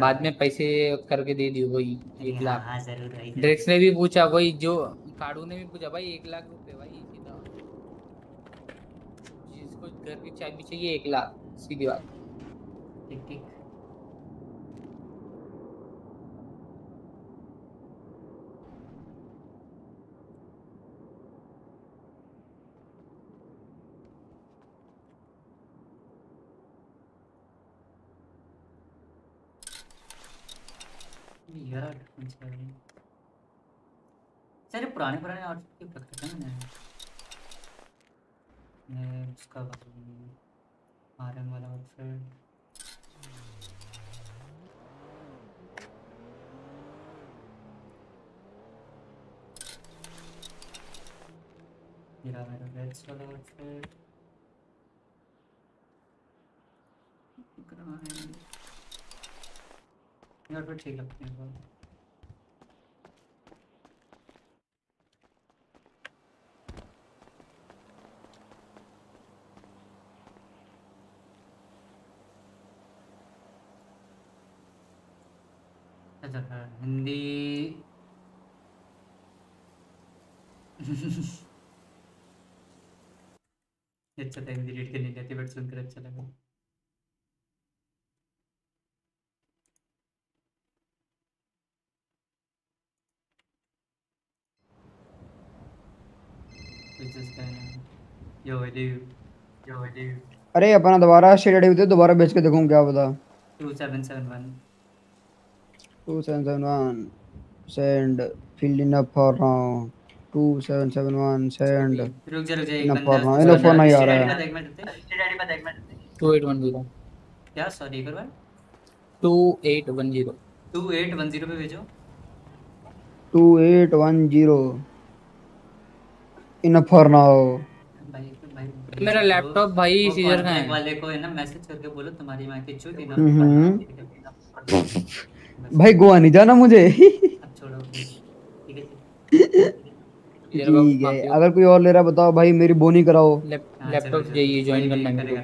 बाद में पैसे करके दे दियो भाई 1 लाख हाँ जरूर भाई ड्रेक्स ने भी पूछा भाई जो काड़ू ने भी पूछा भाई 1 लाख रुपए भाई सीधा जिसको घर की चाबी चाहिए 1 लाख सीधी बात ठीक ठीक यार सारे पुराने आउटफिट क्यों रखते हैं मैंने उसका आरएम वाला आउटफिट मेरा रेड्स वाला आउटफिट करवाने यार ठीक लगते हैं हिंदी अच्छा था, हिंदी रीड करनी नहीं आती बट सुनकर अच्छा लगा। अरे अपना दोबारा शेयर डी दोबारा भेज के देखूं क्या पता। 2771 send fill in up for now. 2771 send रुक जा फॉर नाउ। हेलो फोन नहीं आ रहा है। एक मिनट 2810 क्या सॉरी एक बार 2810 2810 पे भेजो 2810 इन फॉर नाउ। मेरा लैपटॉप भाई सीजर का है वाले को है ना मैसेज करके बोलो तुम्हारी मां की चूत इन भाई गोवा नहीं जाना मुझे। अब छोड़ो ठीक है अगर कोई और ले रहा बताओ भाई मेरी बोनी कराओ। लैपटॉप ये ज्वाइन करना है कहां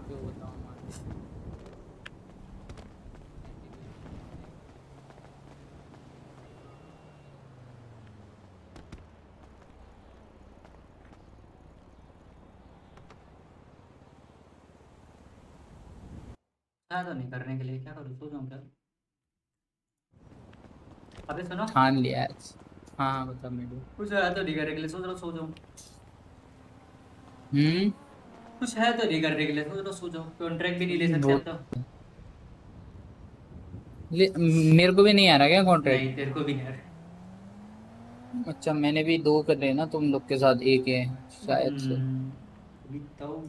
पे हो बताओ। तो नहीं करने के लिए क्या करूं सोचूं क्या। अबे सुनो ठान लिया हां बता मेरे कुछ है तो नहीं करने के लिए सोच रहा कुछ है तो नहीं करने के लिए सोच रहा कॉन्ट्रैक्ट भी नहीं ले सकते तो मेरे को भी नहीं आ रहा क्या कॉन्ट्रैक्ट। नहीं तेरे को भी नहीं आ रहा। अच्छा मैंने भी दो कर रहे ना तुम लोग के साथ एक है शायद से बताओ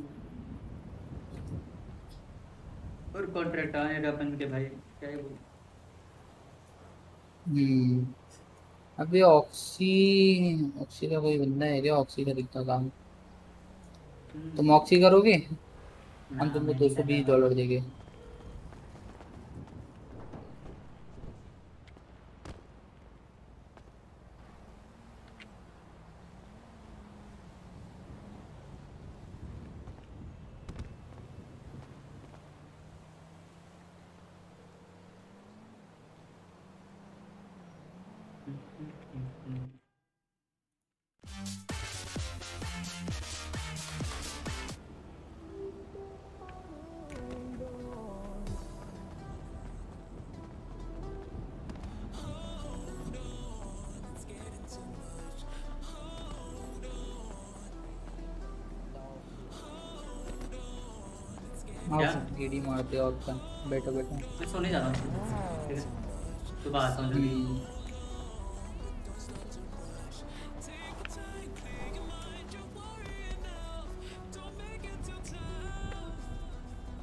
और कॉन्ट्रैक्ट आने का अपन के भाई क्या है वो। अबे ऑक्सी का कोई बंदा है क्या? ऑक्सी का दिखता काम तुम ऑक्सी करोगे? हम तुमको $220 देंगे। गेडी मारते हो अपन बैठो मैं सोने जा रहा हूं सुबह आता हूं।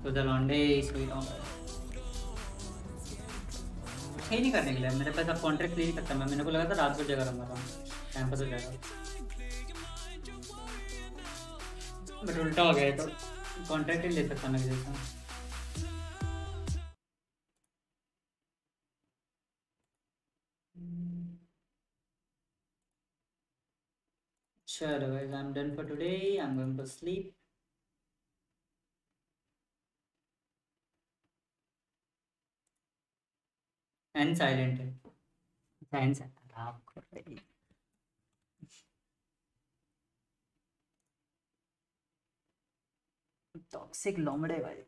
तो द लॉन्डे सोई रहा हूं खेल ही करने के लिए। मेरे पास अब कॉन्ट्रैक्ट ले नहीं सकता मैं। मेरे को लगा था रात को जगह रहूंगा टाइम पर जाएगा बट उल्टा हो गया तो कॉन्ट्रैक्ट ही ले सकता मैं जैसा। Sure guys, I'm done for today. I'm going to sleep. And silent. Silent. Toxic लोमड़े भाई।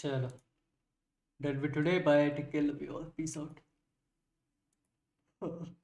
चलो done with today bye take care love you all peace out.